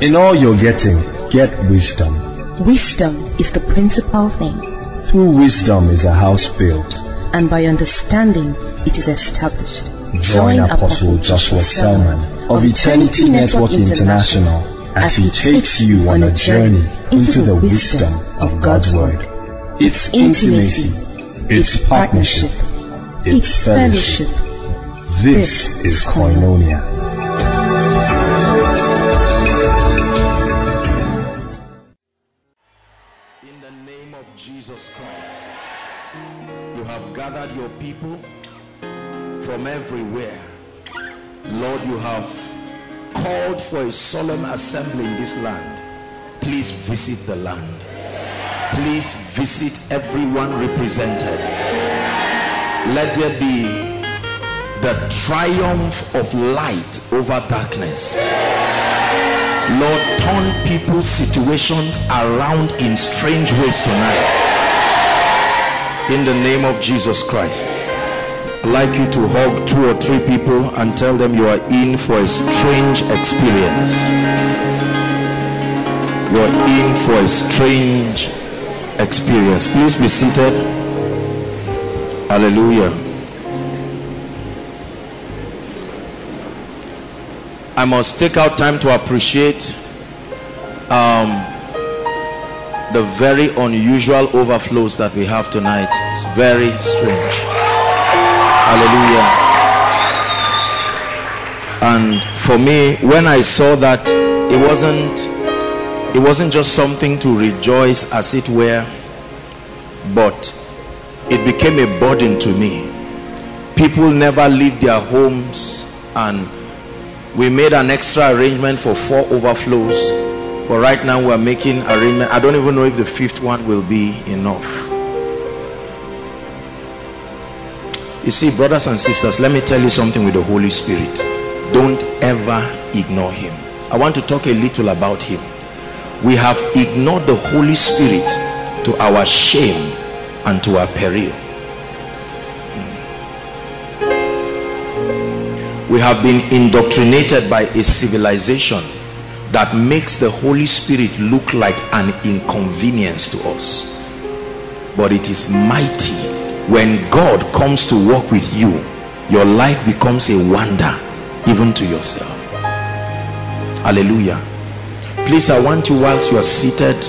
In all you're getting, get wisdom. Wisdom is the principal thing. Through wisdom is a house built, and by understanding it is established. Join Apostle Joshua Selman of Eternity Network International as he takes you on a journey into the wisdom of God's Word. Its intimacy, its partnership, its fellowship. This is Koinonia. In the name of Jesus Christ, you have gathered your people from everywhere. Lord, you have called for a solemn assembly in this land. Please visit the land. Please visit everyone represented. Let there be the triumph of light over darkness. Lord, turn people's situations around in strange ways tonight. In the name of Jesus Christ, I'd like you to hug 2 or 3 people and tell them you are in for a strange experience. You are in for a strange experience. Please be seated. Hallelujah. I must take out time to appreciate the very unusual overflows that we have tonight. It's very strange. Hallelujah. And for me, when I saw that, it wasn't just something to rejoice as it were, but it became a burden to me. People never leave their homes, and we made an extra arrangement for 4 overflows, but right now we're making arrangement. I don't even know if the 5th one will be enough. You see, brothers and sisters, let me tell you something with the Holy Spirit. Don't ever ignore him. I want to talk a little about him. We have ignored the Holy Spirit to our shame and to our peril. We have been indoctrinated by a civilization that makes the Holy Spirit look like an inconvenience to us. But it is mighty. When God comes to walk with you, your life becomes a wonder even to yourself. Hallelujah. Please, I want you, whilst you are seated,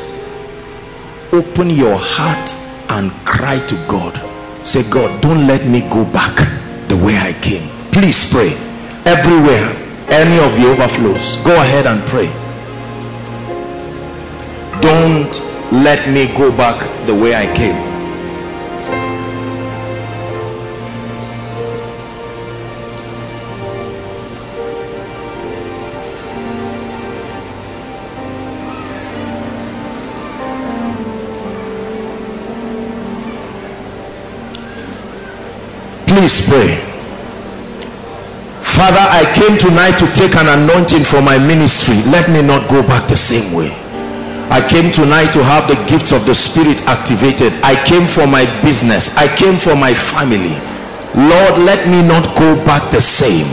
open your heart and cry to God. Say, God, don't let me go back the way I came. Please pray. Everywhere, any of the overflows, go ahead and pray. Don't let me go back the way I came. Please pray. Father, I came tonight to take an anointing for my ministry. Let me not go back the same way. I came tonight to have the gifts of the Spirit activated. I came for my business. I came for my family. Lord, let me not go back the same.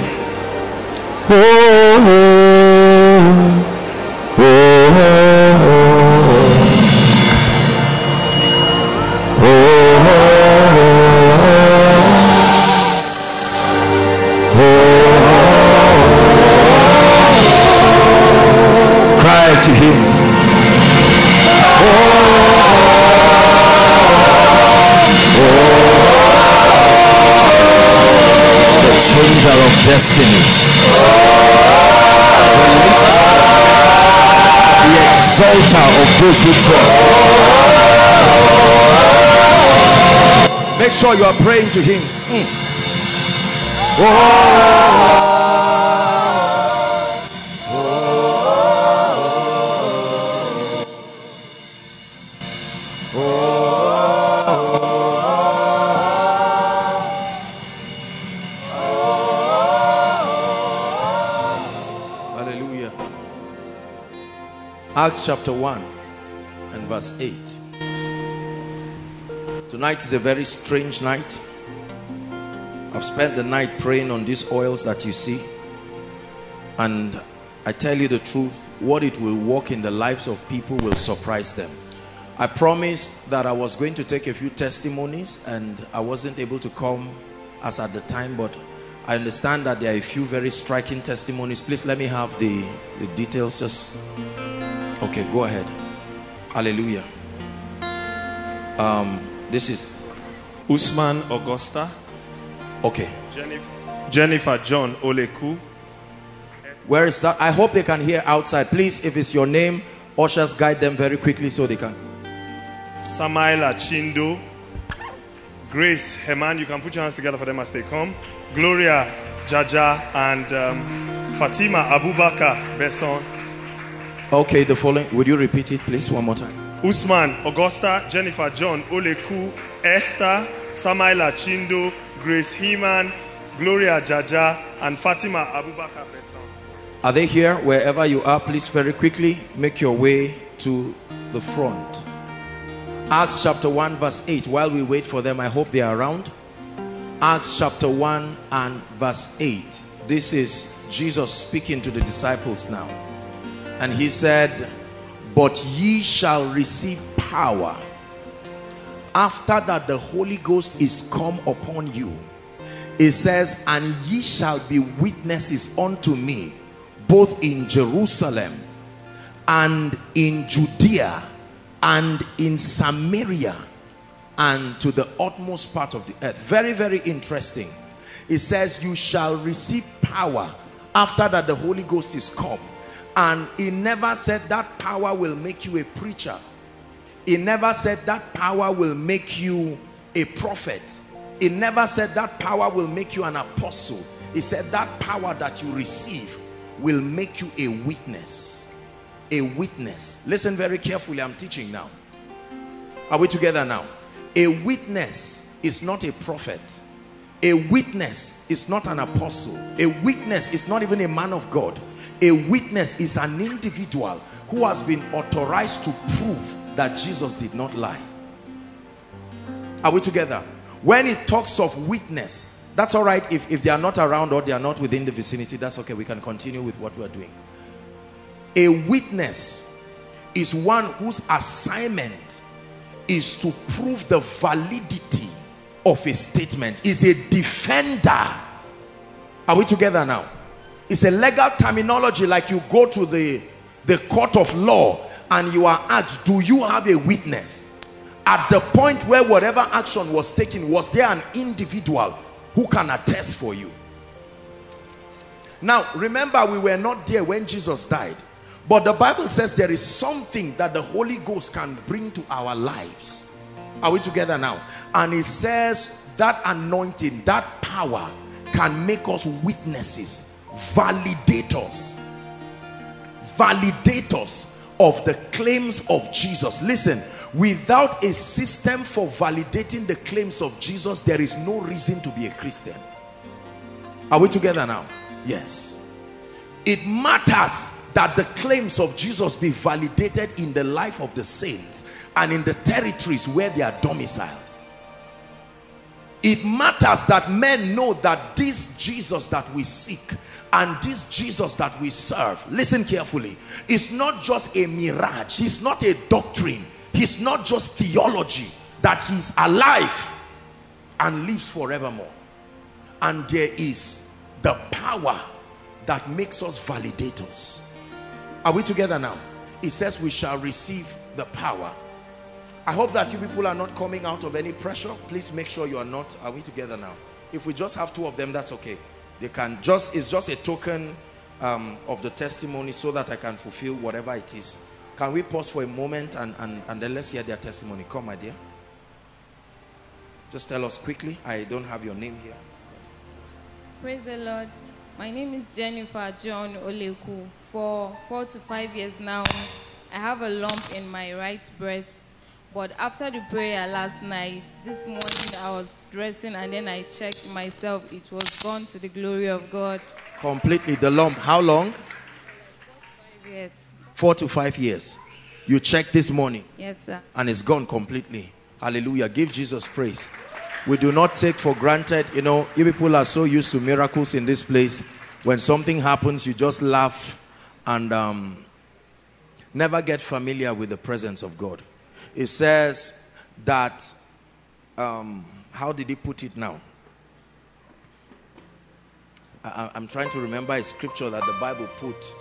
Those who trust. Make sure you are praying to him. Hallelujah. Acts chapter 1. Verse 8. Tonight is a very strange night. I've spent the night praying on these oils that you see, and I tell you the truth, what it will work in the lives of people will surprise them. I promised that I was going to take a few testimonies, and I wasn't able to come as at the time, but I understand that there are a few very striking testimonies. Please let me have the details. Just okay, go ahead. Hallelujah. This is Usman Augusta. Okay. Jennifer John Oleku. Where is that? I hope they can hear outside. Please, if it's your name, ushers, guide them very quickly so they can. Samaila Chindo. Grace Heman. You can put your hands together for them as they come. Gloria Jaja and Fatima Abubakar Besson. Okay, the following. Would you repeat it, please, one more time? Usman Augusta, Jennifer John Oleku, Esther, Samaila Chindo, Grace Heman, Gloria Jaja, and Fatima Abubakar Besson. Are they here? Wherever you are, please very quickly make your way to the front. Acts chapter 1 verse 8. While we wait for them, I hope they are around. Acts chapter 1 and verse 8. This is Jesus speaking to the disciples now. And he said, "But ye shall receive power after that the Holy Ghost is come upon you." It says, "And ye shall be witnesses unto me, both in Jerusalem and in Judea and in Samaria and to the utmost part of the earth." Very, very interesting. It says, "You shall receive power after that the Holy Ghost is come." And he never said that power will make you a preacher. He never said that power will make you a prophet. He never said that power will make you an apostle. He said that power that you receive will make you a witness. A witness. Listen very carefully, I'm teaching now. Are we together now? A witness is not a prophet. A witness is not an apostle. A witness is not even a man of God. A witness is an individual who has been authorized to prove that Jesus did not lie. Are we together? When it talks of witness, that's all right if they are not around or they are not within the vicinity. That's okay. We can continue with what we are doing. A witness is one whose assignment is to prove the validity of a statement. Is a defender. Are we together now? It's a legal terminology, like you go to the court of law and you are asked, "Do you have a witness?" At the point where whatever action was taken, was there an individual who can attest for you? Now, remember, we were not there when Jesus died. But the Bible says there is something that the Holy Ghost can bring to our lives. Are we together now? And it says that anointing, that power can make us witnesses, validators. Validators of the claims of Jesus. Listen, without a system for validating the claims of Jesus, there is no reason to be a Christian. Are we together now? Yes. It matters that the claims of Jesus be validated in the life of the saints and in the territories where they are domiciled. It matters that men know that this Jesus that we seek and this Jesus that we serve, listen carefully, is not just a mirage. He's not a doctrine. He's not just theology. That he's alive and lives forevermore. And there is the power that makes us validators. Are we together now? It says we shall receive the power. I hope that you people are not coming out of any pressure. Please make sure you are not. Are we together now? If we just have two of them, that's okay. They can just, it's just a token of the testimony so that I can fulfill whatever it is. Can we pause for a moment and then let's hear their testimony? Come, my dear. Just tell us quickly. I don't have your name here. Praise the Lord. My name is Jennifer John Oleku. For 4 to 5 years now, I have a lump in my right breast. But after the prayer last night, this morning I was dressing and then I checked myself. It was gone, to the glory of God. Completely, the lump. How long? 4 to 5 years. 4 to 5 years. You checked this morning? Yes, sir. And it's gone completely. Hallelujah. Give Jesus praise. We do not take for granted, you know, you people are so used to miracles in this place. When something happens, you just laugh and never get familiar with the presence of God. It says that, how did he put it now? I'm trying to remember a scripture that the Bible put,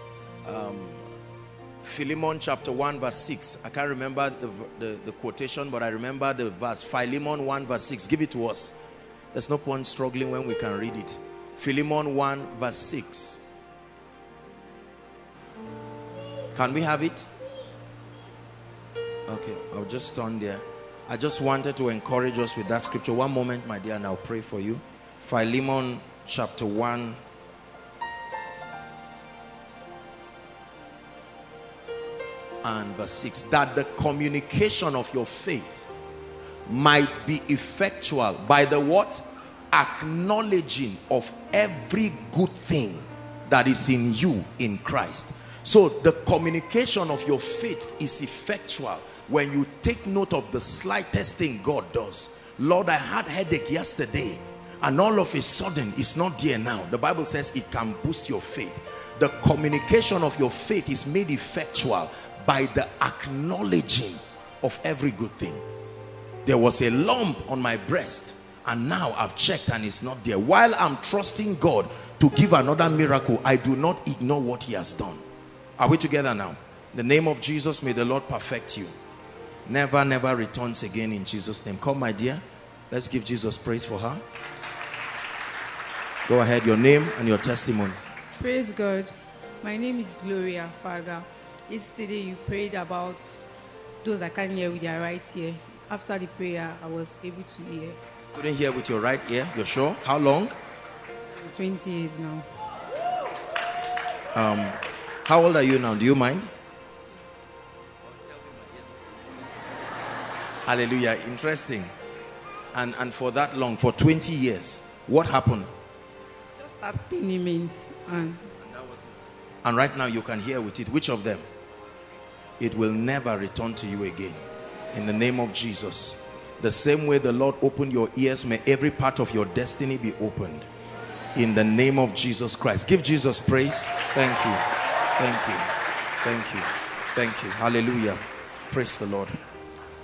Philemon chapter 1 verse 6. I can't remember the quotation, but I remember the verse. Philemon 1 verse 6. Give it to us. There's no point struggling when we can read it. Philemon 1 verse 6. Can we have it? Okay, I'll just turn there. I just wanted to encourage us with that scripture. One moment, my dear, and I'll pray for you. Philemon chapter 1. And verse 6, that the communication of your faith might be effectual by the what? Acknowledging of every good thing that is in you in Christ. So the communication of your faith is effectual when you take note of the slightest thing God does. Lord, I had a headache yesterday, and all of a sudden it's not there now. The Bible says it can boost your faith. The communication of your faith is made effectual by the acknowledging of every good thing. There was a lump on my breast, and now I've checked and it's not there. While I'm trusting God to give another miracle, I do not ignore what he has done. Are we together now? In the name of Jesus, may the Lord perfect you. Never, never returns again in Jesus' name. Come, my dear. Let's give Jesus praise for her. Go ahead, your name and your testimony. Praise God. My name is Gloria Faga. Yesterday you prayed about those that can't hear with their right ear. After the prayer, I was able to hear. Couldn't hear with your right ear? You're sure? How long? 20 years now. How old are you now? Do you mind? Hallelujah. Interesting. And for that long, for 20 years, what happened? Just that pinning me. And that was it. And right now you can hear with it. Which of them? It will never return to you again. In the name of Jesus. The same way the Lord opened your ears, may every part of your destiny be opened. In the name of Jesus Christ. Give Jesus praise. Thank you. Thank you. Thank you. Thank you. Hallelujah. Praise the Lord.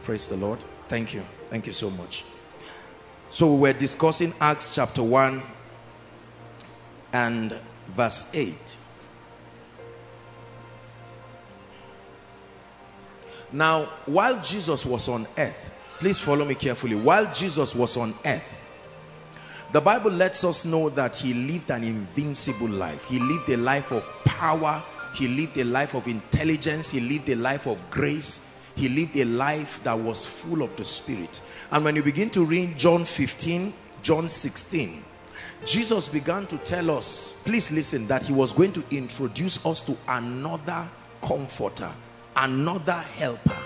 Praise the Lord. Thank you. Thank you so much. So we're discussing Acts chapter 1 and verse 8. Now, while Jesus was on earth, please follow me carefully. While Jesus was on earth, the Bible lets us know that he lived an invincible life. He lived a life of power. He lived a life of intelligence. He lived a life of grace. He lived a life that was full of the Spirit. And when you begin to read John 15, John 16, Jesus began to tell us, please listen, that he was going to introduce us to another comforter, another helper.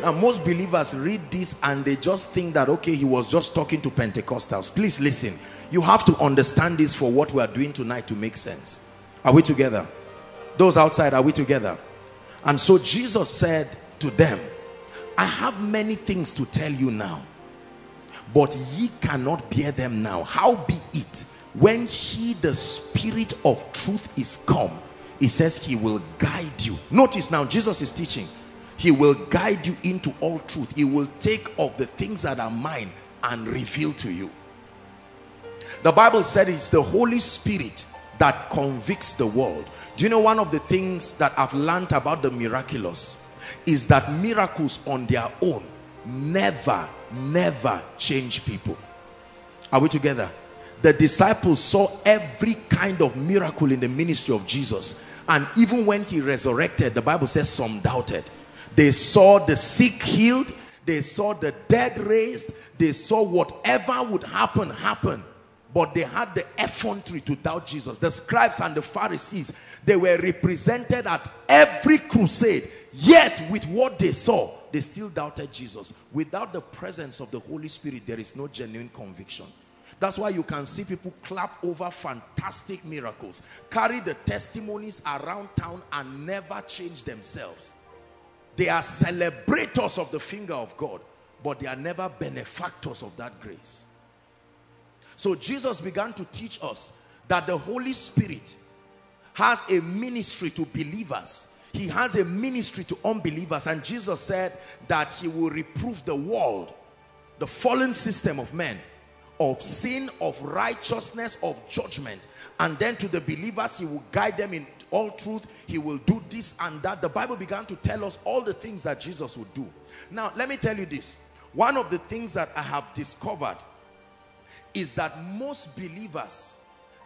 Now most believers read this and they just think that, okay, he was just talking to Pentecostals. Please listen, you have to understand this for what we are doing tonight to make sense. Are we together? Those outside, are we together? And so Jesus said to them, I have many things to tell you now, but ye cannot bear them now. How be it, when he, the Spirit of truth, is come, he says he will guide you. Notice now, Jesus is teaching. He will guide you into all truth. He will take of the things that are mine and reveal to you. The Bible said it's the Holy Spirit that convicts the world. Do you know one of the things that I've learned about the miraculous is that miracles on their own never, never change people. Are we together? The disciples saw every kind of miracle in the ministry of Jesus. And even when he resurrected, the Bible says some doubted. They saw the sick healed. They saw the dead raised. They saw whatever would happen, happen. But they had the effrontery to doubt Jesus. The scribes and the Pharisees, they were represented at every crusade. Yet, with what they saw, they still doubted Jesus. Without the presence of the Holy Spirit, there is no genuine conviction. That's why you can see people clap over fantastic miracles, carry the testimonies around town and never change themselves. They are celebrators of the finger of God, but they are never benefactors of that grace. So Jesus began to teach us that the Holy Spirit has a ministry to believers. He has a ministry to unbelievers. And Jesus said that he will reprove the world, the fallen system of men, of sin, of righteousness, of judgment. And then to the believers, he will guide them in all truth. He will do this and that. The Bible began to tell us all the things that Jesus would do. Now, let me tell you this. One of the things that I have discovered is that most believers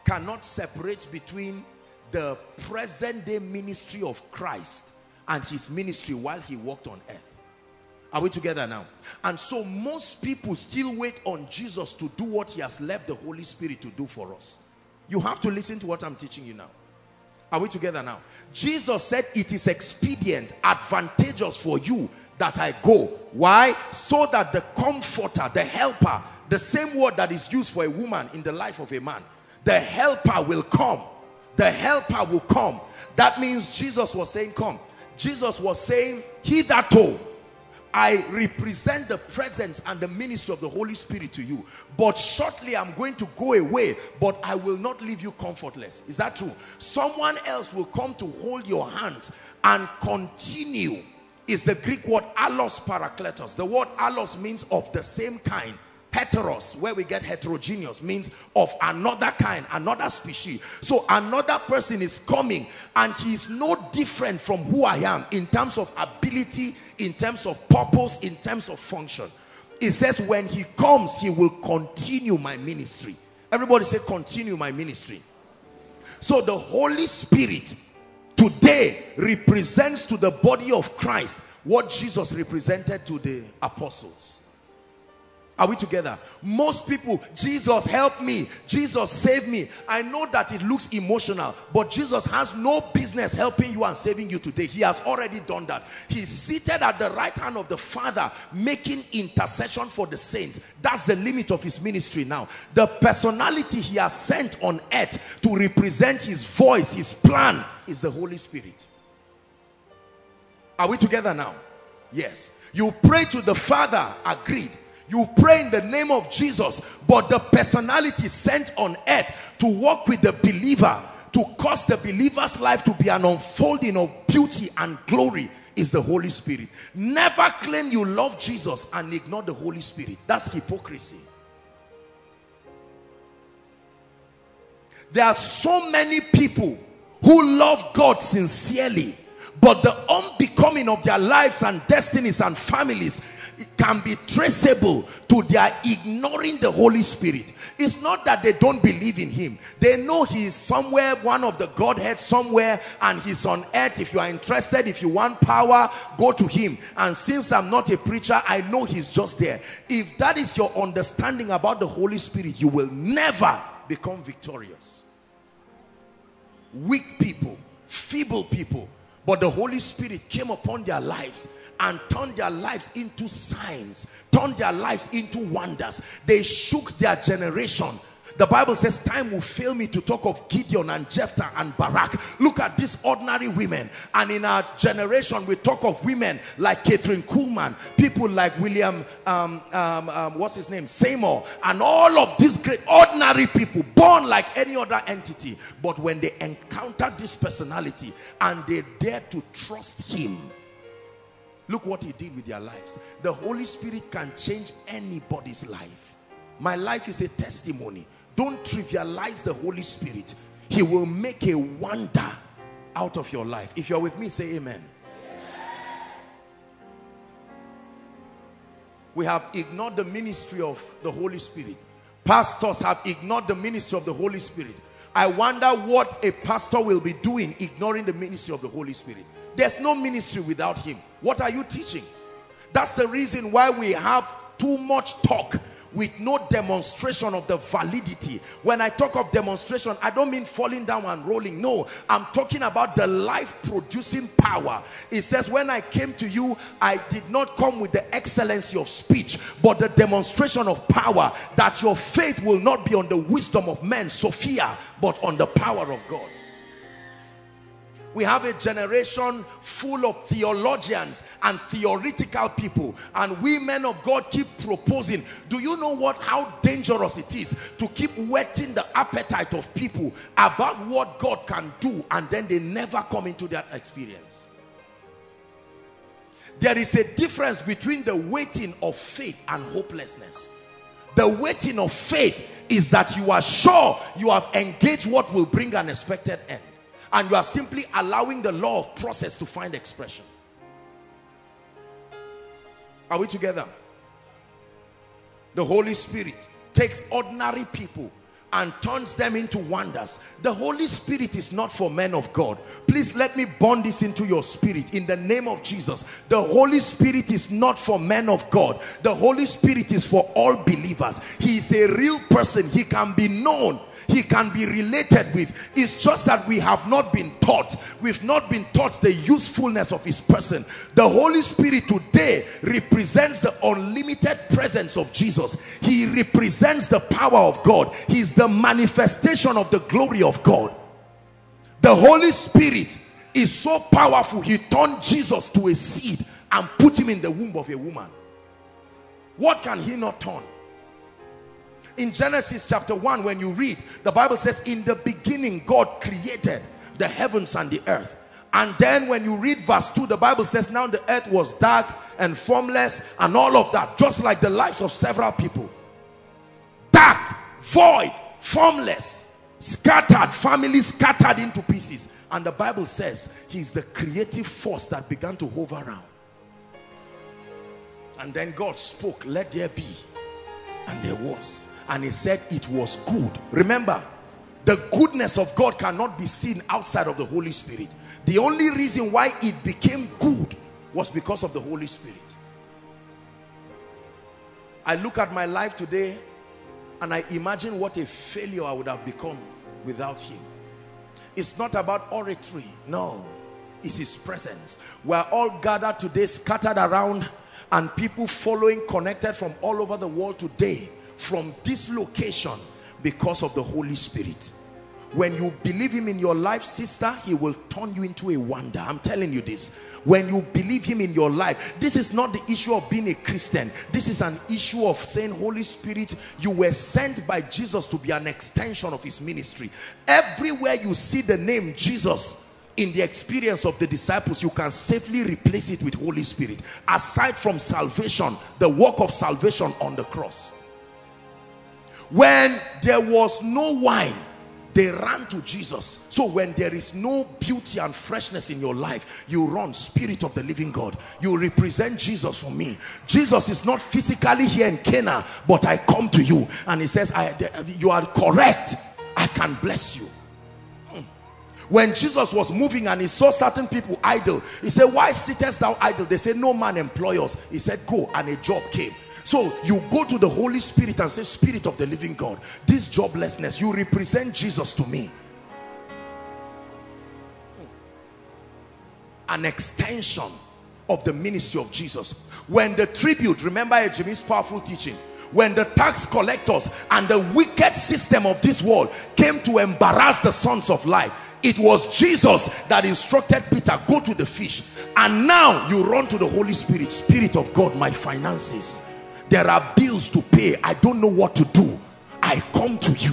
cannot separate between the present-day ministry of Christ and his ministry while he walked on earth. Are we together now? And so most people still wait on Jesus to do what he has left the Holy Spirit to do for us. You have to listen to what I'm teaching you now. Are we together now? Jesus said, it is expedient, advantageous for you that I go. Why? So that the comforter, the helper, the same word that is used for a woman in the life of a man, the helper will come. The helper will come. That means Jesus was saying, come. Jesus was saying, hitherto I represent the presence and the ministry of the Holy Spirit to you. But shortly I'm going to go away, but I will not leave you comfortless. Is that true? Someone else will come to hold your hands and continue. It's the Greek word allos parakletos. The word allos means of the same kind. Heteros, where we get heterogeneous, means of another kind, another species. So another person is coming and he is no different from who I am in terms of ability, in terms of purpose, in terms of function. It says when he comes, he will continue my ministry. Everybody say, continue my ministry. So the Holy Spirit today represents to the body of Christ what Jesus represented to the apostles. Are we together? Most people, Jesus help me, Jesus save me. I know that it looks emotional, but Jesus has no business helping you and saving you today. He has already done that. He's seated at the right hand of the Father, making intercession for the saints. That's the limit of his ministry now. The personality he has sent on earth to represent his voice, his plan, is the Holy Spirit. Are we together now? Yes. You pray to the Father, agreed. You pray in the name of Jesus, but the personality sent on earth to walk with the believer, to cause the believer's life to be an unfolding of beauty and glory, is the Holy Spirit. Never claim you love Jesus and ignore the Holy Spirit. That's hypocrisy. There are so many people who love God sincerely, but the unbecoming of their lives and destinies and families, it can be traceable to their ignoring the Holy Spirit. It's not that they don't believe in him. They know he is somewhere, one of the Godhead somewhere, and he's on earth. If you are interested, if you want power, go to him. And since I'm not a preacher, I know he's just there. If that is your understanding about the Holy Spirit, you will never become victorious. Weak people, feeble people. But the Holy Spirit came upon their lives and turned their lives into signs, turned their lives into wonders. They shook their generation. The Bible says, time will fail me to talk of Gideon and Jephthah and Barak. Look at these ordinary women. And in our generation, we talk of women like Catherine Kuhlman, people like William, Seymour, and all of these great ordinary people, born like any other entity. But when they encountered this personality and they dared to trust him, look what he did with their lives. The Holy Spirit can change anybody's life. My life is a testimony. Don't trivialize the Holy Spirit. He will make a wonder out of your life. If you're with me, say amen. Amen. We have ignored the ministry of the Holy Spirit. Pastors have ignored the ministry of the Holy Spirit. I wonder what a pastor will be doing ignoring the ministry of the Holy Spirit. There's no ministry without him. What are you teaching? That's the reason why we have too much talk with no demonstration of the validity. When I talk of demonstration, I don't mean falling down and rolling. No, I'm talking about the life-producing power. It says, when I came to you, I did not come with the excellency of speech, but the demonstration of power, that your faith will not be on the wisdom of men, Sophia, but on the power of God. We have a generation full of theologians and theoretical people, and we men of God keep proposing. Do you know how dangerous it is to keep whetting the appetite of people about what God can do, and then they never come into that experience? There is a difference between the waiting of faith and hopelessness. The waiting of faith is that you are sure you have engaged what will bring an expected end, and you are simply allowing the law of process to find expression. Are we together? The Holy Spirit takes ordinary people and turns them into wonders. The Holy Spirit is not for men of God. Please let me burn this into your spirit in the name of Jesus. The Holy Spirit is not for men of God. The Holy Spirit is for all believers. He is a real person. He can be known. He can be related with. It's just that we have not been taught. We've not been taught the usefulness of his person. The Holy Spirit today represents the unlimited presence of Jesus. He represents the power of God. He's the manifestation of the glory of God. The Holy Spirit is so powerful, he turned Jesus to a seed and put him in the womb of a woman. What can he not turn? In Genesis chapter 1, when you read, the Bible says, in the beginning God created the heavens and the earth. And then when you read verse 2, the Bible says, now the earth was dark and formless, and all of that, just like the lives of several people. Dark, void, formless, scattered, families scattered into pieces. And the Bible says, he's the creative force that began to hover around. And then God spoke, let there be. And there was. And he said it was good. Remember, the goodness of God cannot be seen outside of the Holy Spirit. The only reason why it became good was because of the Holy Spirit. I look at my life today and I imagine what a failure I would have become without him. It's not about oratory. No, it's his presence. We are all gathered today, scattered around, and people following, connected from all over the world today, from this location, because of the Holy Spirit. When you believe him in your life, sister, he will turn you into a wonder. I'm telling you this. When you believe him in your life, this is not the issue of being a Christian. This is an issue of saying, Holy Spirit, you were sent by Jesus to be an extension of his ministry. Everywhere you see the name Jesus in the experience of the disciples, you can safely replace it with Holy Spirit. Aside from salvation, the work of salvation on the cross. When there was no wine, they ran to Jesus. So when there is no beauty and freshness in your life, you run, Spirit of the living God. You represent Jesus for me. Jesus is not physically here in Cana, but I come to you. And he says, you are correct. I can bless you. When Jesus was moving and he saw certain people idle, he said, why sittest thou idle? They said, no man employs. He said, go, and a job came. So you go to the Holy Spirit and say, Spirit of the living God, this joblessness, you represent Jesus to me. An extension of the ministry of Jesus. When the tribute, remember Ejimi's powerful teaching, when the tax collectors and the wicked system of this world came to embarrass the sons of light, it was Jesus that instructed Peter, go to the fish. And now you run to the Holy Spirit. Spirit of God, my finances, there are bills to pay, I don't know what to do, I come to you.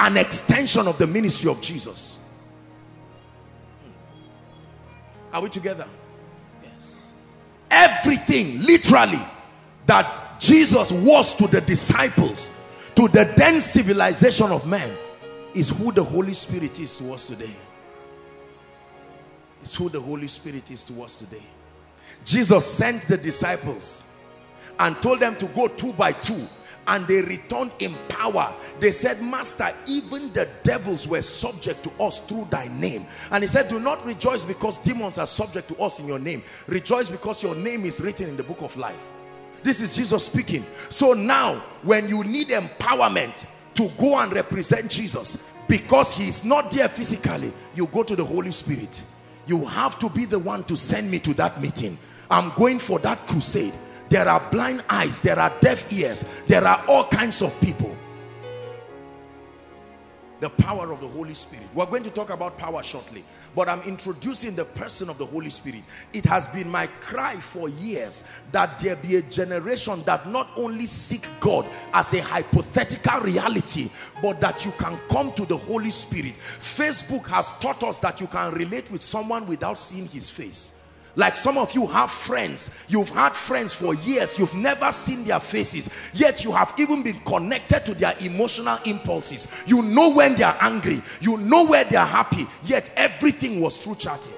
An extension of the ministry of Jesus. Are we together? Yes. Everything, literally, that Jesus was to the disciples, to the then civilization of man, is who the Holy Spirit is to us today. It's who the Holy Spirit is to us today. Jesus sent the disciples and told them to go 2 by 2, and they returned in power. They said, Master, even the devils were subject to us through thy name. And he said, do not rejoice because demons are subject to us in your name. Rejoice because your name is written in the book of life. This is Jesus speaking. So now, when you need empowerment to go and represent Jesus, because he is not there physically, you go to the Holy Spirit. You have to be the one to send me to that meeting. I'm going for that crusade. There are blind eyes, there are deaf ears, there are all kinds of people. The power of the Holy Spirit. We're going to talk about power shortly, but I'm introducing the person of the Holy Spirit. It has been my cry for years that there be a generation that not only seek God as a hypothetical reality, but that you can come to the Holy Spirit. Facebook has taught us that you can relate with someone without seeing his face. Like some of you have friends, you've had friends for years, you've never seen their faces, yet you have even been connected to their emotional impulses. You know when they are angry, you know where they are happy, yet everything was through chatting.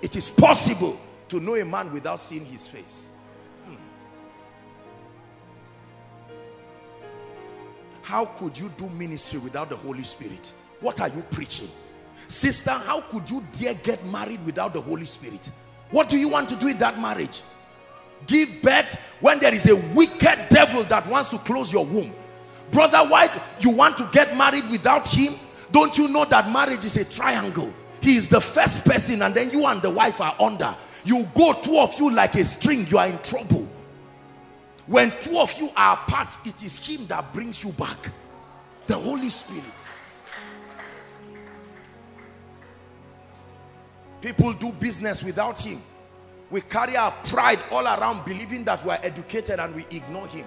It is possible to know a man without seeing his face. How could you do ministry without the Holy Spirit? What are you preaching? Sister, how could you dare get married without the Holy Spirit? What do you want to do in that marriage? Give birth when there is a wicked devil that wants to close your womb. Brother, why you want to get married without him? Don't you know that marriage is a triangle? He is the first person, and then you and the wife are under. You go, two of you, like a string, you are in trouble. When two of you are apart, it is him that brings you back. The Holy Spirit. People do business without him. We carry our pride all around, believing that we are educated, and we ignore him.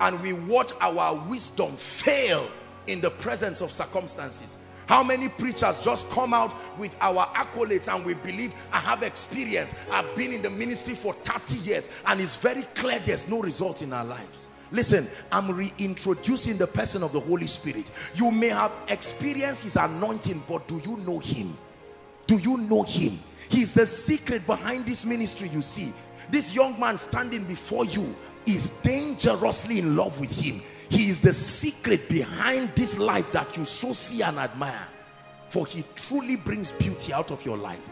And we watch our wisdom fail in the presence of circumstances. How many preachers just come out with our accolades and we believe, I have experience, I've been in the ministry for 30 years, and it's very clear there's no result in our lives. Listen, I'm reintroducing the person of the Holy Spirit. You may have experienced his anointing, but do you know him? Do you know him? He's the secret behind this ministry you see. This young man standing before you is dangerously in love with him. He is the secret behind this life that you so see and admire. For he truly brings beauty out of your life.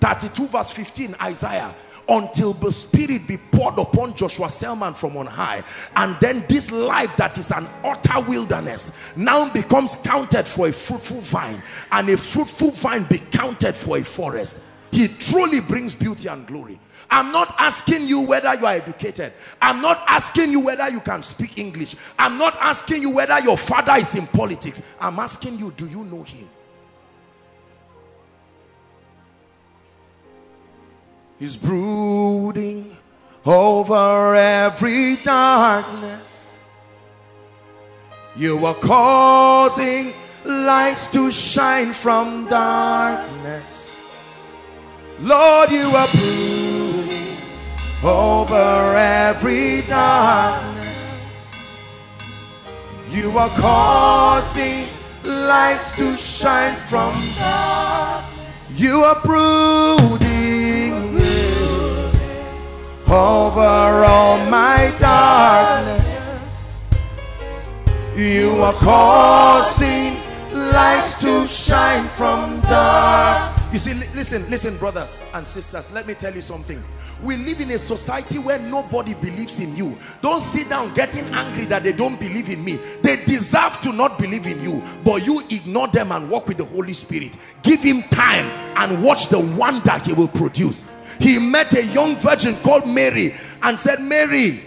32 verse 15, Isaiah. Until the Spirit be poured upon Joshua Selman from on high, and then this life that is an utter wilderness now becomes counted for a fruitful vine, and a fruitful vine be counted for a forest. He truly brings beauty and glory. I'm not asking you whether you are educated. I'm not asking you whether you can speak English. I'm not asking you whether your father is in politics. I'm asking you, do you know him? He's brooding over every darkness. You are causing lights to shine from darkness. Lord, you are brooding over every darkness. You are causing lights to shine from darkness. You are brooding over all my darkness. You are causing lights to shine from dark. You see, listen, brothers and sisters, let me tell you something. We live in a society where nobody believes in you. Don't sit down getting angry that they don't believe in me. They deserve to not believe in you, but you ignore them and walk with the Holy Spirit. Give him time and watch the wonder he will produce. He met a young virgin called Mary and said, Mary,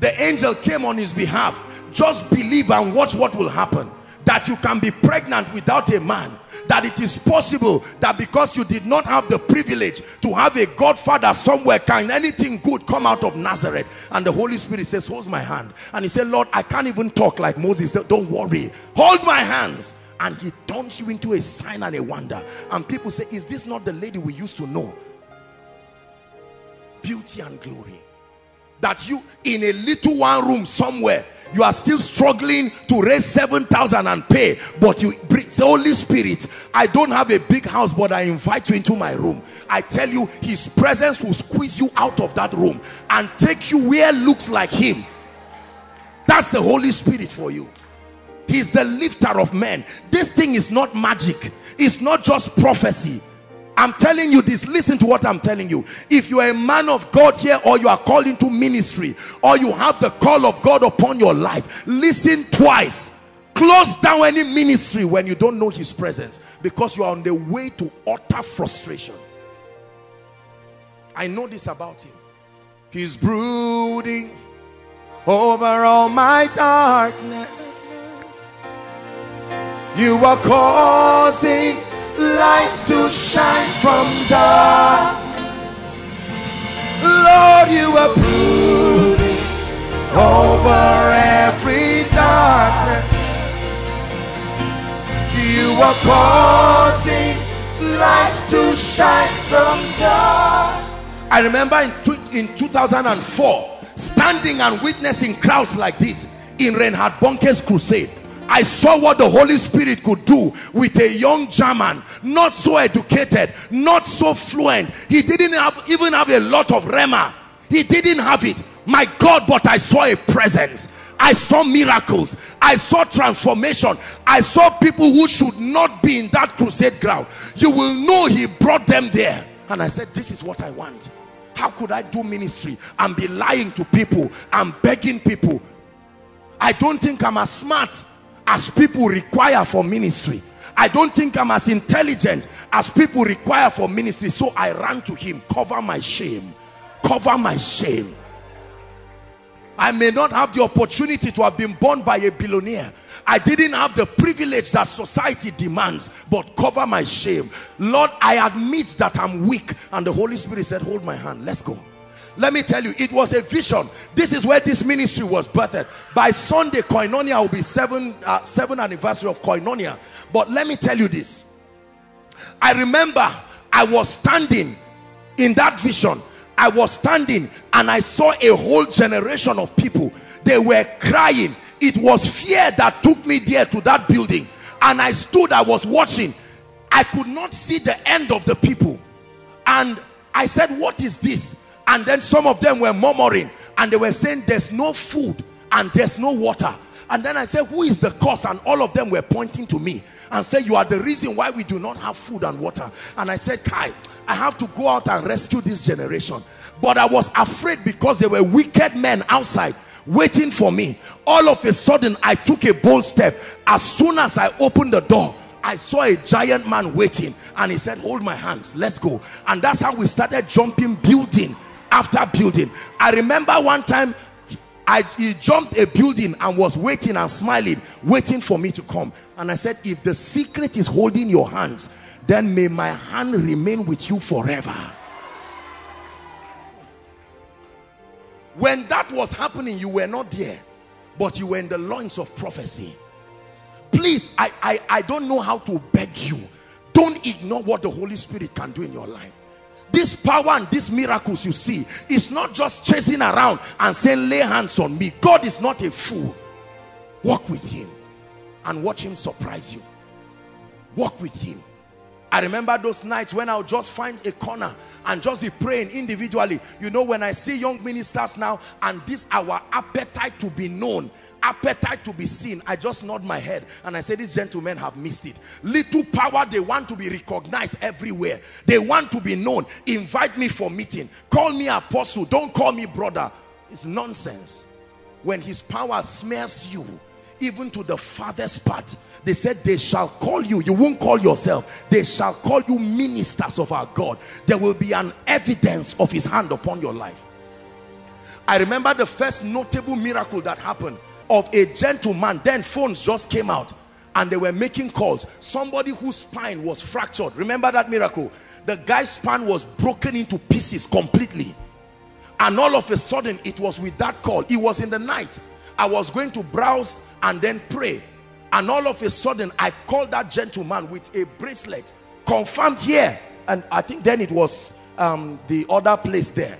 the angel came on his behalf. Just believe and watch what will happen. That you can be pregnant without a man. That it is possible that because you did not have the privilege to have a godfather somewhere, can anything good come out of Nazareth? And the Holy Spirit says, hold my hand. And he said, Lord, I can't even talk like Moses. Don't worry. Hold my hands. And he turns you into a sign and a wonder. And people say, is this not the lady we used to know? Beauty and glory. That you, in a little one room somewhere, you are still struggling to raise 7,000 and pay, but you bring the Holy Spirit. I don't have a big house, but I invite you into my room. I tell you, his presence will squeeze you out of that room and take you where looks like him. That's the Holy Spirit for you. He's the lifter of men. This thing is not magic. It's not just prophecy. I'm telling you this. Listen to what I'm telling you. If you are a man of God here, or you are called into ministry, or you have the call of God upon your life, listen twice. Close down any ministry when you don't know his presence, because you are on the way to utter frustration. I know this about him. He's brooding over all my darkness. You are causing light to shine from darkness. Lord, you are brooding over every darkness. You are causing light to shine from darkness. I remember in 2004, standing and witnessing crowds like this in Reinhard Bonke's crusade. I saw what the Holy Spirit could do with a young German, not so educated, not so fluent. He didn't even have a lot of rema. He didn't have it. My God, but I saw a presence. I saw miracles. I saw transformation. I saw people who should not be in that crusade ground. You will know he brought them there. And I said, this is what I want. How could I do ministry and be lying to people and begging people? I don't think I'm as smart as people require for ministry. I don't think I'm as intelligent as people require for ministry. So I ran to him. Cover my shame. Cover my shame. I may not have the opportunity to have been born by a billionaire. I didn't have the privilege that society demands, but cover my shame. Lord, I admit that I'm weak. And the Holy Spirit said, hold my hand. Let's go. Let me tell you, it was a vision. This is where this ministry was birthed. By Sunday, Koinonia will be seventh anniversary of Koinonia. But let me tell you this. I remember I was standing in that vision. I was standing and I saw a whole generation of people. They were crying. It was fear that took me there to that building. And I stood, I was watching. I could not see the end of the people. And I said, what is this? And then some of them were murmuring. And they were saying, there's no food and there's no water. And then I said, who is the cause? And all of them were pointing to me and said, you are the reason why we do not have food and water. And I said, Kai, I have to go out and rescue this generation. But I was afraid because there were wicked men outside waiting for me. All of a sudden, I took a bold step. As soon as I opened the door, I saw a giant man waiting. And he said, hold my hands, let's go. And that's how we started jumping building after building. I remember one time, he jumped a building and was waiting and smiling, waiting for me to come. And I said, if the secret is holding your hands, then may my hand remain with you forever. When that was happening, you were not there, but you were in the loins of prophecy. Please, I don't know how to beg you. Don't ignore what the Holy Spirit can do in your life. This power and these miracles you see is not just chasing around and saying, lay hands on me. God is not a fool. Walk with him and watch him surprise you. Walk with him. I remember those nights when I'll just find a corner and just be praying individually. You know, when I see young ministers now and this our appetite to be known, appetite to be seen, I just nod my head and I say, these gentlemen have missed it. Little power, they want to be recognized everywhere. They want to be known. Invite me for meeting. Call me apostle. Don't call me brother. It's nonsense. When his power smears you, even to the farthest part, they said they shall call you, you won't call yourself, they shall call you ministers of our God. There will be an evidence of his hand upon your life. I remember the first notable miracle that happened of a gentleman. Then phones just came out and they were making calls. Somebody whose spine was fractured. Remember that miracle? The guy's spine was broken into pieces completely. And all of a sudden, it was with that call. It was in the night. I was going to browse and then pray, and all of a sudden I called that gentleman with a bracelet, confirmed here, and I think then it was the other place there.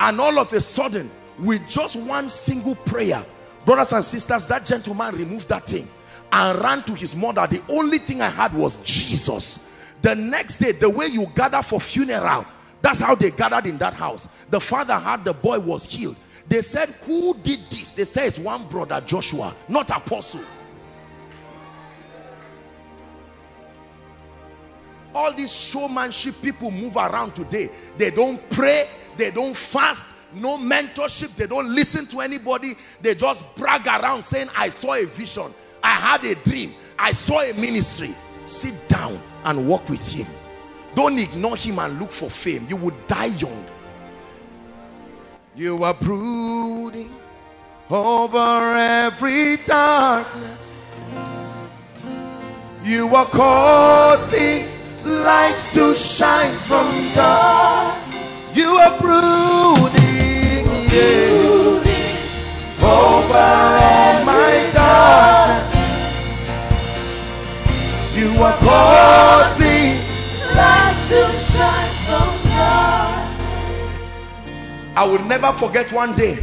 And all of a sudden, with just one single prayer, brothers and sisters, that gentleman removed that thing and ran to his mother. The only thing I had was Jesus. The next day, the way you gather for funeral, that's how they gathered in that house. The father had the boy was healed. They said, who did this? They said, it's one brother, Joshua, not apostle. All these showmanship people move around today. They don't pray. They don't fast. No mentorship. They don't listen to anybody. They just brag around saying, I saw a vision. I had a dream. I saw a ministry. Sit down and walk with him. Don't ignore him and look for fame. You will die young. You are brooding over every darkness. You are causing light to shine from God. You are brooding, yeah, over all my darkness. You are causing light to shine from God. I will never forget one day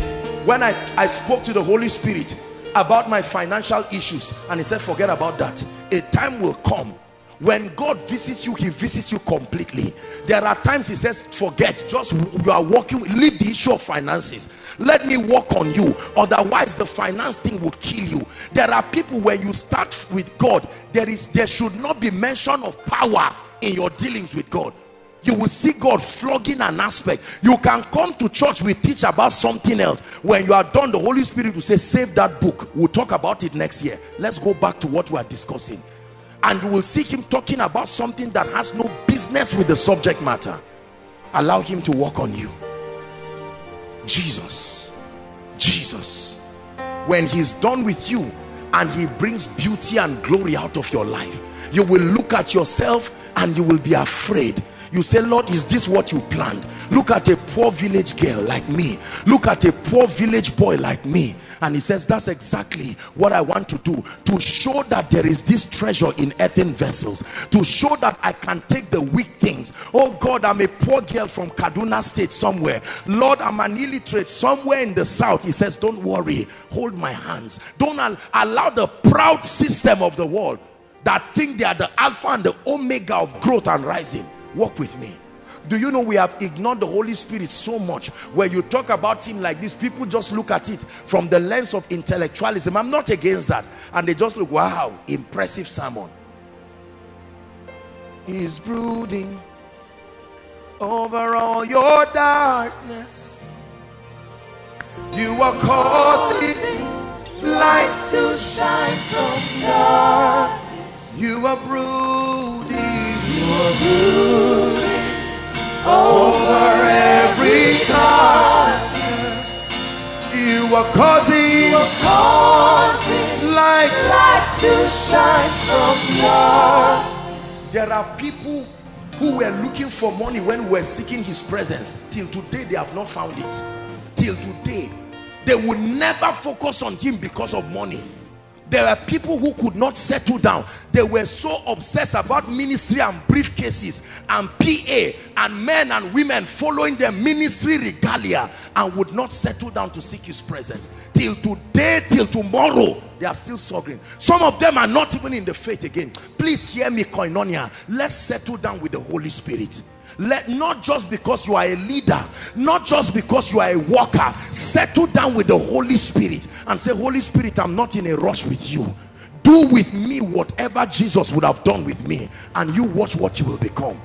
when I spoke to the Holy Spirit about my financial issues, and he said, forget about that. A time will come when God visits you, he visits you completely. There are times he says, forget, just you are walking, leave the issue of finances, let me work on you, otherwise the finance thing would kill you. There are people, when you start with God, there should not be mention of power in your dealings with God. You will see God flogging an aspect. You can come to church, we teach about something else. When you are done, the Holy Spirit will say, save that book, we'll talk about it next year. Let's go back to what we are discussing. And you will see him talking about something that has no business with the subject matter. Allow him to work on you. Jesus. When he's done with you and he brings beauty and glory out of your life, you will look at yourself and you will be afraid. You say, Lord, is this what you planned? Look at a poor village girl like me. Look at a poor village boy like me. And he says, that's exactly what I want to do. To show that there is this treasure in earthen vessels. To show that I can take the weak things. Oh God, I'm a poor girl from Kaduna State somewhere. Lord, I'm an illiterate somewhere in the south. He says, don't worry. Hold my hands. Don't allow the proud system of the world that think they are the alpha and the omega of growth and rising. Walk with me. Do you know we have ignored the Holy Spirit so much? When you talk about him like this, people just look at it from the lens of intellectualism. I'm not against that. And they just look, wow, impressive sermon. He's brooding over all your darkness. You are causing light to shine from darkness. You are brooding. Over every cause, you are causing light to shine from God. There are people who were looking for money when we were seeking his presence. Till today they have not found it. Till today they would never focus on him because of money. There are people who could not settle down. They were so obsessed about ministry and briefcases and PA and men and women following their ministry regalia and would not settle down to seek his presence. Till today, till tomorrow, they are still struggling. Some of them are not even in the faith again. Please hear me, Koinonia. Let's settle down with the Holy Spirit. Let not just because you are a leader, not just because you are a worker, settle down with the Holy Spirit and say, Holy Spirit, I'm not in a rush with you. Do with me whatever Jesus would have done with me, and you watch what you will become.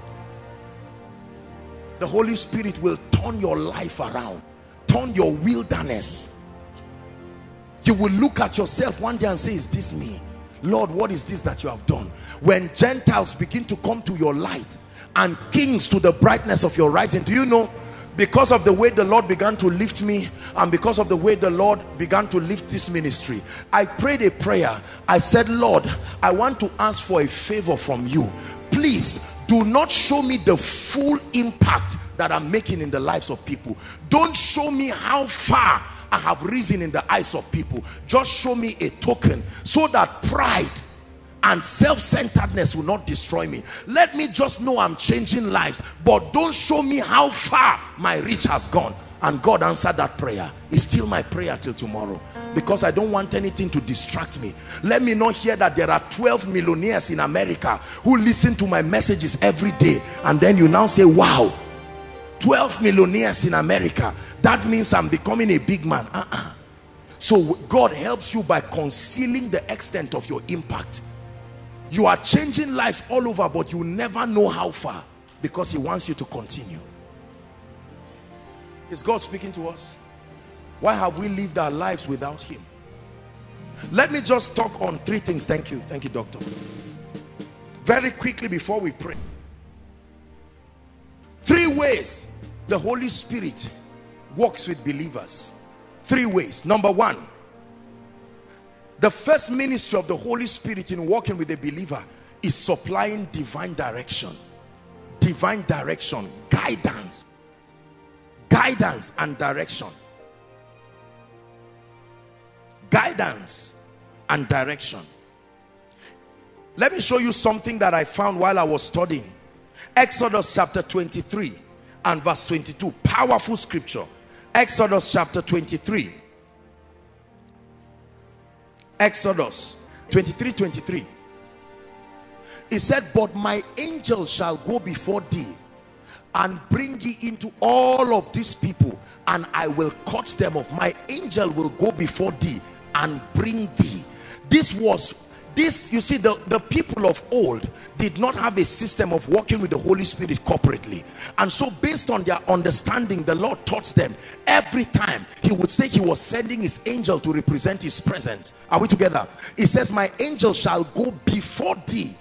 The Holy Spirit will turn your life around, turn your wilderness. You will look at yourself one day and say, is this me? Lord, what is this that you have done? When Gentiles begin to come to your light and kings to the brightness of your rising. Do you know, because of the way the Lord began to lift me and because of the way the Lord began to lift this ministry, I prayed a prayer. I said, Lord, I want to ask for a favor from you. Please do not show me the full impact that I'm making in the lives of people. Don't show me how far I have risen in the eyes of people. Just show me a token so that pride and self-centeredness will not destroy me. Let me just know I'm changing lives, but don't show me how far my reach has gone. And God answered that prayer. It's still my prayer till tomorrow, because I don't want anything to distract me. Let me not hear that there are 12 millionaires in America who listen to my messages every day, and then you now say, wow, 12 millionaires in America, that means I'm becoming a big man. So God helps you by concealing the extent of your impact. You are changing lives all over, but you never know how far, because he wants you to continue. Is God speaking to us? Why have we lived our lives without him? Let me just talk on three things. Thank you, doctor. Very quickly before we pray. Three ways the Holy Spirit works with believers. Three ways. Number one, the first ministry of the Holy Spirit in working with a believer is supplying divine direction. Divine direction, guidance. Guidance and direction. Guidance and direction. Let me show you something that I found while I was studying. Exodus chapter 23 and verse 22. Powerful scripture. Exodus chapter 23. Exodus 23:23. It said, but my angel shall go before thee and bring thee into all of these people, and I will cut them off. My angel will go before thee and bring thee. This, you see, the people of old did not have a system of working with the Holy Spirit corporately. And so based on their understanding, the Lord taught them every time he would say he was sending his angel to represent his presence. Are we together? He says, my angel shall go before thee.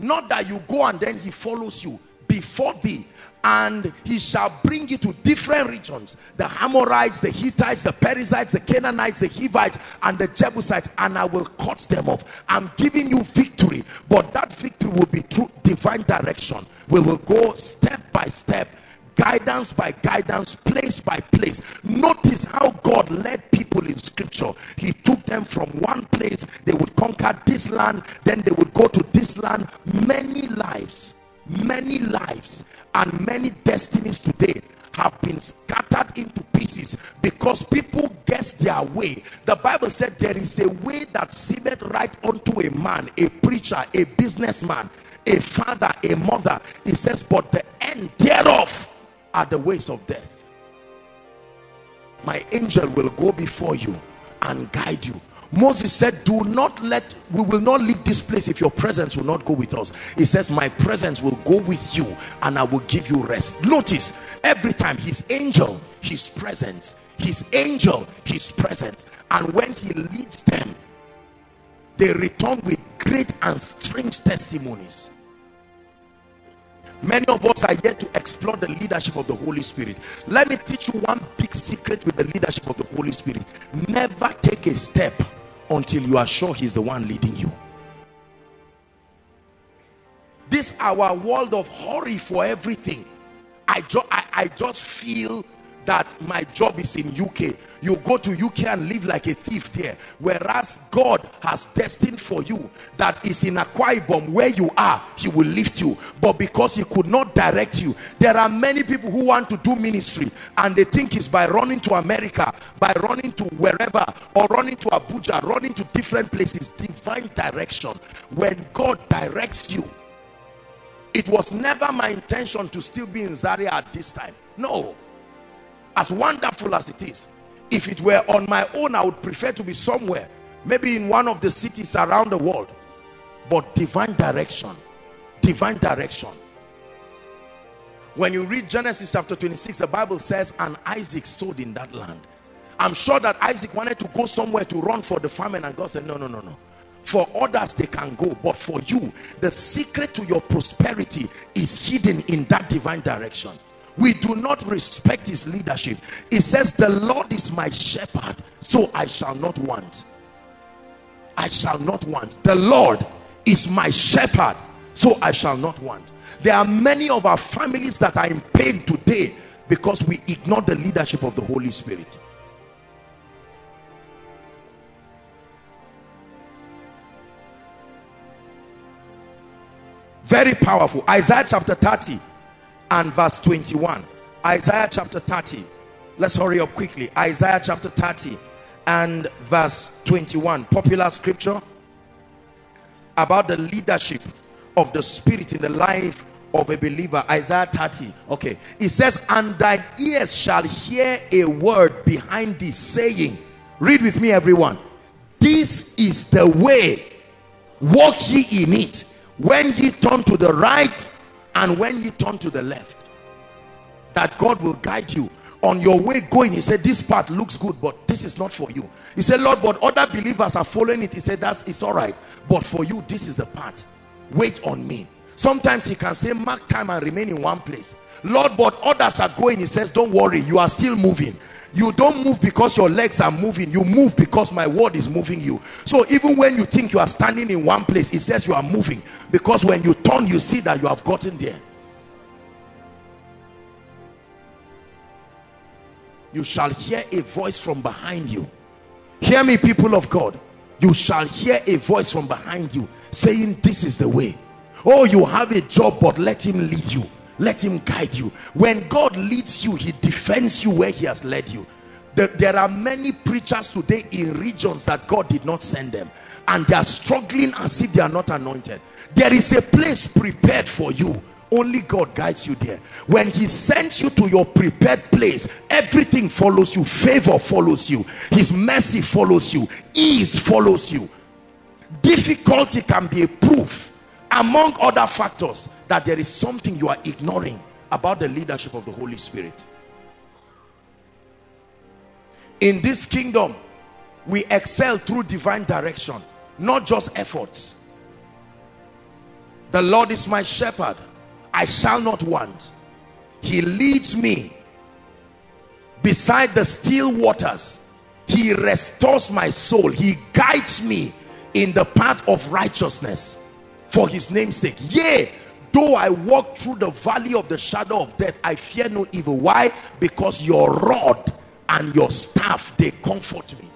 Not that you go and then he follows you. Before thee, and he shall bring you to different regions, the Amorites, the Hittites, the Perizzites, the Canaanites, the Hivites, and the Jebusites, and I will cut them off. I'm giving you victory, but that victory will be through divine direction. We will go step by step, guidance by guidance, place by place. Notice how God led people in scripture. He took them from one place, they would conquer this land, then they would go to this land. Many lives. Many lives and many destinies today have been scattered into pieces because people guessed their way. The Bible said there is a way that seemeth right unto a man, a preacher, a businessman, a father, a mother. It says, but the end thereof are the ways of death. My angel will go before you and guide you. Moses said, we will not leave this place if your presence will not go with us. He says, my presence will go with you and I will give you rest. Notice, every time his angel, his presence, his angel, his presence. And when he leads them, they return with great and strange testimonies. Many of us are yet to explore the leadership of the Holy Spirit. Let me teach you one big secret with the leadership of the Holy Spirit. Never take a step until you are sure he's the one leading you. This our world of hurry for everything. I just feel that my job is in UK. You go to UK and live like a thief there, whereas God has destined for you that is in Akwa Ibom. Where you are, he will lift you, but because he could not direct you. There are many people who want to do ministry and they think it's by running to America, by running to wherever, or running to Abuja, running to different places. Divine direction. When God directs you, it was never my intention to still be in Zaria at this time. No. As wonderful as it is, if it were on my own, I would prefer to be somewhere, maybe in one of the cities around the world. But divine direction, divine direction. When you read Genesis chapter 26, the Bible says, and Isaac sowed in that land. I'm sure that Isaac wanted to go somewhere to run for the famine, and God said, no, no, no, no. For others they can go, but for you, the secret to your prosperity is hidden in that divine direction. We do not respect his leadership. It says, the Lord is my shepherd, so I shall not want. I shall not want. The Lord is my shepherd, so I shall not want. There are many of our families that are in pain today because we ignore the leadership of the Holy Spirit. Very powerful. Isaiah chapter 30. And verse 21. Isaiah chapter 30. Let's hurry up quickly. Isaiah chapter 30 and verse 21. Popular scripture about the leadership of the Spirit in the life of a believer. Isaiah 30. Okay. It says, and thine ears shall hear a word behind thee saying, read with me everyone, this is the way, walk ye in it, when ye turn to the right and when you turn to the left, that God will guide you. On your way going, he said, this path looks good, but this is not for you. He said, Lord, but other believers are following it. He said, it's all right. But for you, this is the path. Wait on me. Sometimes he can say mark time and remain in one place. Lord, but others are going. He says, don't worry, you are still moving. You don't move because your legs are moving. You move because my word is moving you. So even when you think you are standing in one place, it says you are moving, because when you turn, you see that you have gotten there. You shall hear a voice from behind you. Hear me, people of God. You shall hear a voice from behind you saying, this is the way. Oh, you have a job, but let him lead you. Let him guide you. When God leads you, he defends you where he has led you. There are many preachers today in regions that God did not send them, and they are struggling as if they are not anointed. There is a place prepared for you. Only God guides you there. When he sends you to your prepared place, everything follows you. Favor follows you. His mercy follows you. Ease follows you. Difficulty can be a proof, among other factors, that there is something you are ignoring about the leadership of the Holy Spirit. In this kingdom, we excel through divine direction, not just efforts. The Lord is my shepherd, I shall not want. He leads me beside the still waters. He restores my soul. He guides me in the path of righteousness for his name's sake. Yea, though I walk through the valley of the shadow of death, I fear no evil. Why? Because your rod and your staff, they comfort me.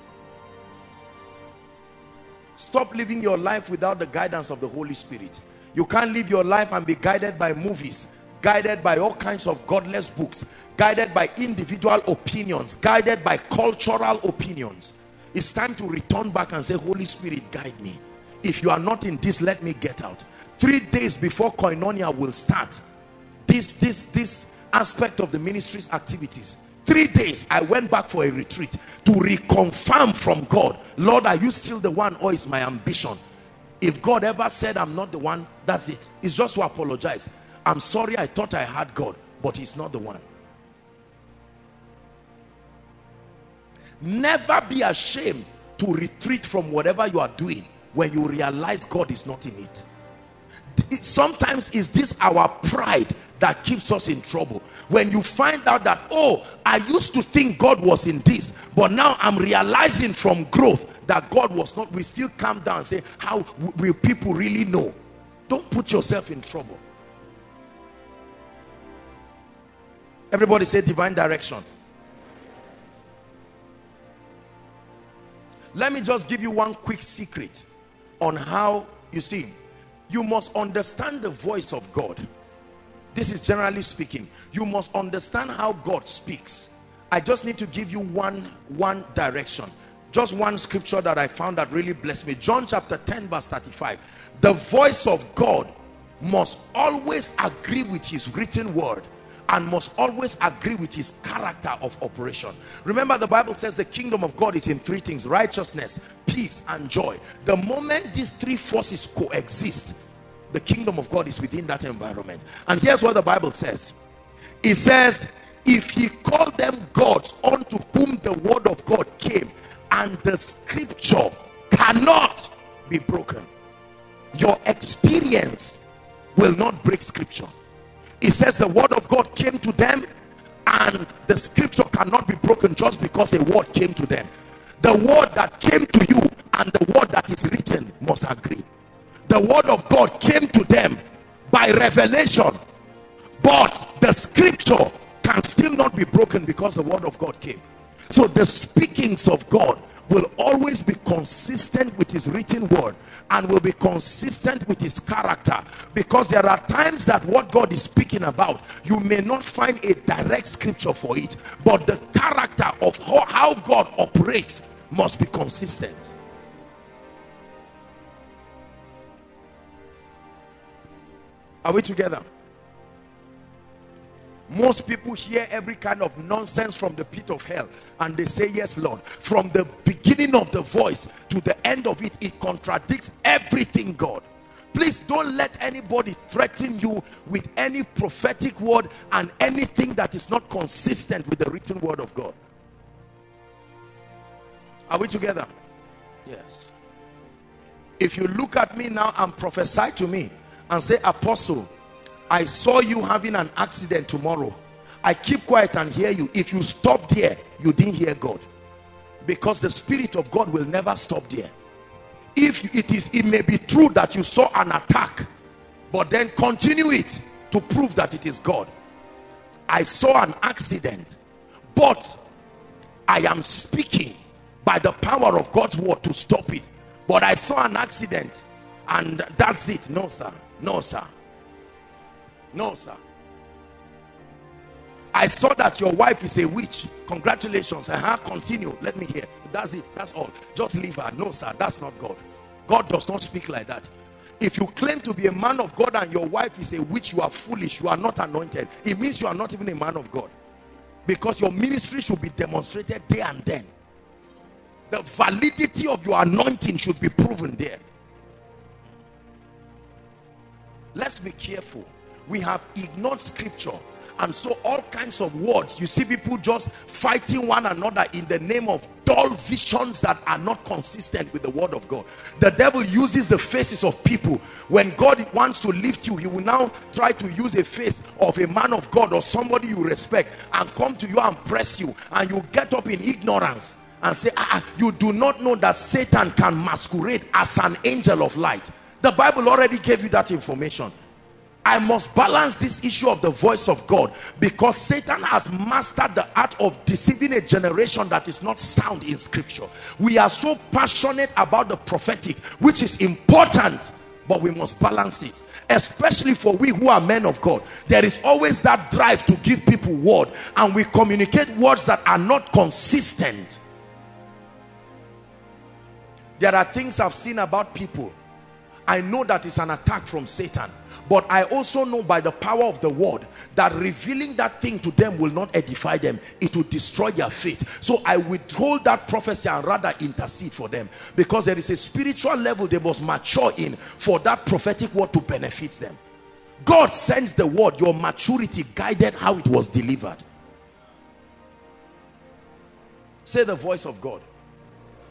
Stop living your life without the guidance of the Holy Spirit. You can't live your life and be guided by movies, guided by all kinds of godless books, guided by individual opinions, guided by cultural opinions. It's time to return back and say, Holy Spirit, guide me. If you are not in this, let me get out. 3 days before Koinonia will start, this aspect of the ministry's activities, 3 days I went back for a retreat to reconfirm from God, Lord, are you still the one, or is my ambition? If God ever said I'm not the one, that's it. It's just to apologize. I'm sorry, I thought I had God, but he's not the one. Never be ashamed to retreat from whatever you are doing when you realize God is not in it. Sometimes is this our pride that keeps us in trouble. When you find out that, oh, I used to think God was in this, but now I'm realizing from growth that God was not, we still calm down and say, how will people really know? Don't put yourself in trouble. Everybody say divine direction. Let me just give you one quick secret on how you see. You must understand the voice of God. This is generally speaking. You must understand how God speaks. I just need to give you one direction. Just one scripture that I found that really blessed me. John chapter 10 verse 35. The voice of God must always agree with his written word, and must always agree with his character of operation. Remember, the Bible says the kingdom of God is in 3 things: righteousness, peace, and joy. The moment these 3 forces coexist, the kingdom of God is within that environment. And here's what the Bible says. It says, if he called them gods unto whom the word of God came, and the scripture cannot be broken. Your experience will not break scripture. It says the word of God came to them, and the scripture cannot be broken just because a word came to them. The word that came to you and the word that is written must agree. The word of God came to them by revelation, but the scripture can still not be broken because the word of God came. So the speakings of God will always be consistent with his written word, and will be consistent with his character, because there are times that what God is speaking about, you may not find a direct scripture for it, but the character of how God operates must be consistent. Are we together? Most people hear every kind of nonsense from the pit of hell, and they say, yes, Lord. From the beginning of the voice to the end of it, it contradicts everything God. Please don't let anybody threaten you with any prophetic word and anything that is not consistent with the written word of God. Are we together? Yes. If you look at me now and prophesy to me, and say, Apostle, I saw you having an accident tomorrow. I keep quiet and hear you. If you stop there, you didn't hear God. Because the Spirit of God will never stop there. If it may be true that you saw an attack, but then continue it to prove that it is God. I saw an accident, but I am speaking by the power of God's word to stop it. But I saw an accident and that's it. No, sir. No, sir. No, sir. I saw that your wife is a witch. Congratulations. Continue. Let me hear. That's it. That's all. Just leave her. No, sir. That's not God. God does not speak like that. If you claim to be a man of God and your wife is a witch, you are foolish. You are not anointed. It means you are not even a man of God. Because your ministry should be demonstrated there and then. The validity of your anointing should be proven there. Let's be careful. We have ignored scripture. And so all kinds of words, you see people just fighting one another in the name of dull visions that are not consistent with the word of God. The devil uses the faces of people. When God wants to lift you, he will now try to use a face of a man of God or somebody you respect and come to you and press you. And you get up in ignorance and say, you do not know that Satan can masquerade as an angel of light. The Bible already gave you that information. I must balance this issue of the voice of God, because Satan has mastered the art of deceiving a generation that is not sound in scripture. We are so passionate about the prophetic, which is important, but we must balance it, especially for we who are men of God. There is always that drive to give people word, and we communicate words that are not consistent. There are things I've seen about people. I know that it's an attack from Satan, but I also know by the power of the word that revealing that thing to them will not edify them. It will destroy their faith. So I withhold that prophecy and rather intercede for them, because there is a spiritual level they must mature in for that prophetic word to benefit them. God sends the word. Your maturity guided how it was delivered. Say the voice of God.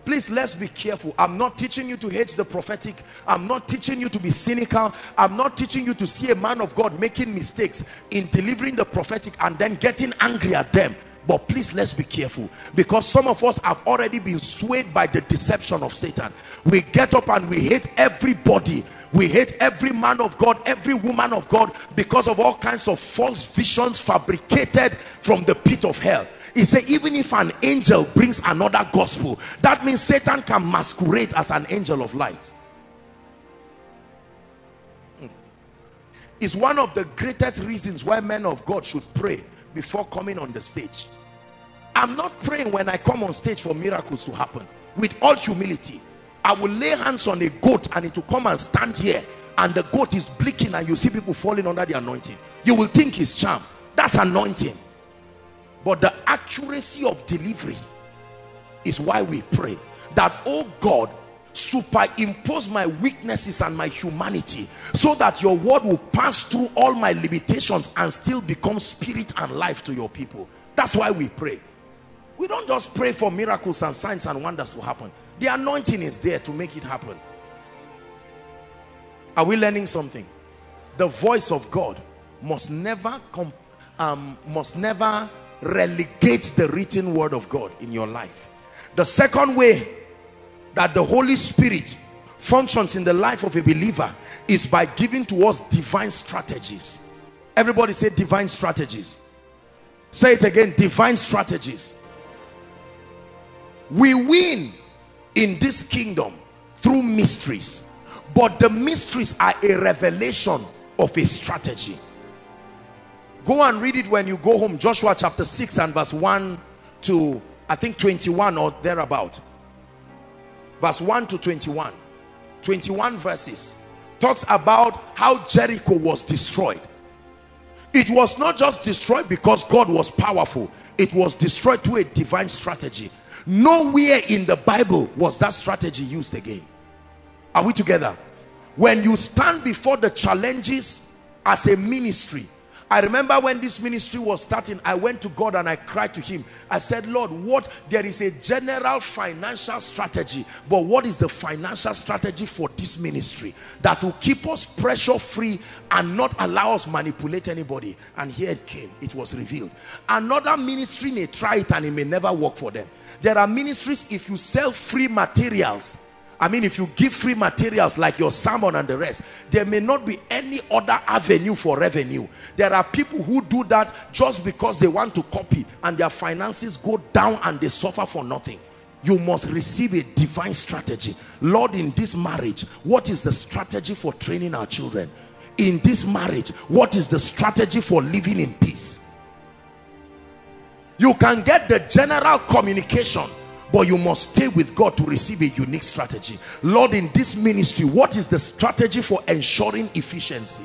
Please, let's be careful. I'm not teaching you to hate the prophetic. I'm not teaching you to be cynical. I'm not teaching you to see a man of God making mistakes in delivering the prophetic and then getting angry at them. But please, let's be careful, because some of us have already been swayed by the deception of Satan. We get up and we hate everybody. We hate every man of God, every woman of God, because of all kinds of false visions fabricated from the pit of hell. He said, even if an angel brings another gospel, that means Satan can masquerade as an angel of light. It's one of the greatest reasons why men of God should pray before coming on the stage. I'm not praying when I come on stage for miracles to happen. With all humility, I will lay hands on a goat and it will come and stand here, and the goat is blinking and you see people falling under the anointing. You will think it's charm. That's anointing. But the accuracy of delivery is why we pray, that, oh God, superimpose my weaknesses and my humanity so that your word will pass through all my limitations and still become spirit and life to your people. That's why we pray. We don't just pray for miracles and signs and wonders to happen. The anointing is there to make it happen. Are we learning something? The voice of God must never relegate the written word of God in your life. The second way that the Holy Spirit functions in the life of a believer is by giving to us divine strategies. Everybody say divine strategies. Say it again, divine strategies. We win in this kingdom through mysteries, but the mysteries are a revelation of a strategy. Go and read it when you go home. Joshua chapter 6 and verse 1 to, I think, 21 or thereabout. Verse 1 to 21. 21 verses. Talks about how Jericho was destroyed. It was not just destroyed because God was powerful. It was destroyed through a divine strategy. Nowhere in the Bible was that strategy used again. Are we together? When you stand before the challenges as a ministry I remember when this ministry was starting, I went to God and I cried to him. I said, Lord, what? There is a general financial strategy, but what is the financial strategy for this ministry that will keep us pressure free and not allow us manipulate anybody? And here it came. It was revealed. Another ministry may try it and it may never work for them. There are ministries, if you sell free materials, I mean, if you give free materials like your salmon and the rest, there may not be any other avenue for revenue. There are people who do that just because they want to copy, and their finances go down and they suffer for nothing. You must receive a divine strategy. Lord, in this marriage, what is the strategy for training our children? In this marriage, what is the strategy for living in peace? You can get the general communication, but you must stay with God to receive a unique strategy. Lord, in this ministry, what is the strategy for ensuring efficiency?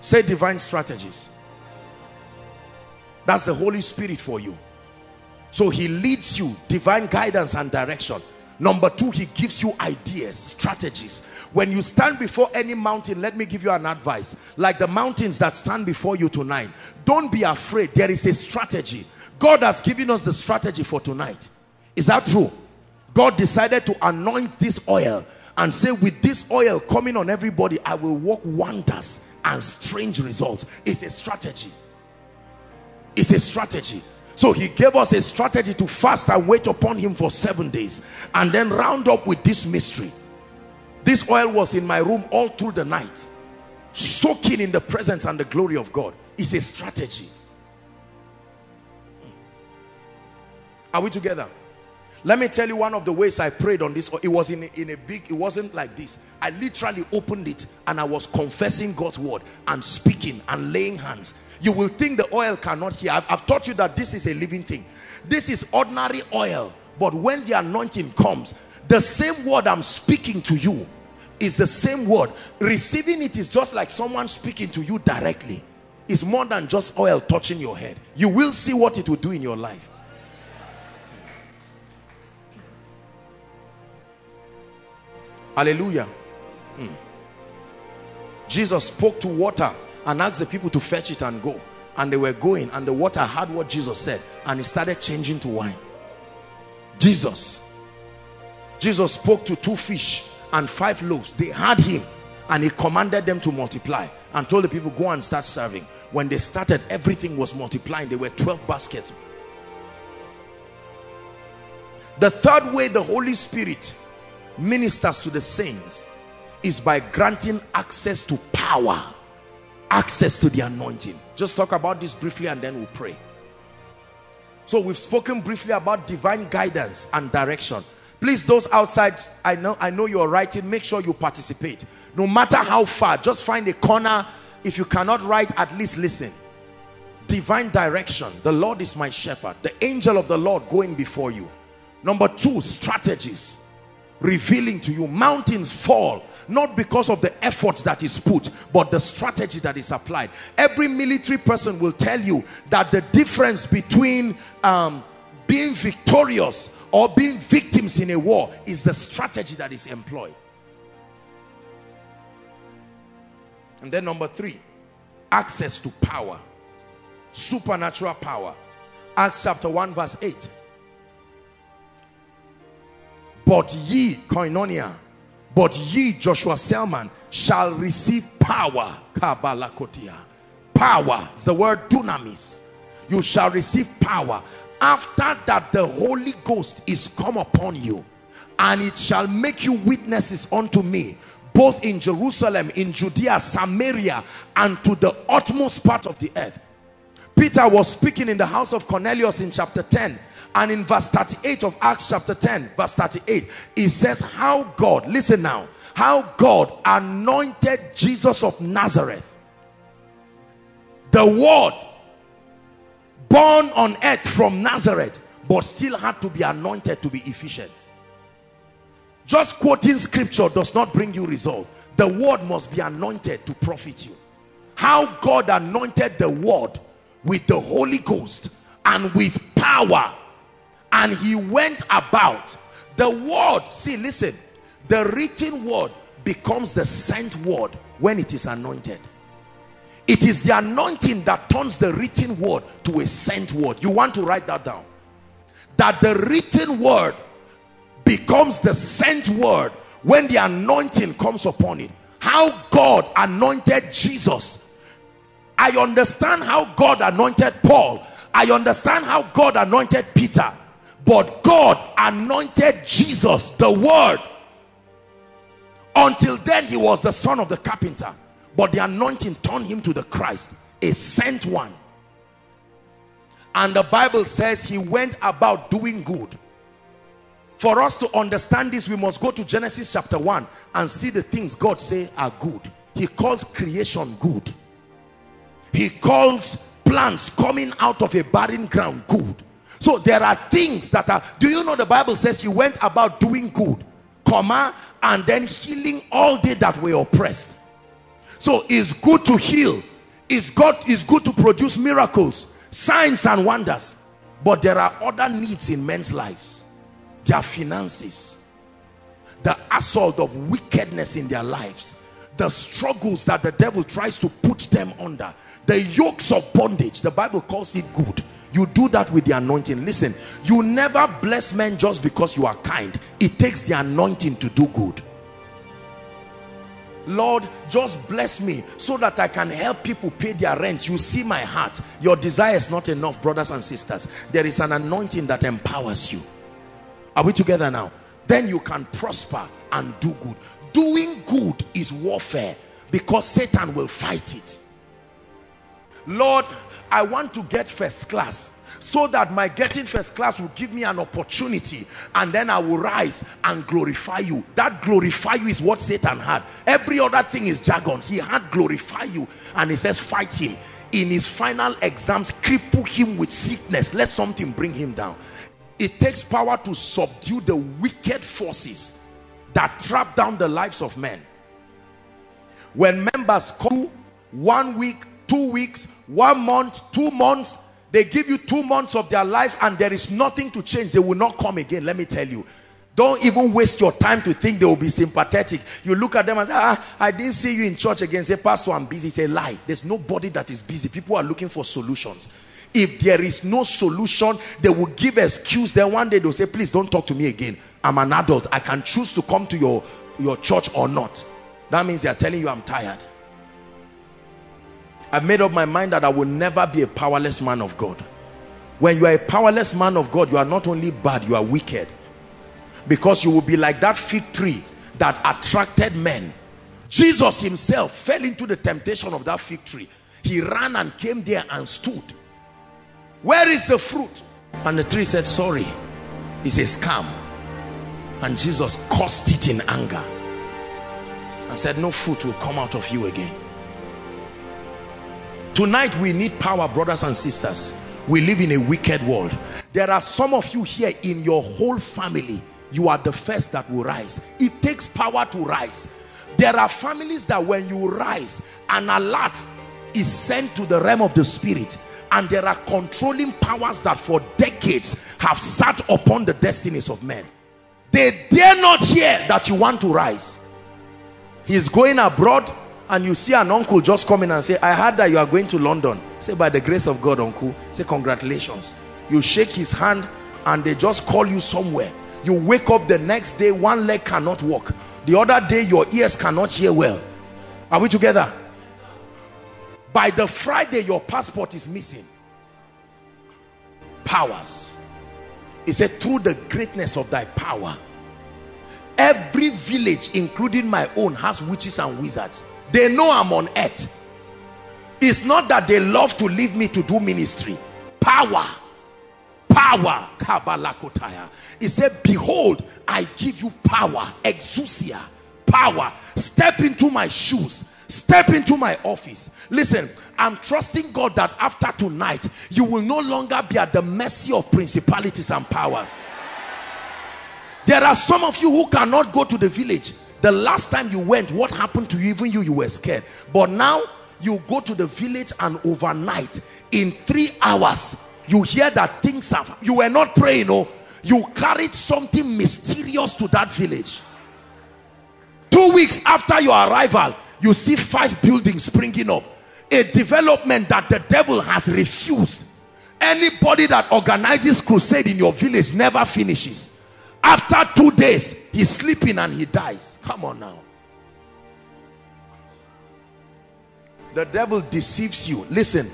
Say divine strategies. That's the Holy Spirit for you. So he leads you, divine guidance and direction. Number two, he gives you ideas, strategies. When you stand before any mountain, let me give you an advice. Like the mountains that stand before you tonight, don't be afraid. There is a strategy. God has given us the strategy for tonight. Is that true? God decided to anoint this oil and say, with this oil coming on everybody, I will work wonders and strange results. It's a strategy. It's a strategy. So he gave us a strategy to fast and wait upon him for 7 days and then round up with this mystery. This oil was in my room all through the night, soaking in the presence and the glory of God. It's a strategy. Are we together? Let me tell you one of the ways I prayed on this. It was in a big, it wasn't like this. I literally opened it and I was confessing God's word and speaking and laying hands. You will think the oil cannot hear. I've taught you that this is a living thing. This is ordinary oil, but when the anointing comes, the same word I'm speaking to you is the same word. Receiving it is just like someone speaking to you directly. It's more than just oil touching your head. You will see what it will do in your life. Hallelujah. Jesus spoke to water and asked the people to fetch it and go. And they were going, and the water heard what Jesus said, and it started changing to wine. Jesus spoke to 2 fish and 5 loaves. They heard him, and he commanded them to multiply and told the people, go and start serving. When they started, everything was multiplying. There were 12 baskets. The third way the Holy Spirit ministers to the saints is by granting access to power, access to the anointing. Just talk about this briefly and then we'll pray. So we've spoken briefly about divine guidance and direction. Please, those outside, I know you're writing, make sure you participate. No matter how far, just find a corner. If you cannot write, at least listen. Divine direction. The Lord is my shepherd. The angel of the Lord going before you. Number two, strategies. Revealing to you. Mountains fall not because of the effort that is put, but the strategy that is applied. Every military person will tell you that the difference between being victorious or being victims in a war is the strategy that is employed. And then number three, access to power, supernatural power. Acts chapter 1 verse 8. But ye, Koinonia, but ye, Joshua Selman, shall receive power. Kabalakotia. Power is the word dunamis. You shall receive power after that the Holy Ghost is come upon you, and it shall make you witnesses unto me, both in Jerusalem, in Judea, Samaria, and to the utmost part of the earth. Peter was speaking in the house of Cornelius in chapter 10. And in verse 38 of Acts chapter 10, verse 38, it says how God, listen now, how God anointed Jesus of Nazareth, the word born on earth from Nazareth, but still had to be anointed to be efficient. Just quoting scripture does not bring you result. The word must be anointed to profit you. How God anointed the word with the Holy Ghost and with power. And he went about. The word, see, listen, the written word becomes the sent word when it is anointed. It is the anointing that turns the written word to a sent word. You want to write that down. That the written word becomes the sent word when the anointing comes upon it. How God anointed Jesus. I understand how God anointed Paul. I understand how God anointed Peter. But God anointed Jesus, the word. Until then, he was the son of the carpenter. But the anointing turned him to the Christ, a sent one. And the Bible says he went about doing good. For us to understand this, we must go to Genesis chapter 1 and see the things God says are good. He calls creation good. He calls plants coming out of a barren ground good. So there are things that are... Do you know the Bible says he went about doing good, and then healing all they that were oppressed. So it's good to heal. It's good to produce miracles, signs and wonders. But there are other needs in men's lives. Their finances, the assault of wickedness in their lives, the struggles that the devil tries to put them under, the yokes of bondage. The Bible calls it good. You do that with the anointing. Listen, you never bless men just because you are kind. It takes the anointing to do good. Lord, just bless me so that I can help people pay their rent. You see my heart. Your desire is not enough, brothers and sisters. There is an anointing that empowers you. Are we together now? Then you can prosper and do good. Doing good is warfare because Satan will fight it. Lord, I want to get first class so that my getting first class will give me an opportunity, and then I will rise and glorify you. That glorify you is what Satan had. Every other thing is jargons. He had glorify you, and he says fight him. In his final exams, cripple him with sickness. Let something bring him down. It takes power to subdue the wicked forces that trap down the lives of men. When members come 1 week, 2 weeks, 1 month, 2 months, they give you 2 months of their lives and there is nothing to change. They will not come again. Let me tell you, don't even waste your time to think they will be sympathetic. You look at them and say, I didn't see you in church again. Say, pastor, I'm busy. Say, lie. There's nobody that is busy. People are looking for solutions. If there is no solution, they will give excuse. Then one day they'll say, please don't talk to me again. I'm an adult. I can choose to come to your church or not. That means they are telling you, I'm tired. I've made up my mind that I will never be a powerless man of God. When you are a powerless man of God, you are not only bad, you are wicked. Because you will be like that fig tree that attracted men. Jesus himself fell into the temptation of that fig tree. He ran and came there and stood. Where is the fruit? And the tree said, sorry, it's a scam. And Jesus cursed it in anger and said, no fruit will come out of you again. Tonight we need power, brothers and sisters. We live in a wicked world. There are some of you here in your whole family, you are the first that will rise. It takes power to rise. There are families that when you rise, an alert is sent to the realm of the spirit. And there are controlling powers that for decades have sat upon the destinies of men. They dare not hear that you want to rise. He's going abroad. And you see an uncle just come in and say, I heard that you are going to London. Say, by the grace of God, uncle. Say, congratulations. You shake his hand and they just call you somewhere. You wake up the next day, one leg cannot walk. The other day, your ears cannot hear well. Are we together? By the Friday, your passport is missing. Powers. He said, through the greatness of thy power. Every village, including my own, has witches and wizards. They know I'm on earth. It's not that they love to leave me to do ministry. Power. Power. Kabalakotaya. He said, behold, I give you power. Exousia. Power. Step into my shoes. Step into my office. Listen, I'm trusting God that after tonight, you will no longer be at the mercy of principalities and powers. There are some of you who cannot go to the village. The last time you went, what happened to you? Even you were scared. But now, you go to the village and overnight, in 3 hours, you hear that things have... You were not praying, oh. You carried something mysterious to that village. 2 weeks after your arrival, you see 5 buildings springing up. a development that the devil has refused. Anybody that organizes crusade in your village never finishes. After 2 days, he's sleeping and he dies. Come on now. The devil deceives you. Listen,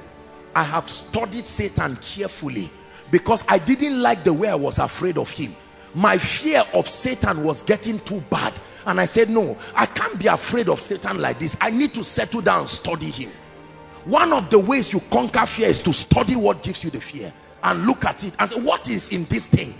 I have studied Satan carefully because I didn't like the way I was afraid of him. My fear of Satan was getting too bad. And I said, no, I can't be afraid of Satan like this. I need to settle down and study him. One of the ways you conquer fear is to study what gives you the fear and look at it and say, what is in this thing?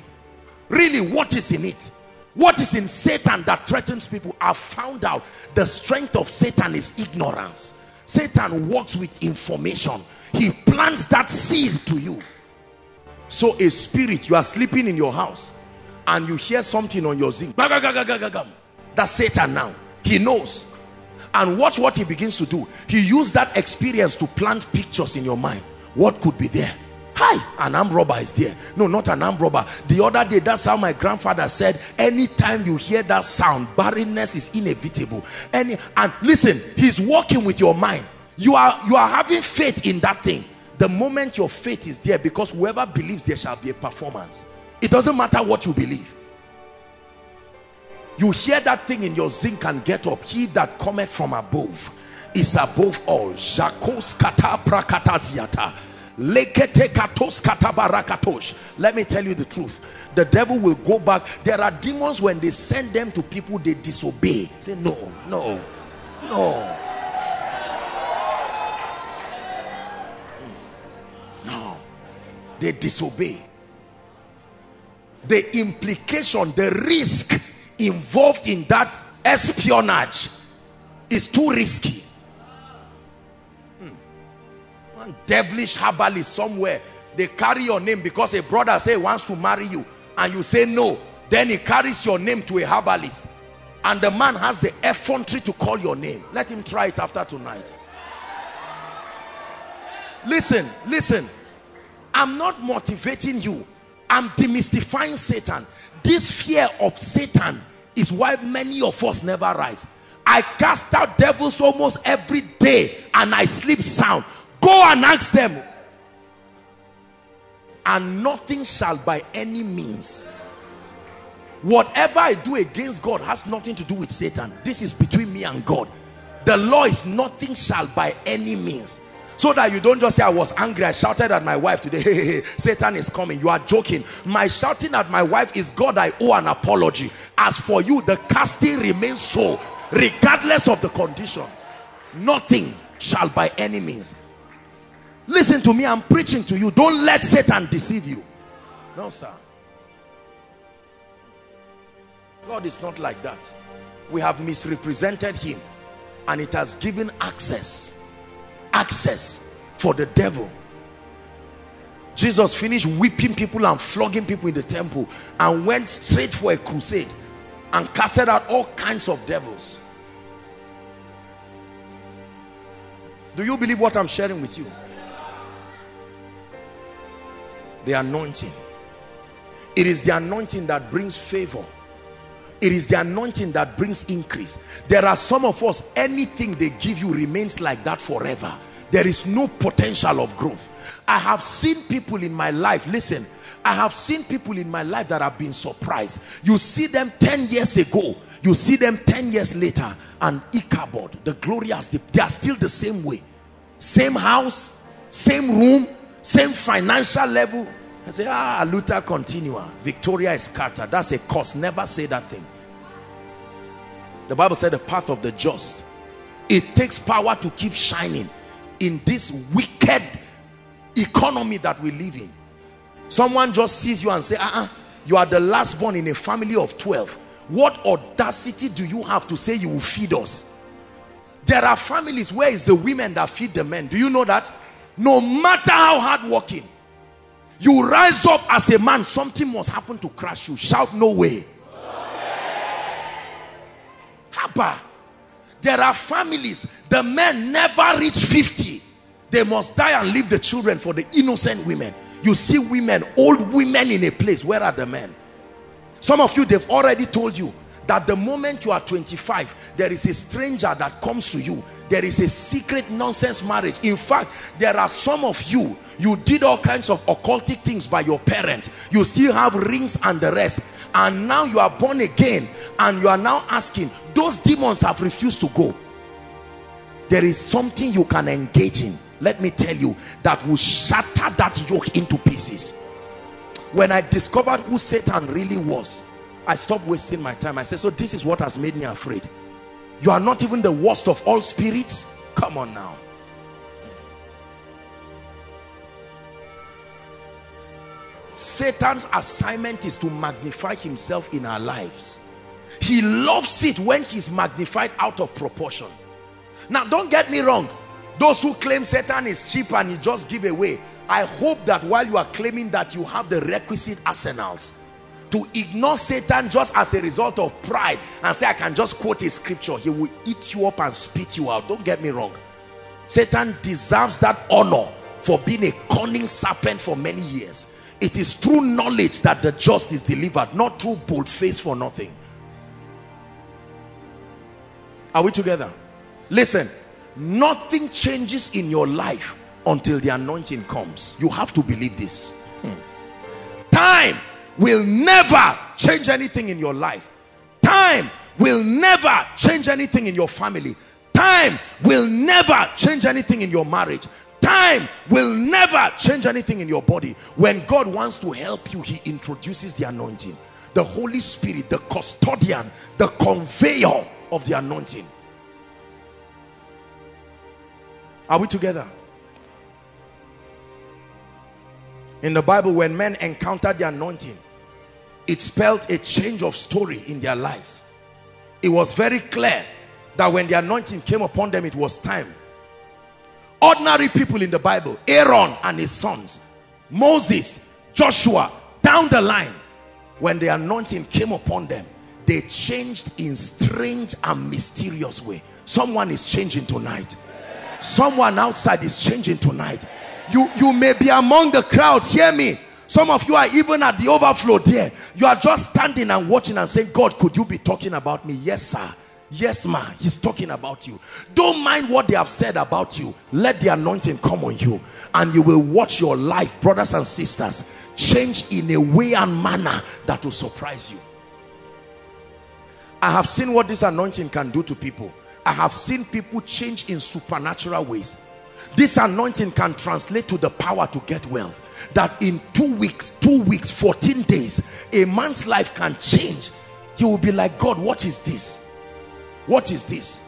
Really, what is in it? What is in Satan that threatens people? I found out the strength of Satan is ignorance. Satan works with information. He plants that seed to you. So a spirit, you are sleeping in your house and you hear something on your zinc. That's Satan now. He knows. And watch what he begins to do. He used that experience to plant pictures in your mind. What could be there? Hi, an armed robber is there. No, not an armed robber. The other day, that's how my grandfather said, anytime you hear that sound, barrenness is inevitable. And listen, he's working with your mind. You are having faith in that thing. The moment your faith is there, because whoever believes there shall be a performance. It doesn't matter what you believe. You hear that thing in your zinc and get up. He that cometh from above is above all. Jakos kata prakataziata. Let me tell you the truth. The devil will go back. There are demons, when they send them to people, they disobey. Say no, no, no, no. They disobey. The implication, the risk involved in that espionage is too risky. Devilish herbalist somewhere, they carry your name because a brother say wants to marry you and you say no, then he carries your name to a herbalist and the man has the effrontery to call your name. Let him try it after tonight. Listen, I'm not motivating you, I'm demystifying Satan. This fear of Satan is why many of us never rise. I cast out devils almost every day and I sleep sound. Go and ask them. And nothing shall by any means. Whatever I do against God has nothing to do with Satan. This is between me and God. The law is nothing shall by any means. So that you don't just say, I was angry, I shouted at my wife today. Hey, hey, hey, Satan is coming. You are joking. My shouting at my wife is God, I owe an apology. As for you, the casting remains so. Regardless of the condition. Nothing shall by any means. Listen to me, I'm preaching to you. Don't let Satan deceive you. No, sir. God is not like that. We have misrepresented him and it has given access for the devil. Jesus finished whipping people and flogging people in the temple and went straight for a crusade and casted out all kinds of devils. Do you believe what I'm sharing with you? The anointing. It is the anointing that brings favor. It is the anointing that brings increase. There are some of us, anything they give you remains like that forever. There is no potential of growth. I have seen people in my life, listen, I have seen people in my life that have been surprised. You see them 10 years ago, you see them 10 years later, and Ichabod, the glory has dipped. They are still the same way. Same house, same room, same financial level. I say, ah, Aluta Continua, Victoria is scattered. That's a curse. Never say that thing. The Bible said the path of the just. It takes power to keep shining in this wicked economy that we live in. Someone just sees you and say, you are the last born in a family of 12. What audacity do you have to say you will feed us? There are families where it's the women that feed the men. Do you know that? No matter how hard working, you rise up as a man, something must happen to crush you. Shout no way. Haba. There are families, the men never reach 50. They must die and leave the children for the innocent women. You see women, old women in a place. Where are the men? Some of you, they've already told you, that the moment you are 25, there is a stranger that comes to you. There is a secret nonsense marriage. In fact, there are some of you, you did all kinds of occultic things by your parents. You still have rings and the rest. And now you are born again and you are now asking, those demons have refused to go. There is something you can engage in, let me tell you, that will shatter that yoke into pieces. When I discovered who Satan really was, I stopped wasting my time. I said, so this is what has made me afraid. You are not even the worst of all spirits. Come on now. Satan's assignment is to magnify himself in our lives. He loves it when he's magnified out of proportion. Now, don't get me wrong. Those who claim Satan is cheap and he just give away, I hope that while you are claiming that, you have the requisite arsenals to ignore Satan just as a result of pride and say, I can just quote a scripture. He will eat you up and spit you out. Don't get me wrong. Satan deserves that honor for being a cunning serpent for many years. It is through knowledge that the just is delivered, not through bold face for nothing. Are we together? Listen, nothing changes in your life until the anointing comes. You have to believe this. Time will never change anything in your life. Time will never change anything in your family. Time will never change anything in your marriage. Time will never change anything in your body. When God wants to help you, he introduces the anointing. The Holy Spirit, the custodian, the conveyor of the anointing. Are we together? In the Bible, when men encountered the anointing, it spelled a change of story in their lives. It was very clear that when the anointing came upon them, it was time. Ordinary people in the Bible, Aaron and his sons, Moses, Joshua, down the line, when the anointing came upon them, they changed in strange and mysterious way. Someone is changing tonight. Someone outside is changing tonight. You may be among the crowds, hear me. Some of you are even at the overflow there. You are just standing and watching and saying, God, could you be talking about me? Yes, sir. Yes, ma. He's talking about you. Don't mind what they have said about you. Let the anointing come on you and you will watch your life, brothers and sisters, change in a way and manner that will surprise you. I have seen what this anointing can do to people. I have seen people change in supernatural ways. This anointing can translate to the power to get wealth. That in 2 weeks, 14 days, a man's life can change. He will be like, God, what is this? What is this?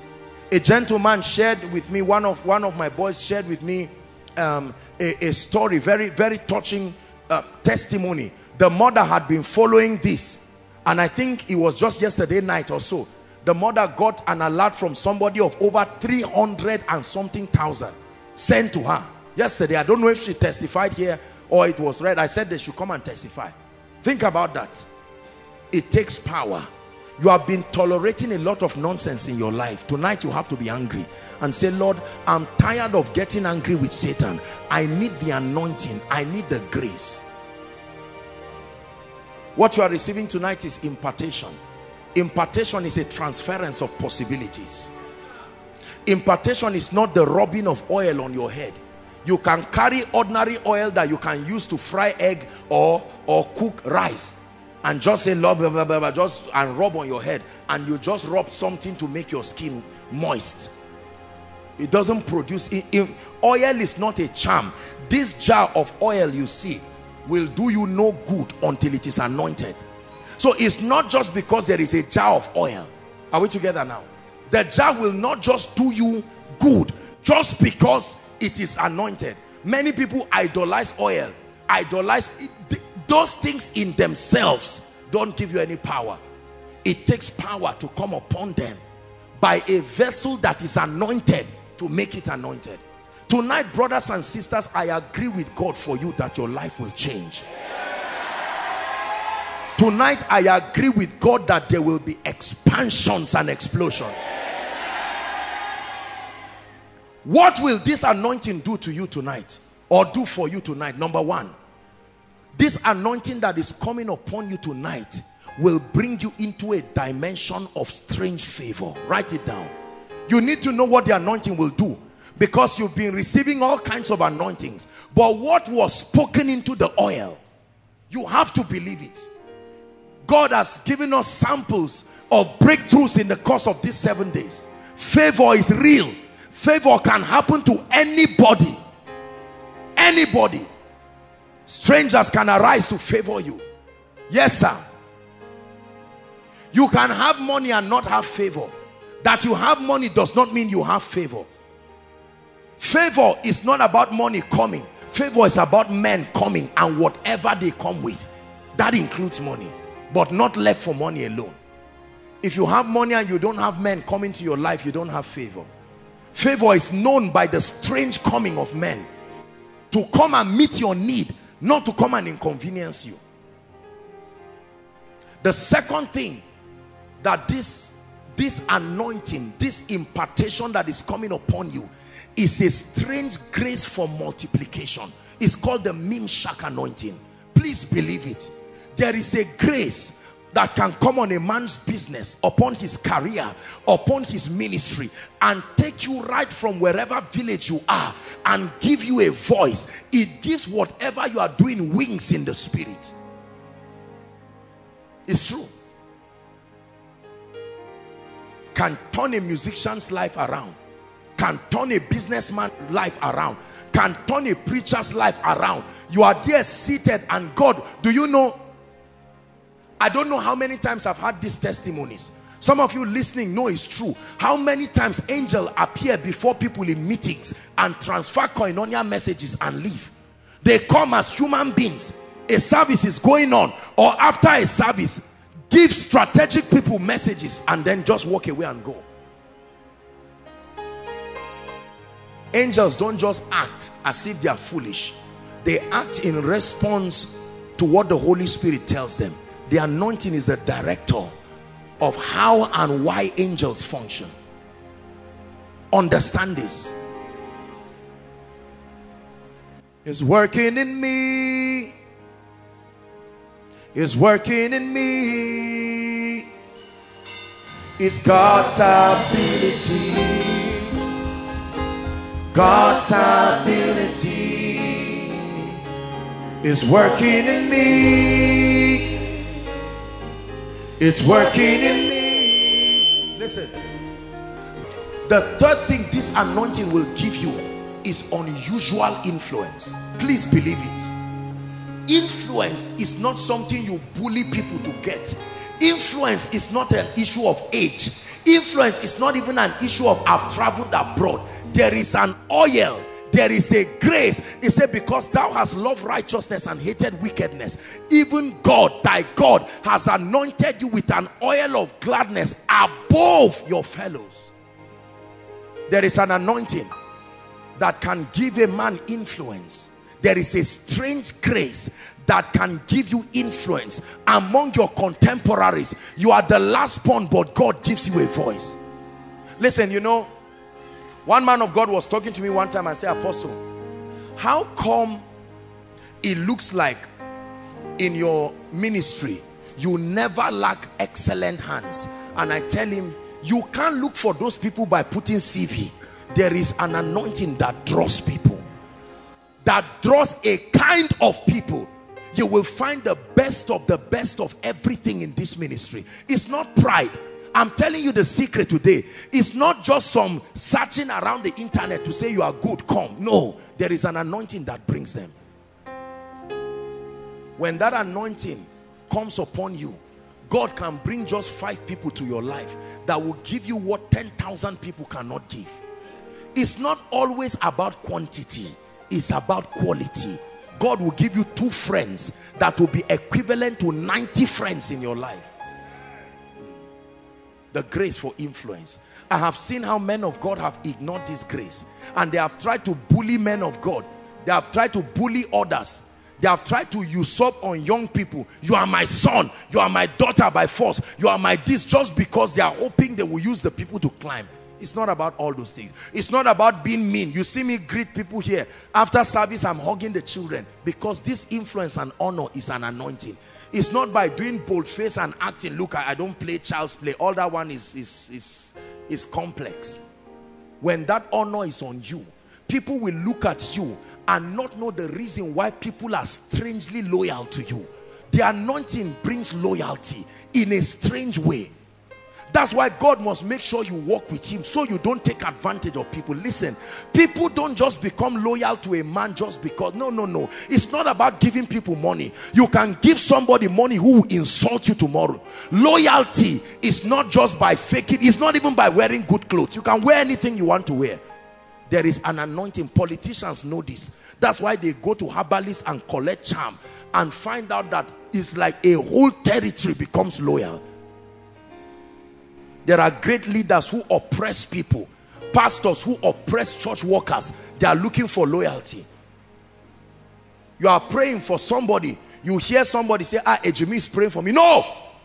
A gentleman shared with me, one of my boys shared with me a story, very, very touching testimony. The mother had been following this. And I think it was just yesterday night or so. The mother got an alert from somebody of over 300 and something thousand. Sent to her yesterday. I don't know if she testified here or it was read. I said they should come and testify. Think about that. It takes power. You have been tolerating a lot of nonsense in your life. Tonight you have to be angry and say, Lord, I'm tired of getting angry with Satan. I need the anointing. I need the grace. What you are receiving tonight is impartation. Impartation is a transference of possibilities. Impartation is not the rubbing of oil on your head. You can carry ordinary oil that you can use to fry egg or cook rice and just say blah, blah, blah, blah, just and rub on your head, and you just rub something to make your skin moist. It doesn't produce oil. Is not a charm. This jar of oil you see will do you no good until it is anointed. So it's not just because there is a jar of oil. Are we together now? The jar will not just do you good just because it is anointed. Many people idolize oil, idolize it. Those things in themselves don't give you any power. It takes power to come upon them by a vessel that is anointed to make it anointed. Tonight, brothers and sisters, I agree with God for you that your life will change. Tonight, I agree with God that there will be expansions and explosions. What will this anointing do to you tonight, or do for you tonight? Number one, this anointing that is coming upon you tonight will bring you into a dimension of strange favor. Write it down. You need to know what the anointing will do, because you've been receiving all kinds of anointings. But what was spoken into the oil, you have to believe it. God has given us samples of breakthroughs in the course of these 7 days. Favor is real. Favor can happen to anybody. Anybody. Strangers can arise to favor you. Yes, sir. You can have money and not have favor. That you have money does not mean you have favor. Favor is not about money coming. Favor is about men coming and whatever they come with. That includes money, but not left for money alone. If you have money and you don't have men coming to your life, you don't have favor. Favor is known by the strange coming of men to come and meet your need, not to come and inconvenience you. The second thing that this anointing, this impartation that is coming upon you, is a strange grace for multiplication. It's called the Mimshak anointing. Please believe it. There is a grace that can come on a man's business, upon his career, upon his ministry, and take you right from wherever village you are and give you a voice. It gives whatever you are doing wings in the spirit. It's true. Can turn a musician's life around. Can turn a businessman's life around. Can turn a preacher's life around. You are there seated and God, do you know, I don't know how many times I've had these testimonies. Some of you listening know it's true. How many times angels appear before people in meetings and transfer Koinonia messages and leave. They come as human beings. A service is going on, or after a service, give strategic people messages and then just walk away and go. Angels don't just act as if they are foolish. They act in response to what the Holy Spirit tells them. The anointing is the director of how and why angels function. Understand this. It's working in me. It's working in me. It's God's ability. God's ability is working in me. It's working in me. Listen. The third thing this anointing will give you is unusual influence. Please believe it. Influence is not something you bully people to get. Influence is not an issue of age. Influence is not even an issue of I've traveled abroad. There is an oil. There is a grace. He said, because thou hast loved righteousness and hated wickedness, even God, thy God, has anointed you with an oil of gladness above your fellows. There is an anointing that can give a man influence. There is a strange grace that can give you influence among your contemporaries. You are the last born, but God gives you a voice. Listen, you know, one man of God was talking to me one time and said, Apostle, how come it looks like in your ministry you never lack excellent hands? And I tell him, you can't look for those people by putting CV. There is an anointing that draws people, that draws a kind of people. You will find the best of everything in this ministry. It's not pride. I'm telling you the secret today. It's not just some searching around the internet to say you are good, come. No, there is an anointing that brings them. When that anointing comes upon you, God can bring just 5 people to your life that will give you what 10,000 people cannot give. It's not always about quantity. It's about quality. God will give you 2 friends that will be equivalent to 90 friends in your life. The grace for influence. I have seen how men of God have ignored this grace, and they have tried to bully men of God. They have tried to bully others. They have tried to usurp on young people. You are my son. You are my daughter by force. You are my this, just because they are hoping they will use the people to climb. It's not about all those things. It's not about being mean. You see me greet people here. After service, I'm hugging the children, because this influence and honor is an anointing. It's not by doing bold face and acting, look, I don't play child's play. All that one is complex. When that honor is on you, people will look at you and not know the reason why people are strangely loyal to you. The anointing brings loyalty in a strange way. That's why God must make sure you walk with him, so you don't take advantage of people. Listen, people don't just become loyal to a man just because. No. It's not about giving people money. You can give somebody money who will insult you tomorrow. Loyalty is not just by faking. It's not even by wearing good clothes. You can wear anything you want to wear. There is an anointing. Politicians know this. That's why they go to herbalists and collect charm and find out that it's like a whole territory becomes loyal. There are great leaders who oppress people, pastors who oppress church workers. They are looking for loyalty. You are praying for somebody. You hear somebody say, ah, Ejimi is praying for me. No,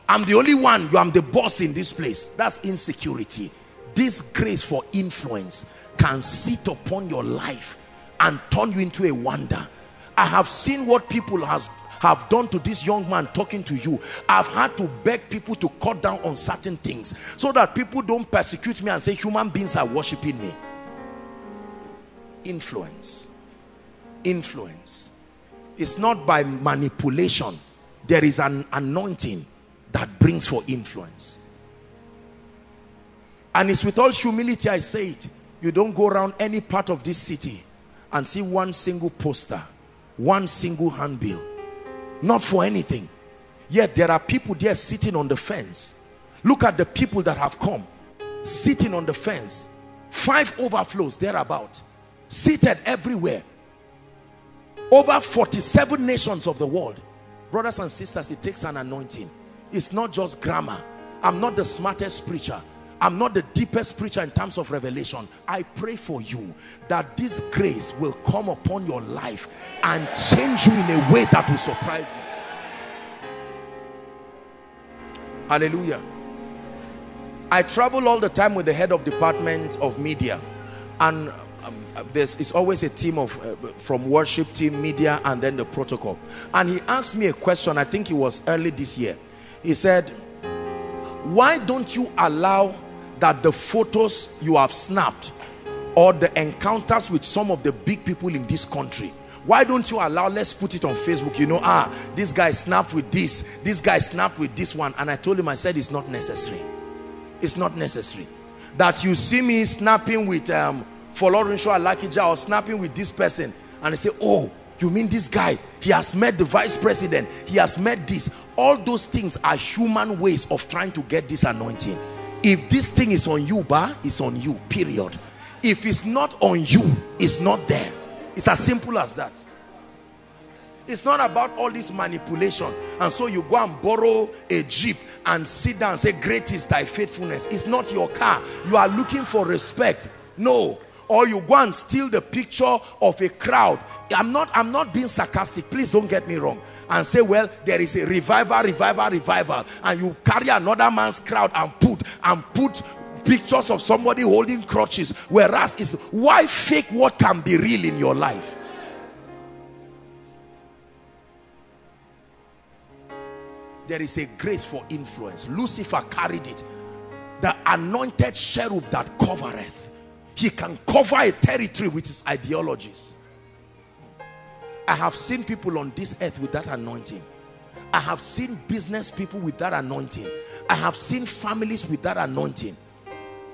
I'm the only one. I'm the boss in this place. That's insecurity. This grace for influence can sit upon your life and turn you into a wonder. I have seen what people have done to this young man talking to you. I've had to beg people to cut down on certain things so that people don't persecute me and say human beings are worshiping me. Influence. It's not by manipulation. There is an anointing that brings for influence. And it's with all humility I say it. You don't go around any part of this city and see one single poster, one single handbill. Not for anything. Yet there are people there sitting on the fence. Look at the people that have come. Sitting on the fence. 5 overflows thereabout. Seated everywhere. Over 47 nations of the world. Brothers and sisters, it takes an anointing. It's not just grammar. I'm not the smartest preacher. I'm not the deepest preacher in terms of revelation. I pray for you that this grace will come upon your life and change you in a way that will surprise you. Hallelujah. I travel all the time with the head of department of media, and it's always a team of from worship team, media, and then the protocol. And he asked me a question. I think it was early this year. He said, why don't you allow that the photos you have snapped or the encounters with some of the big people in this country, why don't you allow, let's put it on Facebook, you know, this guy snapped with this guy snapped with this one. And I told him, I said, it's not necessary. It's not necessary that you see me snapping with Folorunsho Alakija or snapping with this person, and I say, oh, you mean this guy, he has met the vice president, he has met this. All those things are human ways of trying to get this anointing. If this thing is on you, it's on you, period. If it's not on you, it's not there. It's as simple as that. It's not about all this manipulation. And so you go and borrow a jeep and sit down and say, great is thy faithfulness. It's not your car. You are looking for respect. No. Or you go and steal the picture of a crowd. I'm not being sarcastic, please don't get me wrong, and say, well, there is a revival, and you carry another man's crowd and put pictures of somebody holding crutches, whereas it's, why fake what can be real in your life? There is a grace for influence. Lucifer carried it, the anointed cherub that covereth. He can cover a territory with his ideologies. I have seen people on this earth with that anointing. I have seen business people with that anointing. I have seen families with that anointing.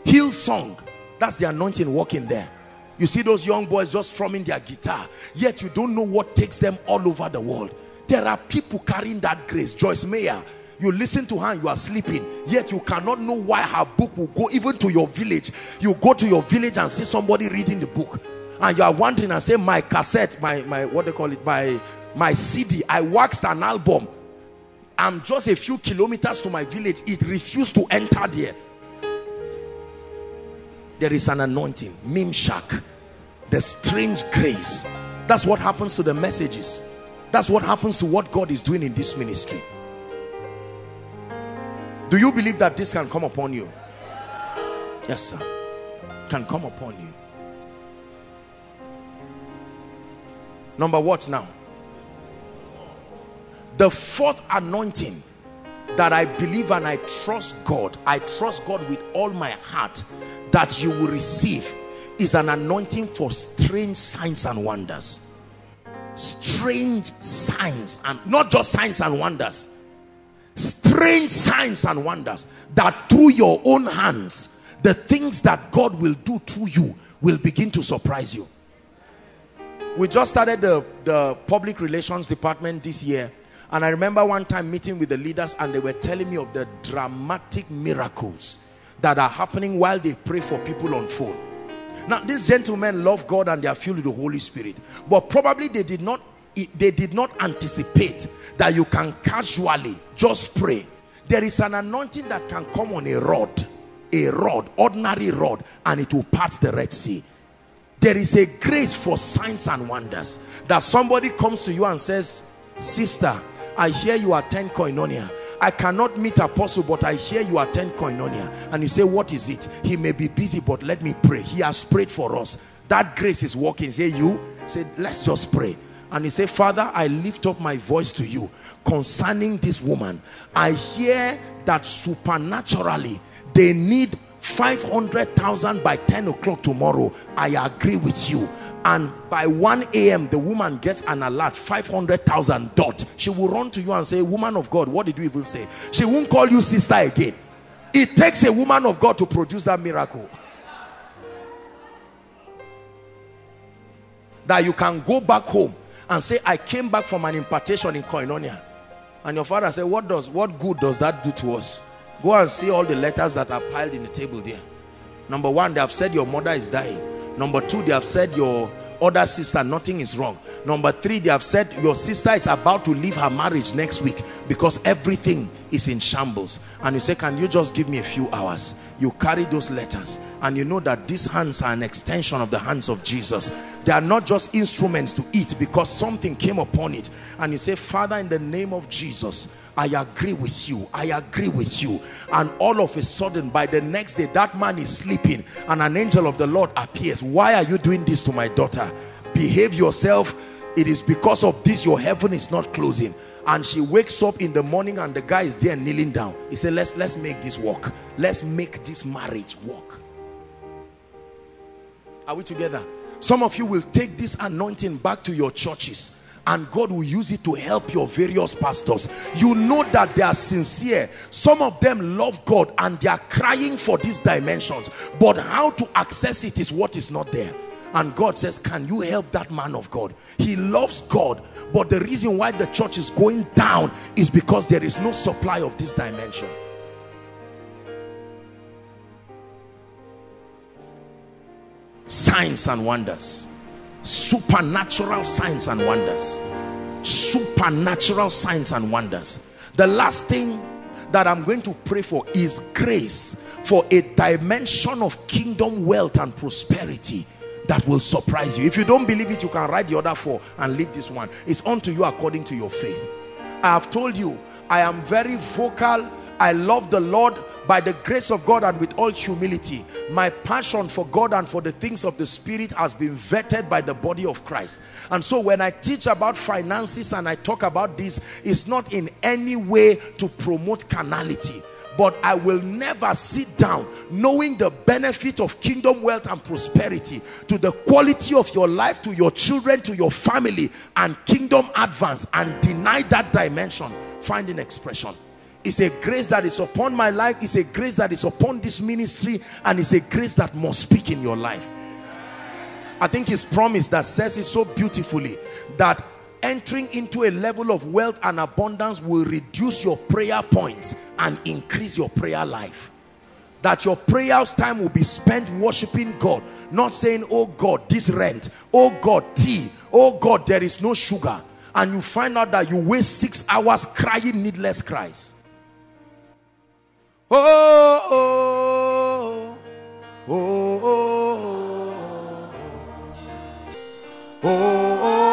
Hillsong, that's the anointing working there. You see those young boys just strumming their guitar, yet you don't know what takes them all over the world. There are people carrying that grace. Joyce Meyer, you listen to her and you are sleeping, yet you cannot know why her book will go even to your village. You go to your village and see somebody reading the book, and you are wondering and say, my cassette, my CD, I waxed an album. I'm just a few kilometers to my village. It refused to enter there. There is an anointing. Mimshak, the strange grace. That's what happens to the messages. That's what happens to what God is doing in this ministry. Do you believe that this can come upon you? Yes, sir. can come upon you. Number what now? The fourth anointing that I believe and I trust God with all my heart that you will receive is an anointing for strange signs and wonders. Strange signs, and not just signs and wonders, strange signs and wonders, that through your own hands, the things that God will do to you will begin to surprise you. We just started the public relations department this year, and I remember one time meeting with the leaders, and they were telling me of the dramatic miracles that are happening while they pray for people on phone. Now, these gentlemen love God and they are filled with the Holy Spirit, but probably they did not anticipate that you can casually just pray. There is an anointing that can come on a rod, ordinary rod, and it will part the Red Sea. There is a grace for signs and wonders, that somebody comes to you and says, "Sister, I hear you attend Koinonia. I cannot meet Apostle, but I hear you attend Koinonia." And you say, "What is it?" "He may be busy, but let me pray. He has prayed for us." That grace is working. Say, "You," say, "let's just pray." And you say, "Father, I lift up my voice to you concerning this woman. I hear that supernaturally they need 500,000 by 10 o'clock tomorrow. I agree with you." And by 1 a.m. the woman gets an alert, 500,000 dot. She will run to you and say, "Woman of God, what did you even say?" She won't call you sister again. It takes a woman of God to produce that miracle. That you can go back home and say, "I came back from an impartation in Koinonia." And your father said, what good does that do to us? Go and see all the letters that are piled in the table there. Number one, they have said your mother is dying. Number two, they have said your other sister, nothing is wrong. Number three, they have said your sister is about to leave her marriage next week because everything is in shambles. And you say, "Can you just give me a few hours?" You carry those letters, and you know that these hands are an extension of the hands of Jesus. They are not just instruments to eat, because something came upon it. And you say, "Father, in the name of Jesus, I agree with you. I agree with you." And all of a sudden, by the next day, that man is sleeping and an angel of the Lord appears. "Why are you doing this to my daughter? Behave yourself. It is because of this your heaven is not closing." And she wakes up in the morning and the guy is there kneeling down. He said, let's make this work. Let's make this marriage work. Are we together? Some of you will take this anointing back to your churches, and God will use it to help your various pastors. You know that they are sincere. Some of them love God and they are crying for these dimensions, but how to access it is what is not there. And God says, "Can you help that man of God? He loves God, but the reason why the church is going down is because there is no supply of this dimension." Signs and wonders. Supernatural signs and wonders. Supernatural signs and wonders. The last thing that I'm going to pray for is grace for a dimension of kingdom wealth and prosperity that will surprise you. If you don't believe it, you can write the other four and leave this one. It's unto you according to your faith. I have told you, I am very vocal. I love the Lord by the grace of God and with all humility. My passion for God and for the things of the Spirit has been vetted by the body of Christ. And so when I teach about finances and I talk about this, it's not in any way to promote carnality. But I will never sit down, knowing the benefit of kingdom wealth and prosperity to the quality of your life, to your children, to your family, and kingdom advance, and deny that dimension finding expression. It's a grace that is upon my life. It's a grace that is upon this ministry, and it's a grace that must speak in your life. I think his promise that says it so beautifully, that entering into a level of wealth and abundance will reduce your prayer points and increase your prayer life. That your prayers time will be spent worshiping God, not saying, "Oh God, this rent, oh God, tea, oh God, there is no sugar." And you find out that you waste 6 hours crying needless cries. Oh, oh, oh, oh, oh.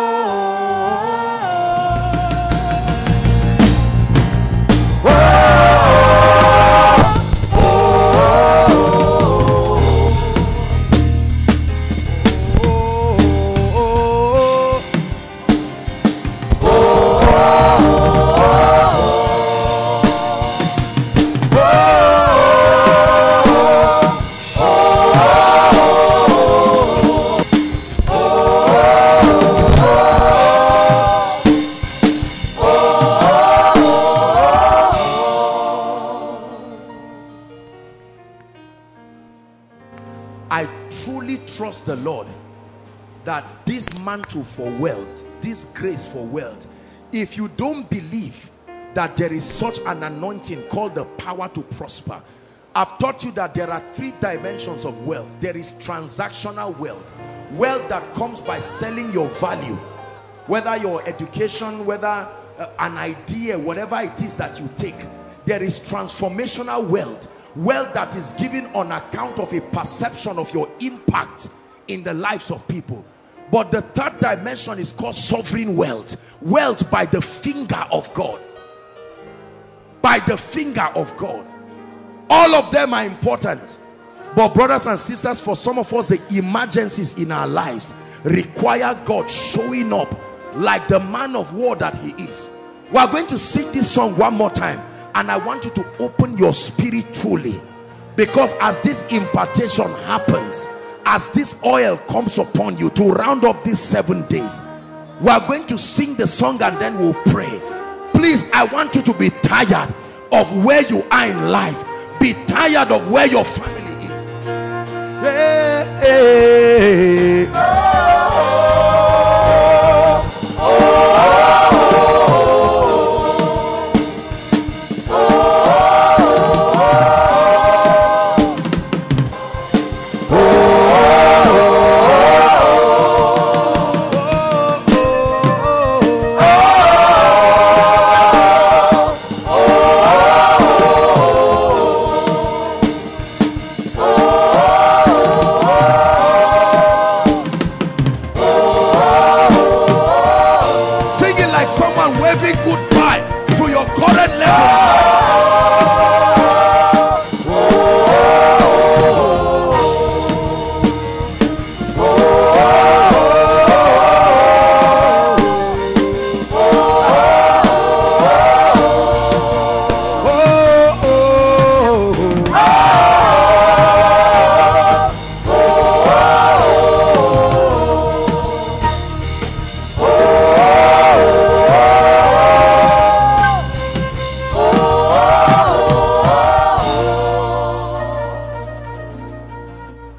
trust the Lord that this mantle for wealth, this grace for wealth, if you don't believe that there is such an anointing called the power to prosper, I've taught you that there are three dimensions of wealth. There is transactional wealth, wealth that comes by selling your value, whether your education, whether an idea, whatever it is that you take. There is transformational wealth, wealth that is given on account of a perception of your impact in the lives of people. But the third dimension is called sovereign wealth, wealth by the finger of God, by the finger of God. All of them are important, but brothers and sisters, for some of us, the emergencies in our lives require God showing up like the man of war that he is. We are going to sing this song one more time, and I want you to open your spirit truly, because as this impartation happens, as this oil comes upon you to round up these 7 days, we are going to sing the song and then we'll pray. Please, I want you to be tired of where you are in life. Be tired of where your family is. Hey, hey. Oh, oh, oh.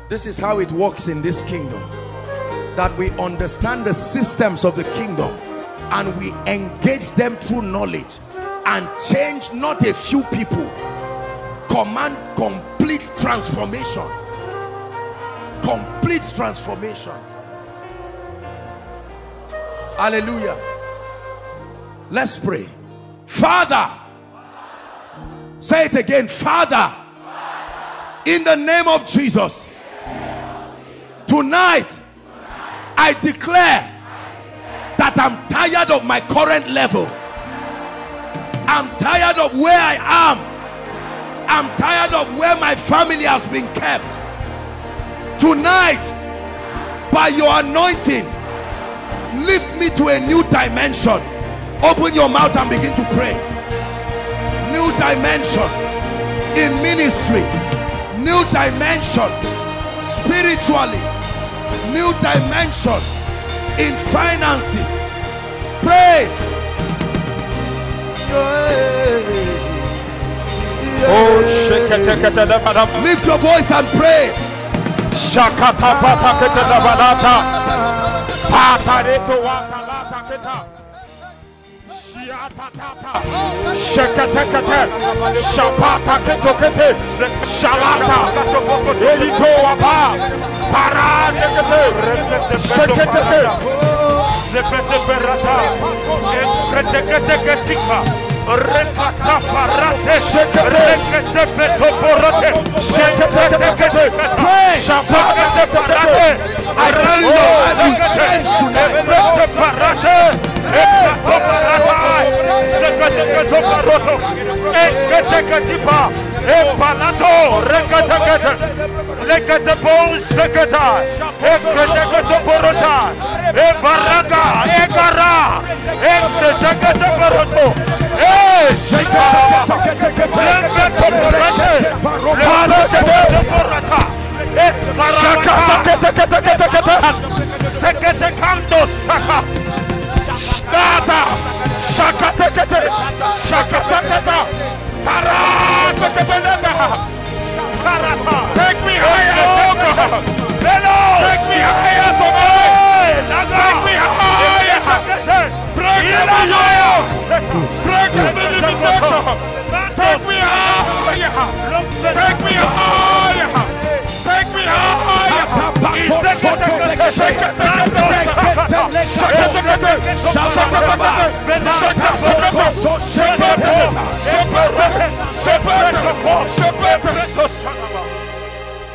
This is how it works in this kingdom, that we understand the systems of the kingdom and we engage them through knowledge and change not a few people, command complete transformation, complete transformation. Hallelujah. Let's pray. Father, say it again. Father, in the name of Jesus, tonight, I declare that I'm tired of my current level. I'm tired of where I am. I'm tired of where my family has been kept. Tonight, by your anointing, lift me to a new dimension. Open your mouth and begin to pray. New dimension in ministry. New dimension spiritually. New dimension in finances. Pray. Lift your voice and pray. Take me higher. Take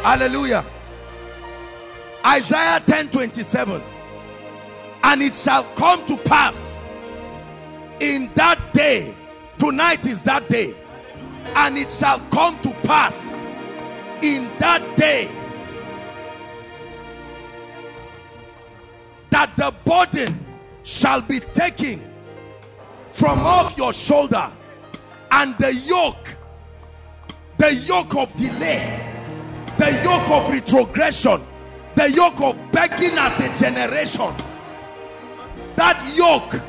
Hallelujah. Isaiah 10:27. And it shall come to pass in that day. Tonight is that day. And it shall come to pass in that day that the burden shall be taken from off your shoulder, and the yoke of delay, the yoke of retrogression, the yoke of begging as a generation, that yoke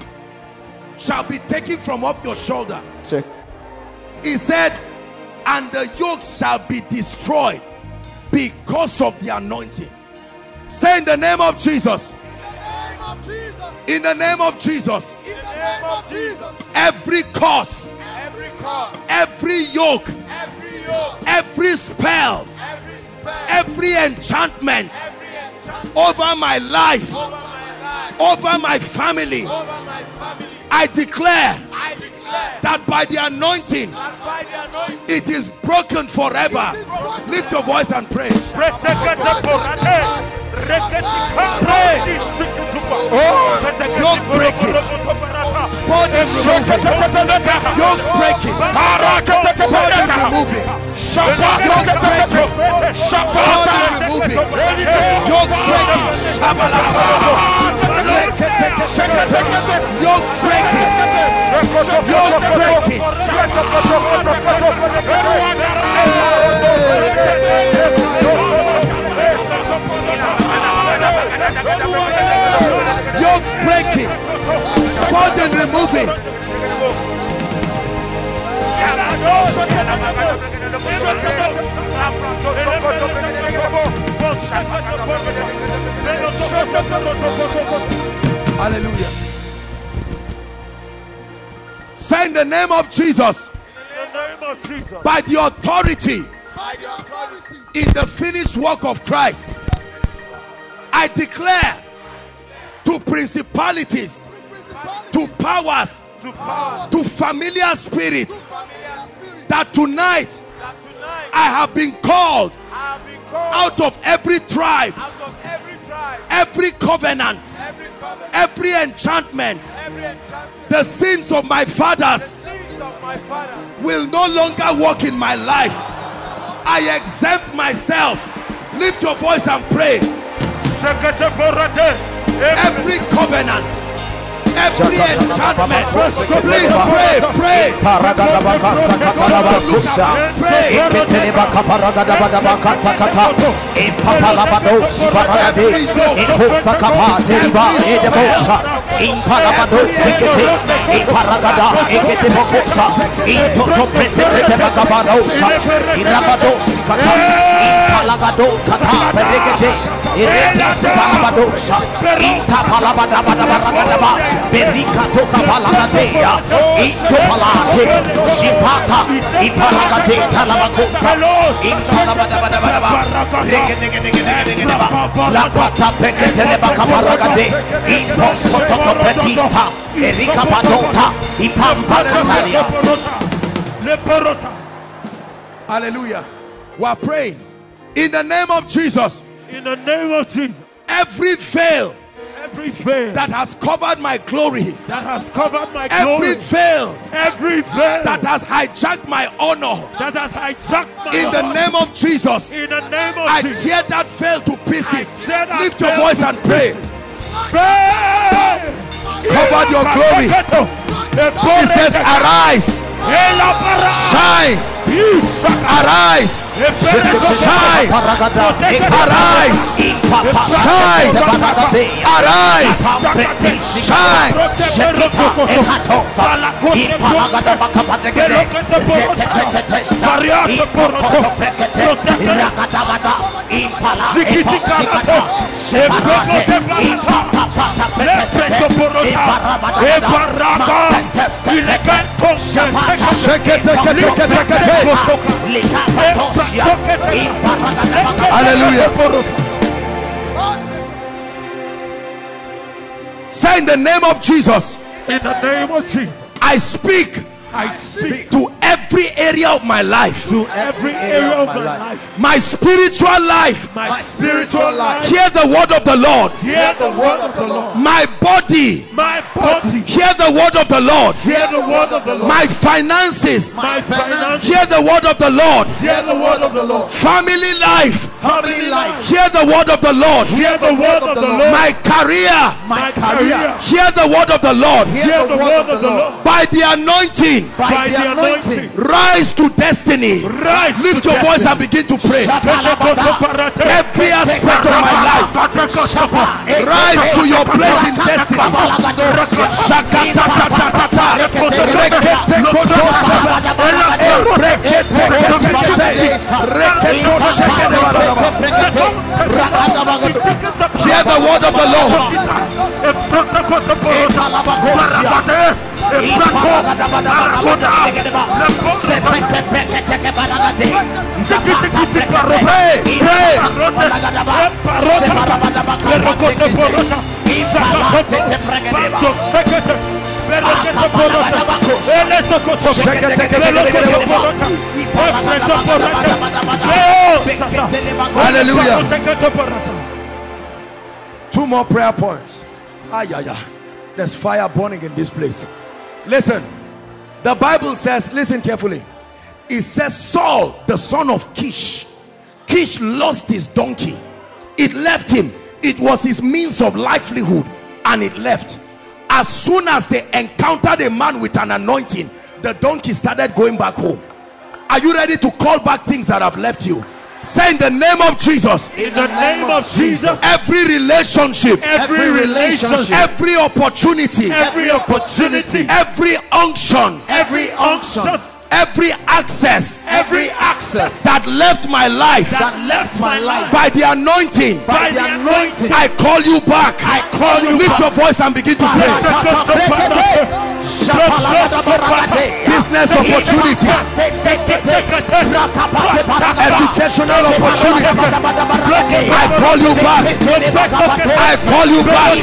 shall be taken from off your shoulder. Check. He said, and the yoke shall be destroyed because of the anointing. Say, in the name of Jesus. In the name of Jesus. In the name of Jesus. Every curse. Every curse. Every yoke. Every yoke. Every spell. Every spell. Every enchantment. Every enchantment. Over my life. Over my life. Over my family. Over my family. I declare, that by the anointing, it is broken forever. Lift your voice and pray. Pray. Yoke breaking. Body removing. Yoke breaking. Body removing. Yoke breaking. Body removing. Yoke breaking. Yoke breaking. Yoke breaking. Yoke breaking, burden removing. Hallelujah. Say, in the name of Jesus, by the authority in the finished work of Christ, I declare to principalities, to powers, to familiar spirits, that tonight I have been called out of every tribe, every covenant, every enchantment. The sins of my fathers will no longer work in my life. I exempt myself. Lift your voice and pray. Every covenant, every enchantment, please pray, pray. Hallelujah. We are praying in the name of Jesus. In the name of Jesus. Every veil. Every veil that has covered my glory, that has covered my glory, every veil that has hijacked my honor, that has hijacked my honor. In the name of Jesus, in the name of Jesus, tear that veil to pieces. Lift your voice and pray. Cover your glory. He says, arise, shine, arise, shine, arise, shine, arise, shine. Hallelujah. Say in the name of Jesus. In the name of Jesus. I speak to every area of my life. To every area of my life. My spiritual life. My spiritual life. Hear the word of the Lord. Hear the word of the Lord. My body. My body. Hear the word of the Lord. Hear the word of the Lord. My finances. My finances. Hear the word of the Lord. Hear the word of the Lord. Family life. Family life. Hear the word of the Lord. Hear the word of the Lord. My career. My career. Hear the word of the Lord. Hear the word of the Lord. By the anointing. By the anointing. Rise to destiny. Rise. Lift your voice and begin to pray. Every aspect of my life, rise to your place in destiny. Hear the word of the Lord. Hallelujah. 2 more prayer points. There's fire burning in this place. Listen, the Bible says, listen carefully, it says Saul the son of Kish lost his donkey. It left him. It was his means of livelihood, and it left. As soon as they encountered a man with an anointing, the donkey started going back home. Are you ready to call back things that have left you? Say in the name of Jesus. In the name of Jesus. Every relationship. Every relationship. Every opportunity. Every opportunity. Every unction. Every unction. Every access. Every access that left my life. That left my life. By the anointing. By the anointing. I call you back. I call you back. Lift your voice and begin to pray. Business opportunities. Educational opportunities. I call you back. I call you back.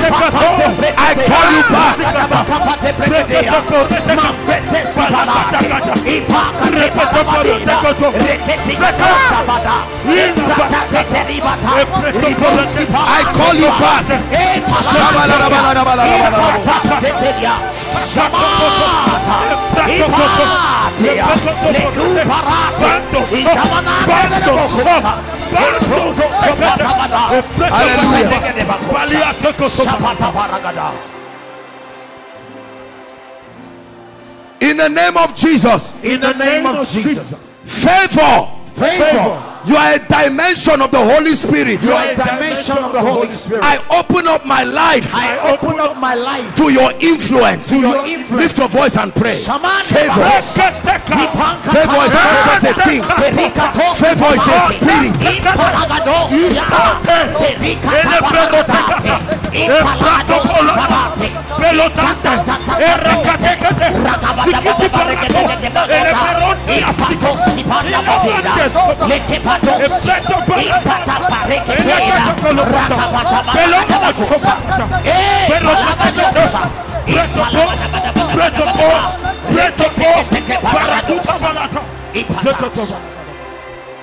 I call you back. I call you back. Hallelujah. In the name of Jesus. In the name of Jesus. Favor. You are a dimension of the Holy Spirit. You are a dimension of the Holy Spirit. I open up my life. I open up my life to your influence. To your influence. Lift your voice and pray. Favor. Favor is not just a thing. Favor is a spirit.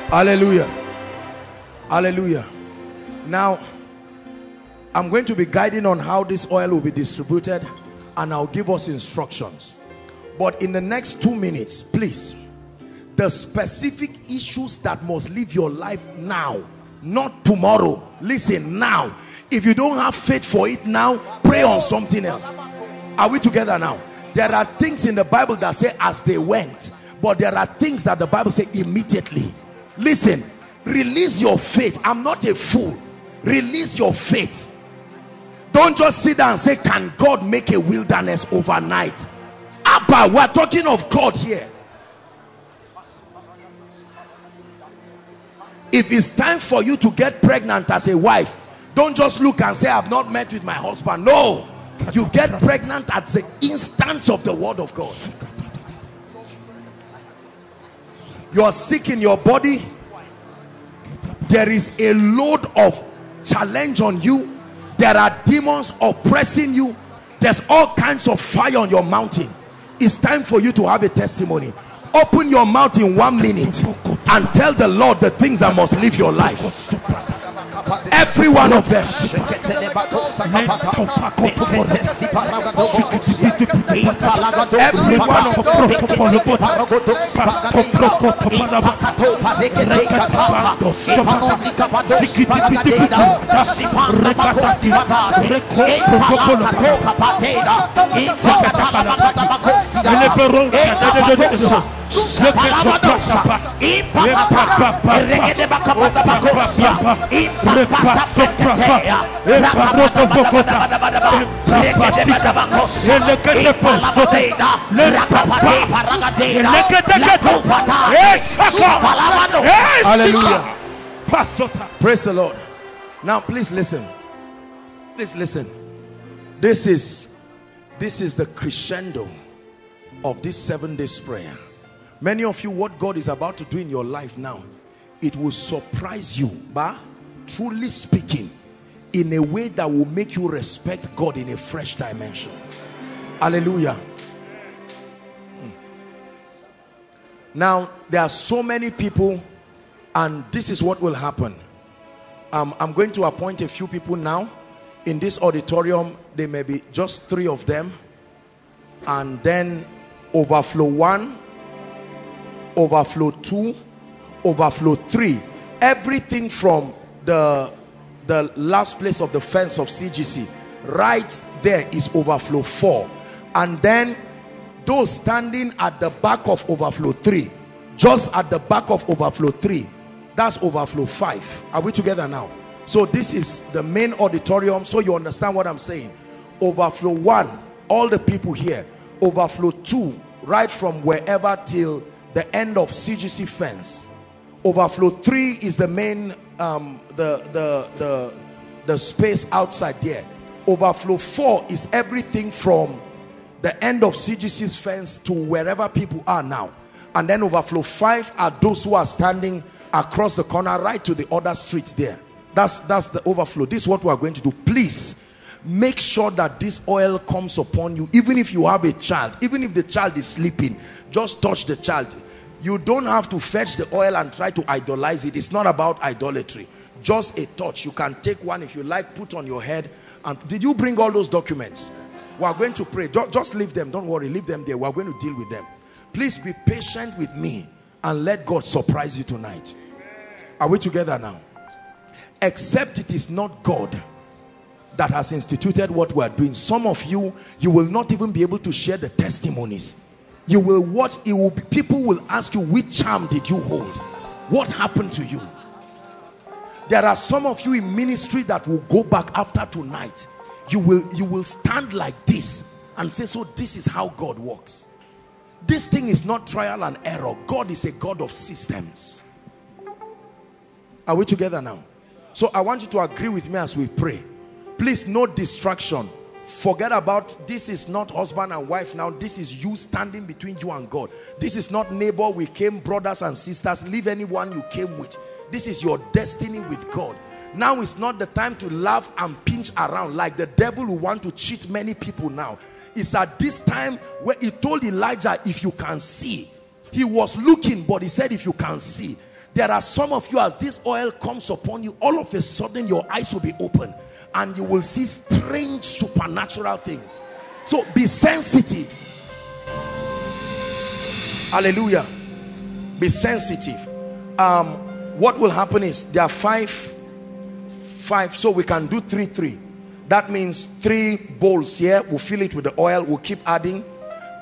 Hallelujah. Now I'm going to be guiding on how this oil will be distributed, and I'll give us instructions. But in the next 2 minutes, please, the specific issues that must leave your life now, not tomorrow. Listen, now. If you don't have faith for it now, pray on something else. Are we together now? There are things in the Bible that say as they went, but there are things that the Bible say immediately. Listen, release your faith. I'm not a fool. Release your faith. Don't just sit down and say, can God make a wilderness overnight? Abba, we're talking of God here. If it's time for you to get pregnant as a wife, don't just look and say, I've not met with my husband. No, you get pregnant at the instance of the word of God. You are sick in your body. There is a load of challenge on you. There are demons oppressing you. There's all kinds of fire on your mountain. It's time for you to have a testimony. Open your mouth in 1 minute and tell the Lord the things that must live your life. Every one of them. Every one of them. Hallelujah. Praise the Lord. Now please listen. Please listen. This is the crescendo of this 7 days prayer. Many of you, what God is about to do in your life now, it will surprise you, but truly speaking, in a way that will make you respect God in a fresh dimension. Hallelujah. Now, there are so many people, and this is what will happen. I'm going to appoint a few people now. In this auditorium, there may be just 3 of them, and then overflow 1, overflow 2, overflow 3. Everything from the last place of the fence of CGC right there is overflow 4, and then those standing at the back of overflow 3, just at the back of overflow 3, that's overflow 5. Are we together now? So this is the main auditorium, so you understand what I'm saying. Overflow 1, all the people here. Overflow 2, right from wherever till the end of CGC fence. Overflow 3 is the main the space outside there. Overflow 4 is everything from the end of CGC's fence to wherever people are now. And then overflow 5 are those who are standing across the corner right to the other street there. That's the overflow. This is what we are going to do. Please make sure that this oil comes upon you. Even if you have a child, even if the child is sleeping, just touch the child. You don't have to fetch the oil and try to idolize it. It's not about idolatry. Just a touch. You can take one if you like, put on your head. And did you bring all those documents? We are going to pray. Just leave them. Don't worry. Leave them there. We are going to deal with them. Please be patient with me and let God surprise you tonight. Are we together now? Except it is not God that has instituted what we are doing. Some of you, you will not even be able to share the testimonies. You will watch, it will be, people will ask you, which charm did you hold? What happened to you? There are some of you in ministry that will go back after tonight. You will stand like this and say, so this is how God works. This thing is not trial and error. God is a God of systems. Are we together now? So I want you to agree with me as we pray. Please, no distraction. Forget about this is not husband and wife now. This is you standing between you and God. This is not neighbor. We came brothers and sisters. Leave anyone you came with. This is your destiny with God. Now it's not the time to laugh and pinch around like the devil who want to cheat many people now. It's at this time where he told Elijah, if you can see. He was looking, but he said, if you can see. There are some of you, as this oil comes upon you, all of a sudden your eyes will be open. And you will see strange supernatural things. So be sensitive. Hallelujah. Be sensitive. What will happen is there are 5, 5, so we can do 3, 3. That means 3 bowls here. We'll fill it with the oil. We'll keep adding,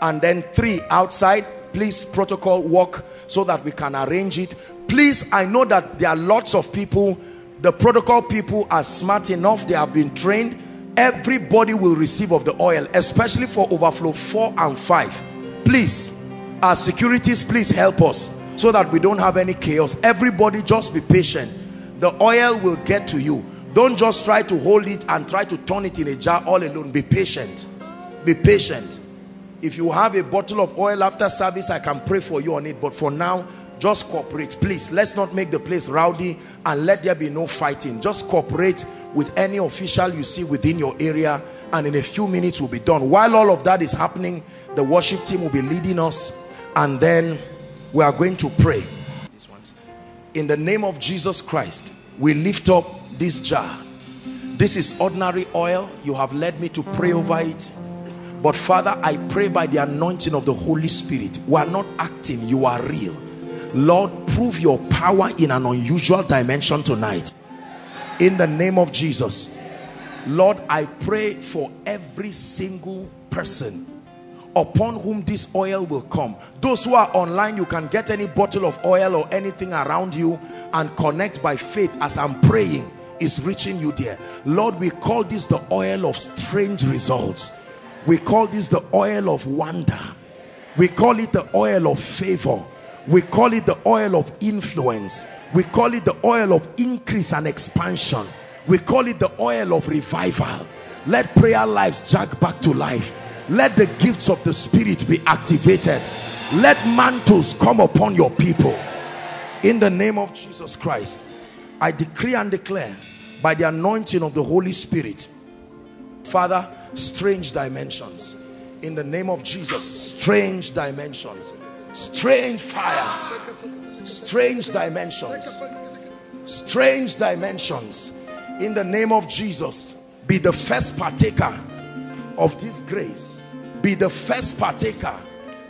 and then 3 outside. Please, protocol work so that we can arrange it. Please, I know that there are lots of people. The protocol people are smart enough. They have been trained. Everybody will receive of the oil, especially for overflow 4 and 5. Please, our securities, please help us so that we don't have any chaos. Everybody just be patient. The oil will get to you. Don't just try to hold it and try to turn it in a jar all alone. Be patient. Be patient. If you have a bottle of oil after service, I can pray for you on it. But for now, Just cooperate, please. Let's not make the place rowdy, and let there be no fighting. Just cooperate with any official you see within your area, and in a few minutes we'll be done. While all of that is happening, the worship team will be leading us, and then we are going to pray. In the name of Jesus Christ, we lift up this jar. This is ordinary oil. You have led me to pray over it. But Father, I pray by the anointing of the Holy Spirit, we are not acting, you are real. Lord, prove your power in an unusual dimension tonight. In the name of Jesus. Lord, I pray for every single person upon whom this oil will come. Those who are online, you can get any bottle of oil or anything around you and connect by faith as I'm praying. It's reaching you there. Lord, we call this the oil of strange results. We call this the oil of wonder. We call it the oil of favor. We call it the oil of influence. We call it the oil of increase and expansion. We call it the oil of revival. Let prayer lives jack back to life. Let the gifts of the Spirit be activated. Let mantles come upon your people. In the name of Jesus Christ, I decree and declare by the anointing of the Holy Spirit, Father, strange dimensions. In the name of Jesus, strange dimensions. Strange fire, strange dimensions, strange dimensions. In the name of Jesus, be the first partaker of this grace. Be the first partaker,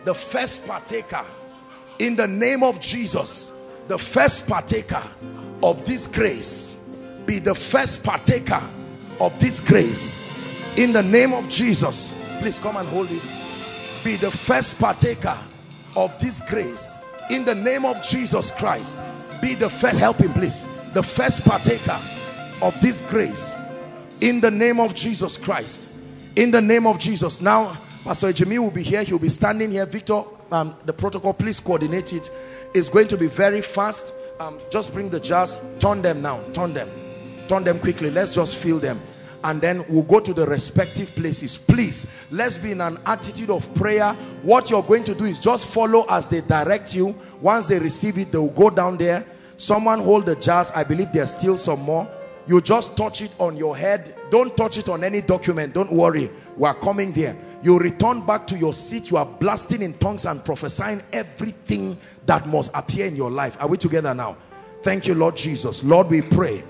the first partaker. In the name of Jesus, the first partaker of this grace. Be the first partaker of this grace. In the name of Jesus, please come and hold this. Be the first partaker of this grace. In the name of Jesus Christ, be the first, help him please, the first partaker of this grace. In the name of Jesus Christ. In the name of Jesus. Now Pastor Jimmy will be here. He'll be standing here. Victor, the protocol, please coordinate it. It's going to be very fast. Just bring the jars, turn them now, turn them quickly. Let's just fill them, and then we'll go to the respective places. Please, let's be in an attitude of prayer. What you're going to do is just follow as they direct you. Once they receive it, they'll go down there. Someone hold the jars. I believe there's still some more. You just touch it on your head. Don't touch it on any document. Don't worry, we're coming there. You return back to your seat. You are blasting in tongues and prophesying everything that must appear in your life. Are we together now? Thank you, Lord Jesus. Lord, we pray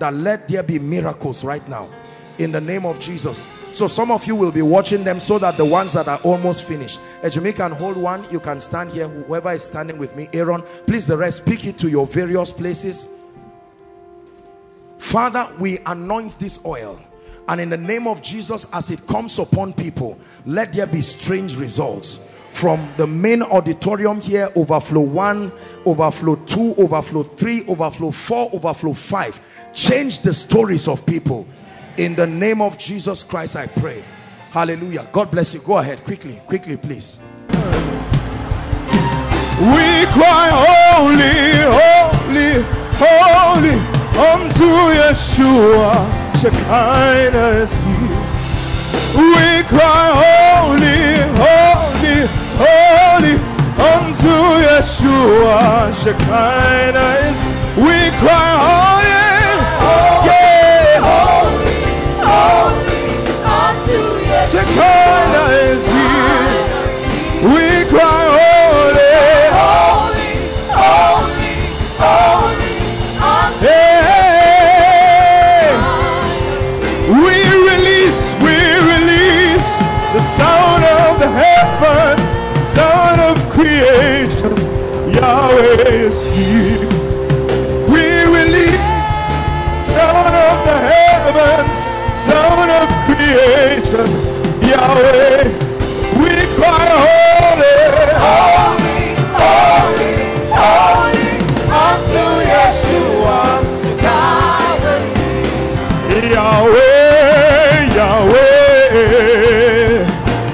that let there be miracles right now. In the name of Jesus. So some of you will be watching them, so that the ones that are almost finished. Ejimi can hold one. You can stand here. Whoever is standing with me, Aaron, please, the rest, pick it to your various places. Father, we anoint this oil. And in the name of Jesus, as it comes upon people, let there be strange results. From the main auditorium here, overflow 1, overflow 2, overflow 3, overflow 4, overflow 5. Change the stories of people. In the name of Jesus Christ, I pray. Hallelujah. God bless you. Go ahead. Quickly, quickly, please. We cry, holy, holy, holy, unto Yeshua, Shekinah is here. We cry, holy, holy, holy, unto Yeshua, Shekinah is here. We cry, holy, holy. Shekinah is here. We cry holy, holy, holy, holy. Hey, we release the sound of the heavens, sound of creation. Yahweh is here. We release the sound of the heavens, sound of creation. Yahweh, we cry holy, holy, holy, holy, unto Yeshua, Shekinah. Yahweh, Yahweh,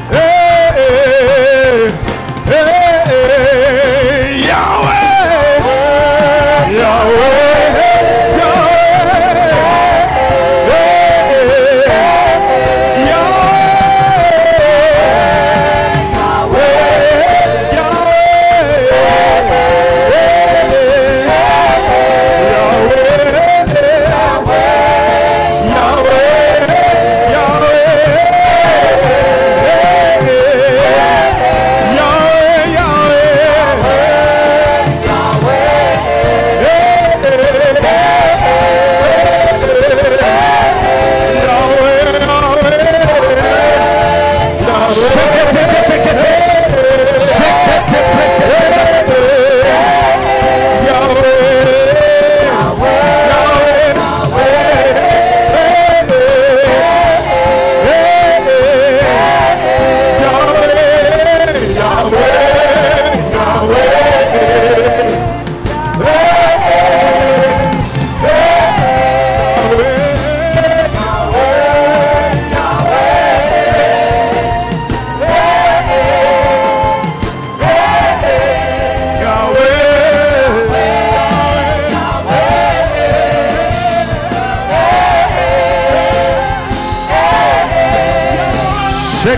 hey, hey, hey, Yahweh, Yahweh.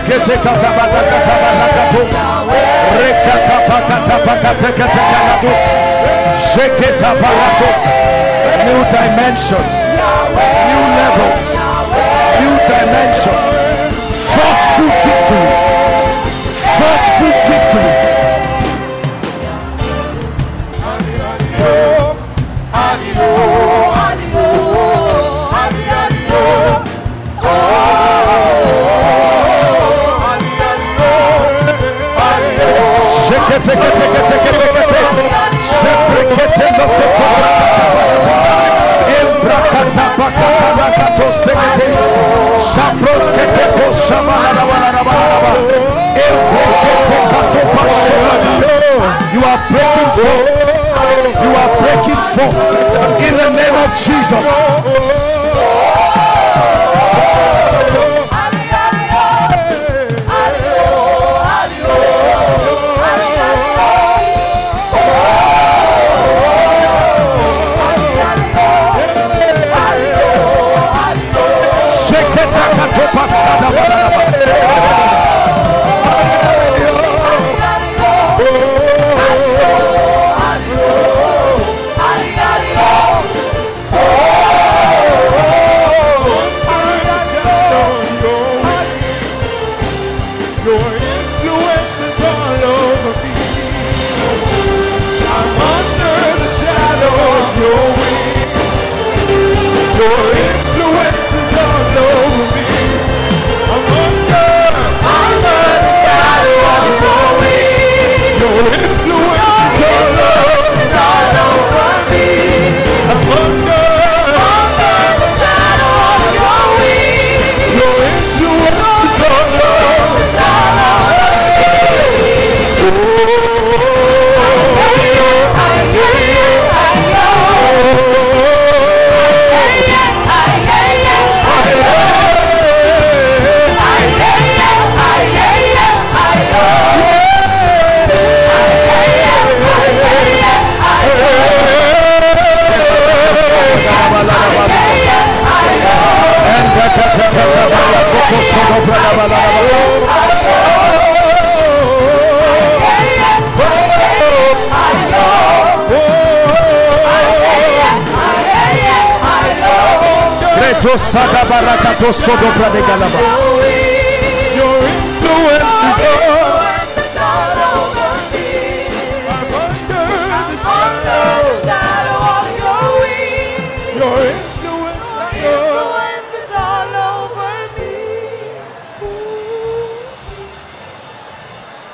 New dimension, new levels, new dimension, forceful victory, forceful victory. You are breaking forth. You are breaking forth in the name of Jesus.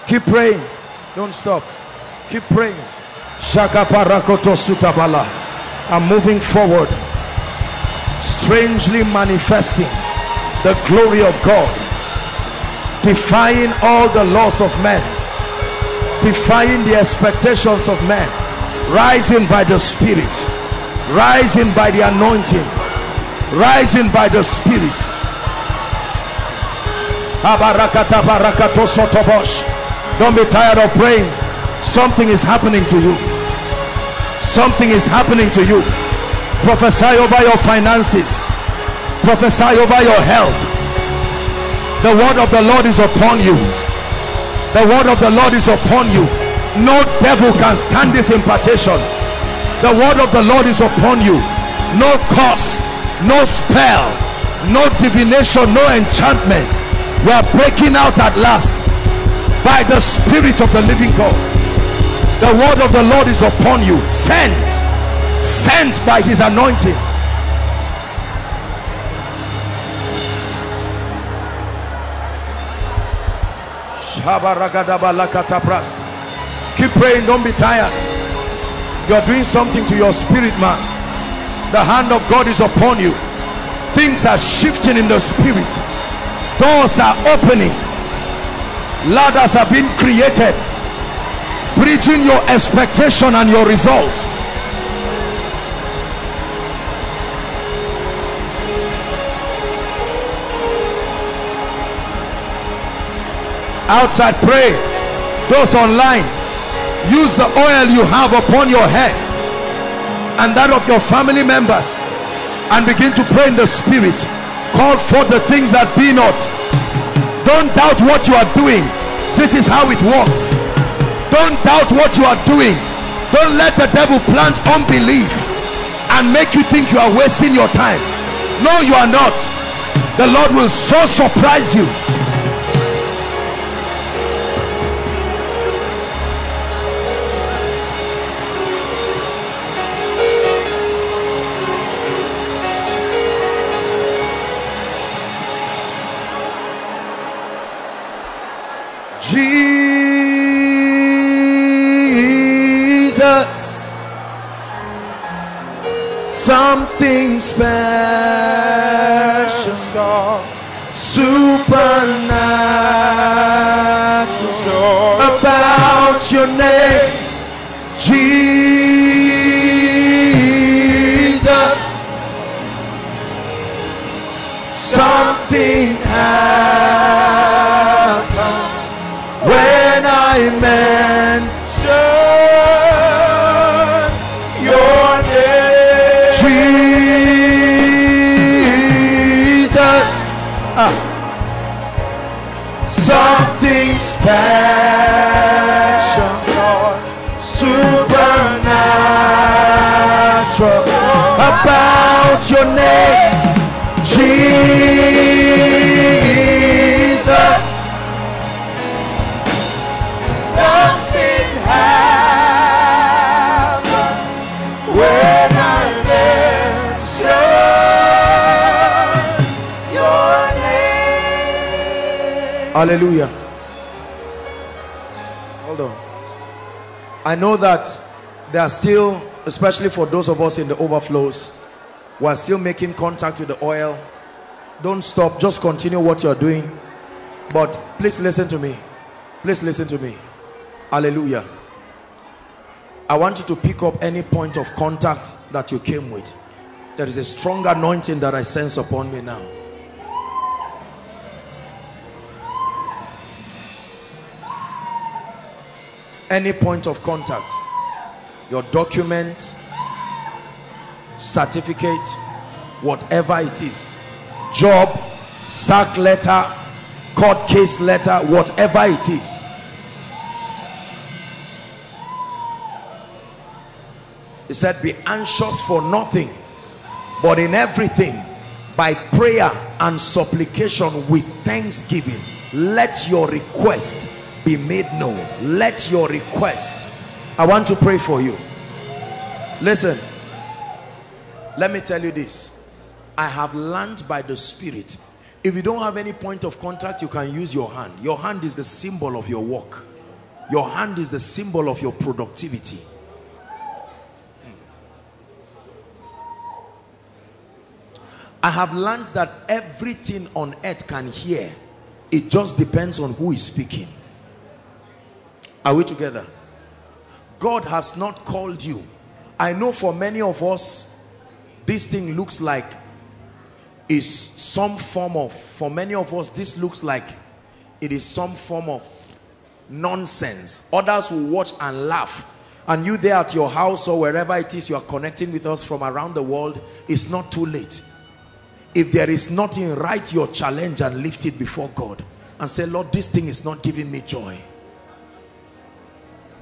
Keep praying. Don't stop. Keep praying. I'm moving forward. Strangely manifesting the glory of God. Defying all the laws of men. Defying the expectations of men. Rising by the Spirit. Rising by the anointing. Rising by the Spirit. Don't be tired of praying. Something is happening to you. Something is happening to you. Prophesy over your finances. Prophesy over your health. The word of the Lord is upon you. The word of the Lord is upon you. No devil can stand this impartation. The word of the Lord is upon you. No curse, no spell, no divination, no enchantment. We are breaking out at last. By the Spirit of the living God, the word of the Lord is upon you. Sent by his anointing. Keep praying. Don't be tired. You are doing something to your spirit, man. The hand of God is upon you. Things are shifting in the spirit. Doors are opening. Ladders have been created, bridging your expectation and your results. Outside, pray. Those online, use the oil you have upon your head and that of your family members, and begin to pray in the spirit. Call forth the things that be not. Don't doubt what you are doing. This is how it works. Don't doubt what you are doing. Don't let the devil plant unbelief and make you think you are wasting your time. No, you are not. The Lord will so surprise you. Jesus, something special, supernatural about your name, Jesus. Something happens when I mention your name, Jesus. Something special, supernatural about your name, Jesus. Something happens when I mention your name. Hallelujah. Hold on. I know that there are still, especially for those of us in the overflows, we are still making contact with the oil. Don't stop, just continue what you are doing. But please listen to me. Please listen to me. Hallelujah. I want you to pick up any point of contact that you came with. There is a strong anointing that I sense upon me now. Any point of contact, your document, certificate, whatever it is, job, sack letter, court case letter, whatever it is. He said, be anxious for nothing, but in everything, by prayer and supplication with thanksgiving, let your request be made known. Let your request. I want to pray for you. Listen, let me tell you this. I have learned by the Spirit. If you don't have any point of contact, you can use your hand. Your hand is the symbol of your work. Your hand is the symbol of your productivity. I have learned that everything on earth can hear. It just depends on who is speaking. Are we together? God has not called you. I know for many of us, this thing looks like is some form of, for many of us this looks like it is some form of nonsense. Others will watch and laugh, and you there at your house or wherever it is you are connecting with us from around the world, it's not too late. If there is nothing, write your challenge and lift it before God and say, Lord, this thing is not giving me joy.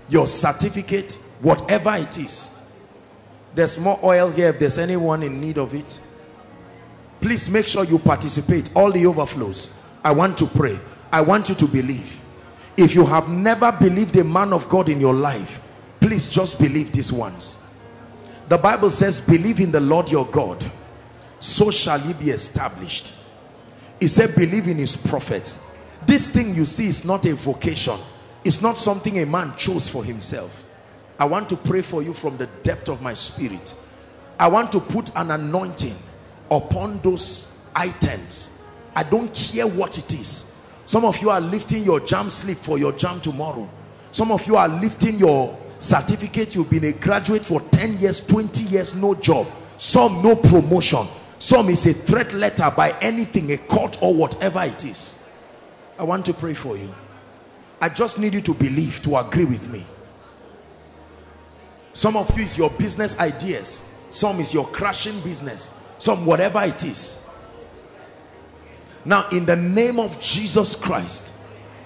Your certificate, whatever it is. There's more oil here if there's anyone in need of it. Please make sure you participate. All the overflows. I want to pray. I want you to believe. If you have never believed a man of God in your life, please just believe this once. The Bible says, believe in the Lord your God, so shall he be established. He said, believe in his prophets. This thing you see is not a vocation. It's not something a man chose for himself. I want to pray for you from the depth of my spirit. I want to put an anointing upon those items. I don't care what it is. Some of you are lifting your jam slip for your jam tomorrow. Some of you are lifting your certificate. You've been a graduate for 10 years, 20 years, no job. Some no promotion. Some is a threat letter by anything, a court or whatever it is. I want to pray for you. I just need you to believe, to agree with me. Some of you is your business ideas. Some is your crashing business. Some whatever it is. Now, in the name of Jesus Christ,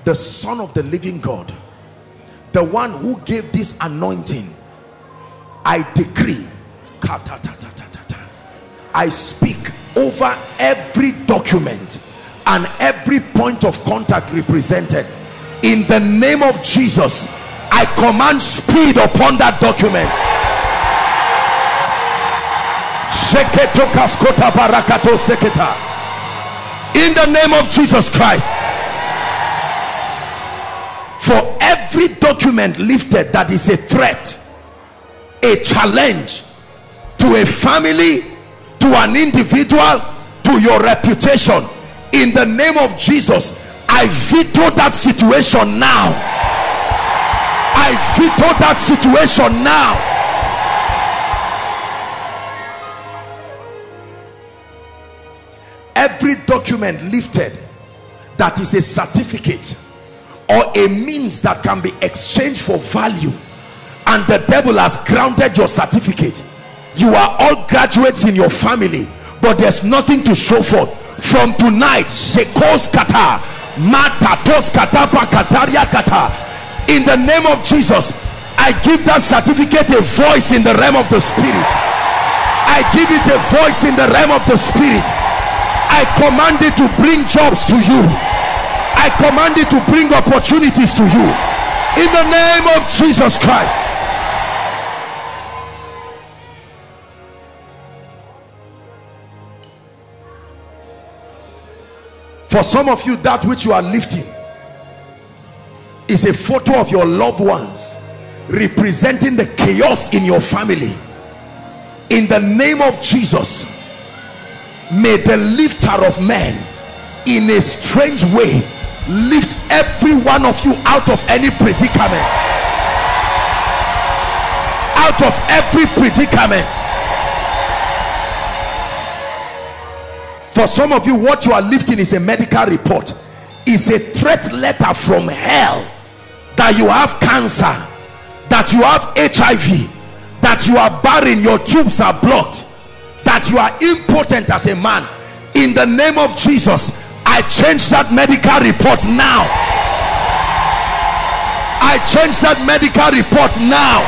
the Son of the living God, the one who gave this anointing, I decree, I speak over every document and every point of contact represented. In the name of Jesus, I command speed upon that document. In the name of Jesus Christ, for every document lifted that is a threat, a challenge to a family, to an individual, to your reputation, in the name of Jesus, I veto that situation now. I veto that situation now. Every document lifted that is a certificate or a means that can be exchanged for value, and the devil has grounded your certificate. You are all graduates in your family, but there's nothing to show for. From tonight, in the name of Jesus, I give that certificate a voice in the realm of the spirit. I give it a voice in the realm of the spirit. I command it to bring jobs to you. I command it to bring opportunities to you. In the name of Jesus Christ. For some of you, that which you are lifting is a photo of your loved ones representing the chaos in your family. In the name of Jesus, may the lifter of men in a strange way lift every one of you out of any predicament, out of every predicament. For some of you, what you are lifting is a medical report, is a threat letter from hell that you have cancer, that you have HIV, that you are barren, your tubes are blocked, that you are impotent as a man. In the name of Jesus, I change that medical report now. I change that medical report now.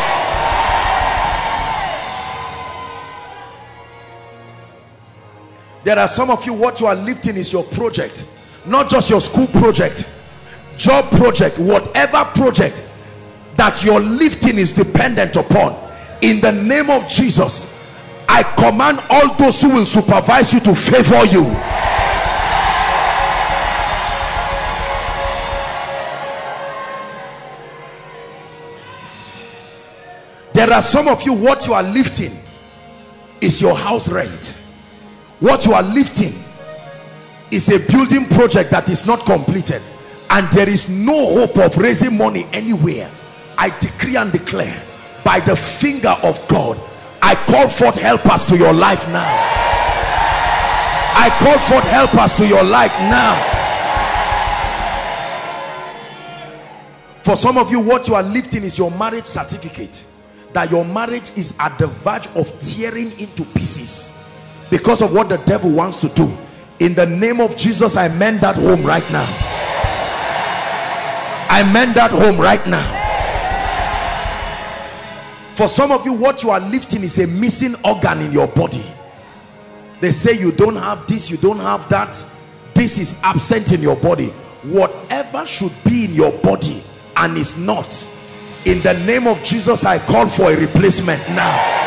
There are some of you, what you are lifting is your project, not just your school project, job project, whatever project that your lifting is dependent upon. In the name of Jesus, I command all those who will supervise you to favor you. There are some of you, what you are lifting is your house rent. What you are lifting is a building project that is not completed, and there is no hope of raising money anywhere. I decree and declare by the finger of God, I call forth helpers to your life now. I call forth helpers to your life now. For some of you, what you are lifting is your marriage certificate, that your marriage is at the verge of tearing into pieces because of what the devil wants to do. In the name of Jesus, I mend that home right now. I mend that home right now. For some of you, what you are lifting is a missing organ in your body. They say you don't have this, you don't have that. This is absent in your body. Whatever should be in your body and is not, in the name of Jesus, I call for a replacement now.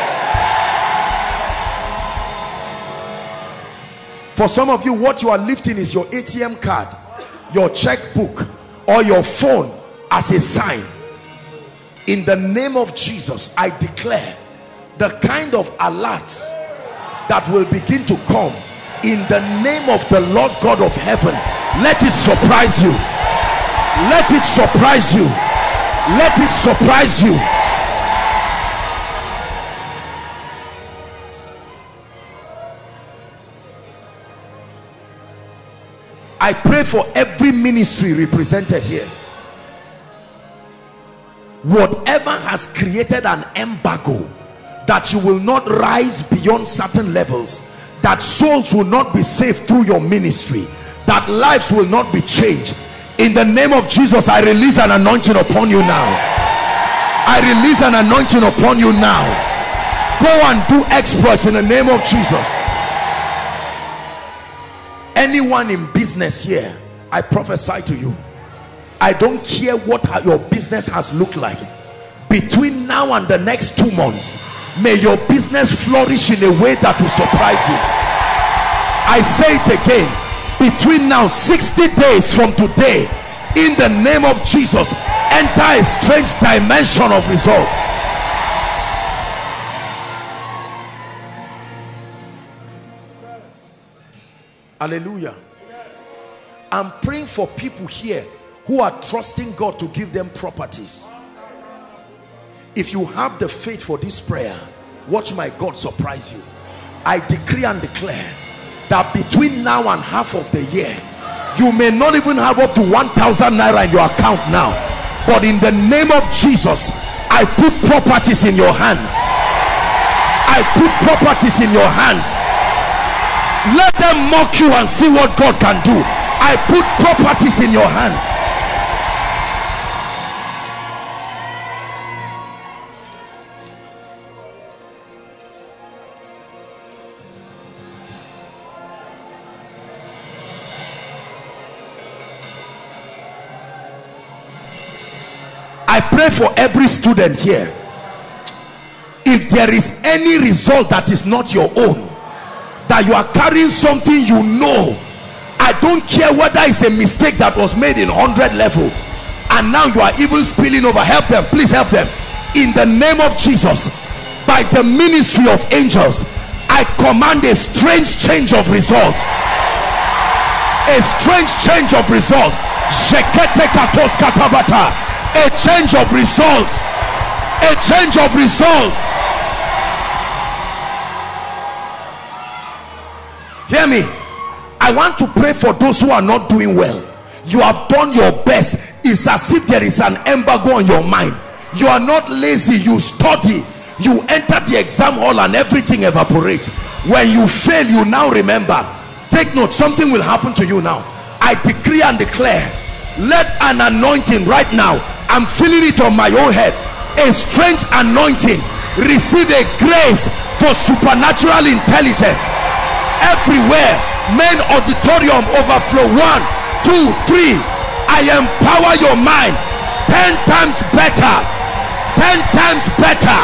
For some of you, what you are lifting is your ATM card, your checkbook, or your phone as a sign. In the name of Jesus, I declare the kind of alerts that will begin to come. In the name of the Lord God of heaven, let it surprise you. Let it surprise you. Let it surprise you. I pray for every ministry represented here. Whatever has created an embargo that you will not rise beyond certain levels, that souls will not be saved through your ministry, that lives will not be changed. In the name of Jesus, I release an anointing upon you now. I release an anointing upon you now. Go and do exploits in the name of Jesus. Anyone in business here, I prophesy to you, I don't care what your business has looked like. Between now and the next 2 months, may your business flourish in a way that will surprise you. I say it again, between now 60 days from today, in the name of Jesus, enter a strange dimension of results. Hallelujah. I'm praying for people here who are trusting God to give them properties. If you have the faith for this prayer, watch my God surprise you. I decree and declare that between now and half of the year, you may not even have up to 1,000 naira in your account now, but in the name of Jesus, I put properties in your hands. I put properties in your hands. Let them mock you and see what God can do. I put properties in your hands. I pray for every student here. If there is any result that is not your own, that you are carrying something, you know, I don't care whether it's a mistake that was made in 100 level and now you are even spilling over, help them, please help them. In the name of Jesus, by the ministry of angels, I command a strange change of result. A strange change of result. A change of results. A change of results. Hear me. I want to pray for those who are not doing well. You have done your best. It's as if there is an embargo on your mind. You are not lazy. You study. You enter the exam hall and everything evaporates. When you fail, you now remember. Take note, something will happen to you now. I decree and declare, let an anointing right now, I'm feeling it on my own head, a strange anointing, receive a grace for supernatural intelligence. Everywhere, main auditorium overflow, 1, 2, 3. I empower your mind 10 times better, 10 times better.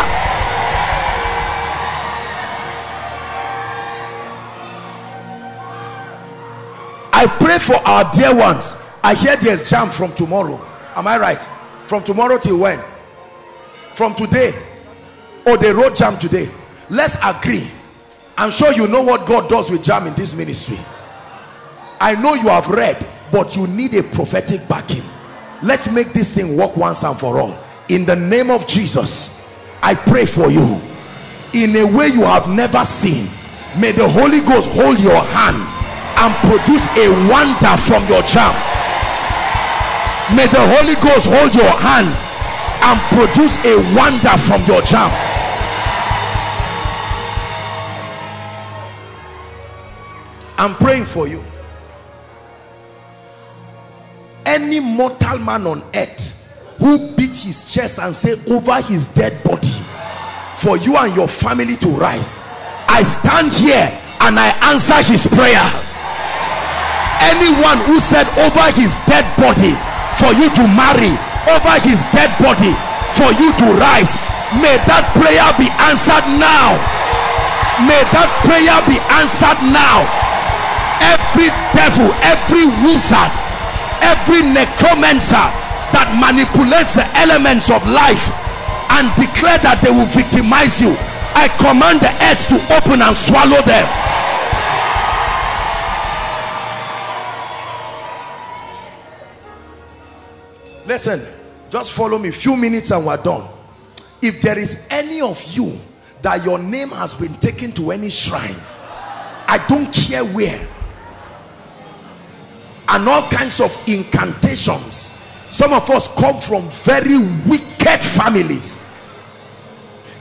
I pray for our dear ones. I hear the exam from tomorrow. Am I right? From tomorrow till when? From today. Or they wrote jam today. Let's agree. I'm sure you know what God does with jam in this ministry. I know you have read, but you need a prophetic backing. Let's make this thing work once and for all. In the name of Jesus, I pray for you. In a way you have never seen, may the Holy Ghost hold your hand and produce a wonder from your jam. May the Holy Ghost hold your hand and produce a wonder from your jam. I'm praying for you. Any mortal man on earth who beat his chest and say over his dead body for you and your family to rise, I stand here and I answer his prayer. Anyone who said over his dead body for you to marry, over his dead body for you to rise, may that prayer be answered now. May that prayer be answered now. Every devil, every wizard, every necromancer that manipulates the elements of life and declare that they will victimize you, I command the earth to open and swallow them. Listen, just follow me, few minutes and we're done. If there is any of you that your name has been taken to any shrine, I don't care where, and all kinds of incantations. Some of us come from very wicked families.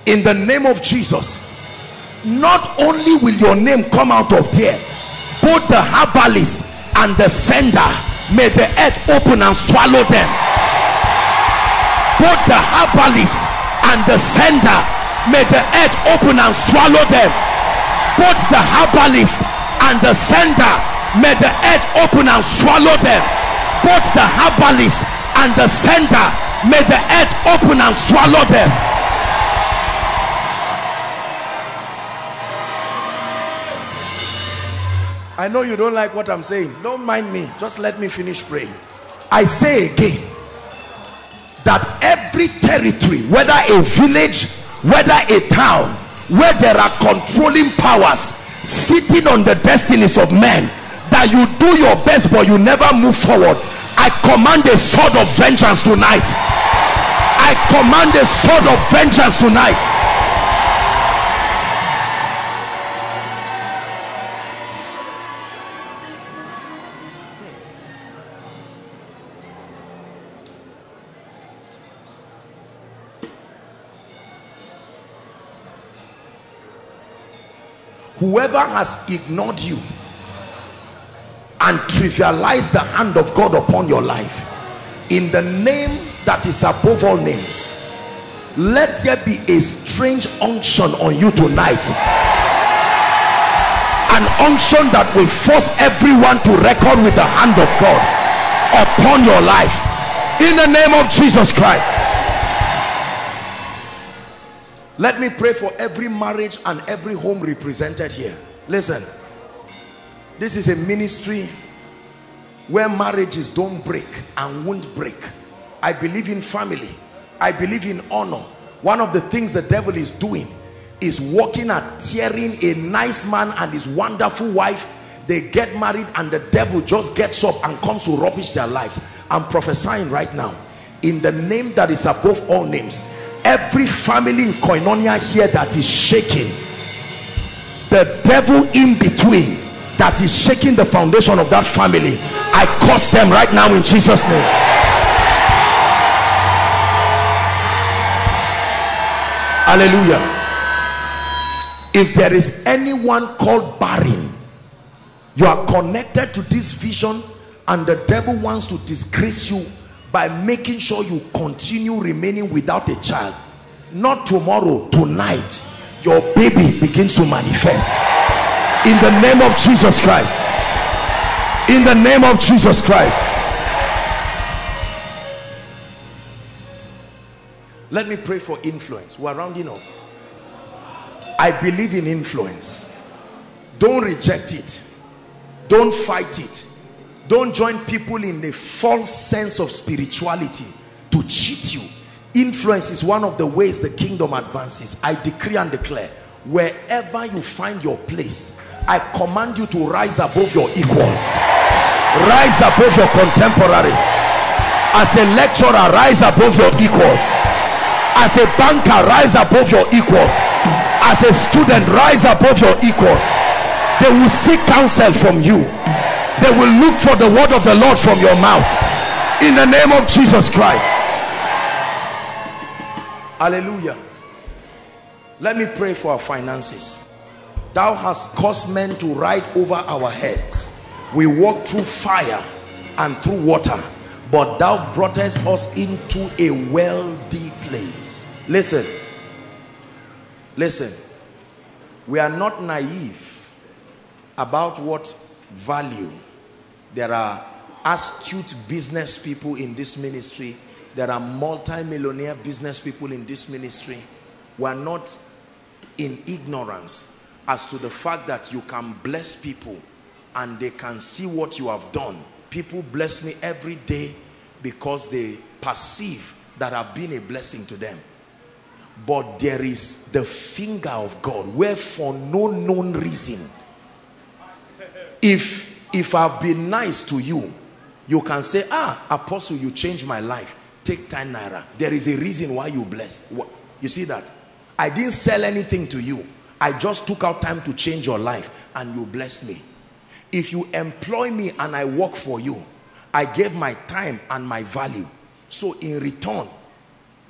In the name of Jesus, not only will your name come out of there, both the herbalists and the sender, may the earth open and swallow them. Both the herbalist and the sender, may the earth open and swallow them. Both the herbalist and the sender, may the earth open and swallow them. Both the herbalist and the sender, may the earth open and swallow them. I know you don't like what I'm saying. Don't mind me. Just let me finish praying. I say again that every territory, whether a village, whether a town, where there are controlling powers sitting on the destinies of men, that you do your best but you never move forward, I command a sword of vengeance tonight. I command a sword of vengeance tonight. Whoever has ignored you and trivialized the hand of God upon your life, in the name that is above all names, let there be a strange unction on you tonight. An unction that will force everyone to reckon with the hand of God upon your life, in the name of Jesus Christ. Let me pray for every marriage and every home represented here. Listen, this is a ministry where marriages don't break and won't break. I believe in family. I believe in honor. One of the things the devil is doing is working at tearing a nice man and his wonderful wife. They get married and the devil just gets up and comes to rubbish their lives. I'm prophesying right now, in the name that is above all names, every family in Koinonia here that is shaking, the devil in between that is shaking the foundation of that family, I curse them right now in Jesus' name. Hallelujah. If there is anyone called barren, you are connected to this vision and the devil wants to disgrace you by making sure you continue remaining without a child, not tomorrow, tonight, your baby begins to manifest. In the name of Jesus Christ. In the name of Jesus Christ. Let me pray for influence. We're rounding up. I believe in influence. Don't reject it. Don't fight it. Don't join people in a false sense of spirituality to cheat you. Influence is one of the ways the kingdom advances. I decree and declare, wherever you find your place, I command you to rise above your equals. Rise above your contemporaries. As a lecturer, rise above your equals. As a banker, rise above your equals. As a student, rise above your equals. They will seek counsel from you. They will look for the word of the Lord from your mouth, in the name of Jesus Christ. Hallelujah. Let me pray for our finances. Thou hast caused men to ride over our heads. We walked through fire and through water, but thou broughtest us into a wealthy place. Listen, listen, we are not naive about what value. There are astute business people in this ministry. There are multi-millionaire business people in this ministry. We are not in ignorance as to the fact that you can bless people and they can see what you have done. People bless me every day because they perceive that I've been a blessing to them. But there is the finger of God, where for no known reason, if I've been nice to you, you can say, ah, apostle, you changed my life, take 10 naira. There is a reason why you blessed. You see that? I didn't sell anything to you. I just took out time to change your life and you blessed me. If you employ me and I work for you, I gave my time and my value, so in return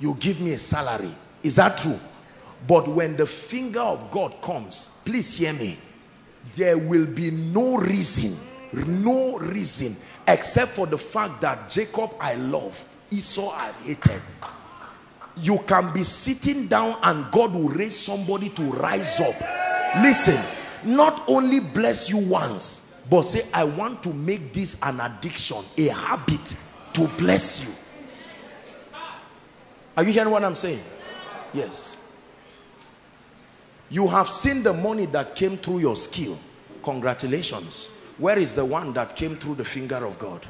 you give me a salary. Is that true? But when the finger of God comes, please hear me, there will be no reason No reason except for the fact that Jacob I love, Esau I hated. You can be sitting down and God will raise somebody to rise up. Listen, not only bless you once, but say, I want to make this an addiction, a habit to bless you. Are you hearing what I'm saying? Yes. You have seen the money that came through your skill. Congratulations. Where is the one that came through the finger of God?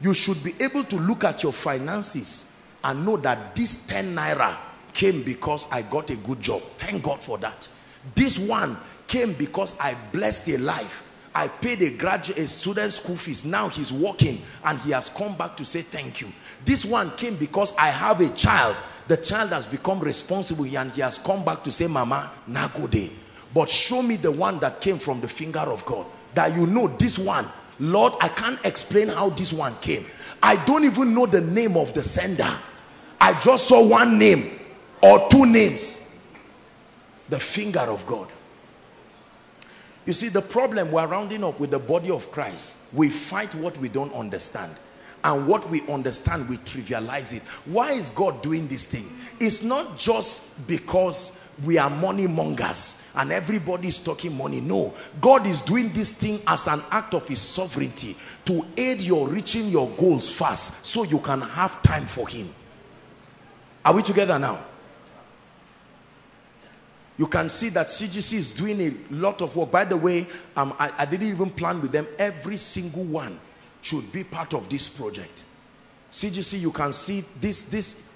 You should be able to look at your finances and know that this 10 naira came because I got a good job. Thank God for that. This one came because I blessed a life. I paid a graduate, a student's school fees. Now he's working and he has come back to say thank you. This one came because I have a child. The child has become responsible and he has come back to say, Mama, na go dey. But show me the one that came from the finger of God. That you know this one. Lord, I can't explain how this one came. I don't even know the name of the sender. I just saw one name or two names. The finger of God. You see, the problem we're rounding up with the body of Christ, we fight what we don't understand. And what we understand, we trivialize it. Why is God doing this thing? It's not just because we are money mongers and everybody is talking money. No, God is doing this thing as an act of his sovereignty to aid your reaching your goals fast so you can have time for him. Are we together now? You can see that CGC is doing a lot of work. By the way, I didn't even plan with them. Every single one should be part of this project. CGC, you can see this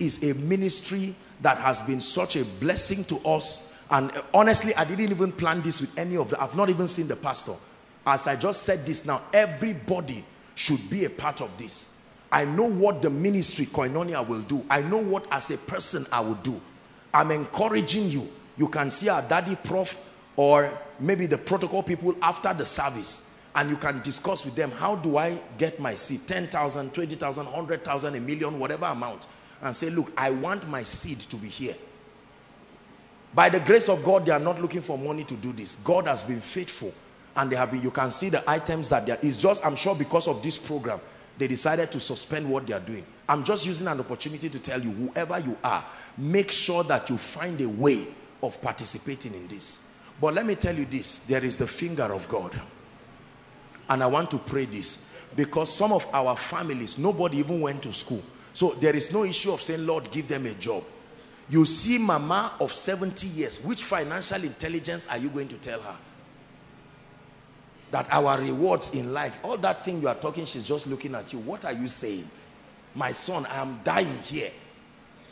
is a ministry that has been such a blessing to us. And honestly, I didn't even plan this with any of them. I've not even seen the pastor. As I just said this now, everybody should be a part of this. I know what the ministry, Koinonia, will do. I know what as a person I would do. I'm encouraging you. You can see our daddy prof or maybe the protocol people after the service. And you can discuss with them, how do I get my seed? 10,000, 20,000, 100,000, a million, whatever amount. And say, look, I want my seed to be here. By the grace of God, they are not looking for money to do this. God has been faithful. And they have been, you can see the items that they are. It's just, I'm sure because of this program, they decided to suspend what they are doing. I'm just using an opportunity to tell you, whoever you are, make sure that you find a way of participating in this. But let me tell you this, there is the finger of God. And I want to pray this, because some of our families, nobody even went to school. So there is no issue of saying, Lord, give them a job. You see mama of 70 years, which financial intelligence are you going to tell her? That our rewards in life, all that thing you are talking, she's just looking at you. What are you saying? My son, I am dying here.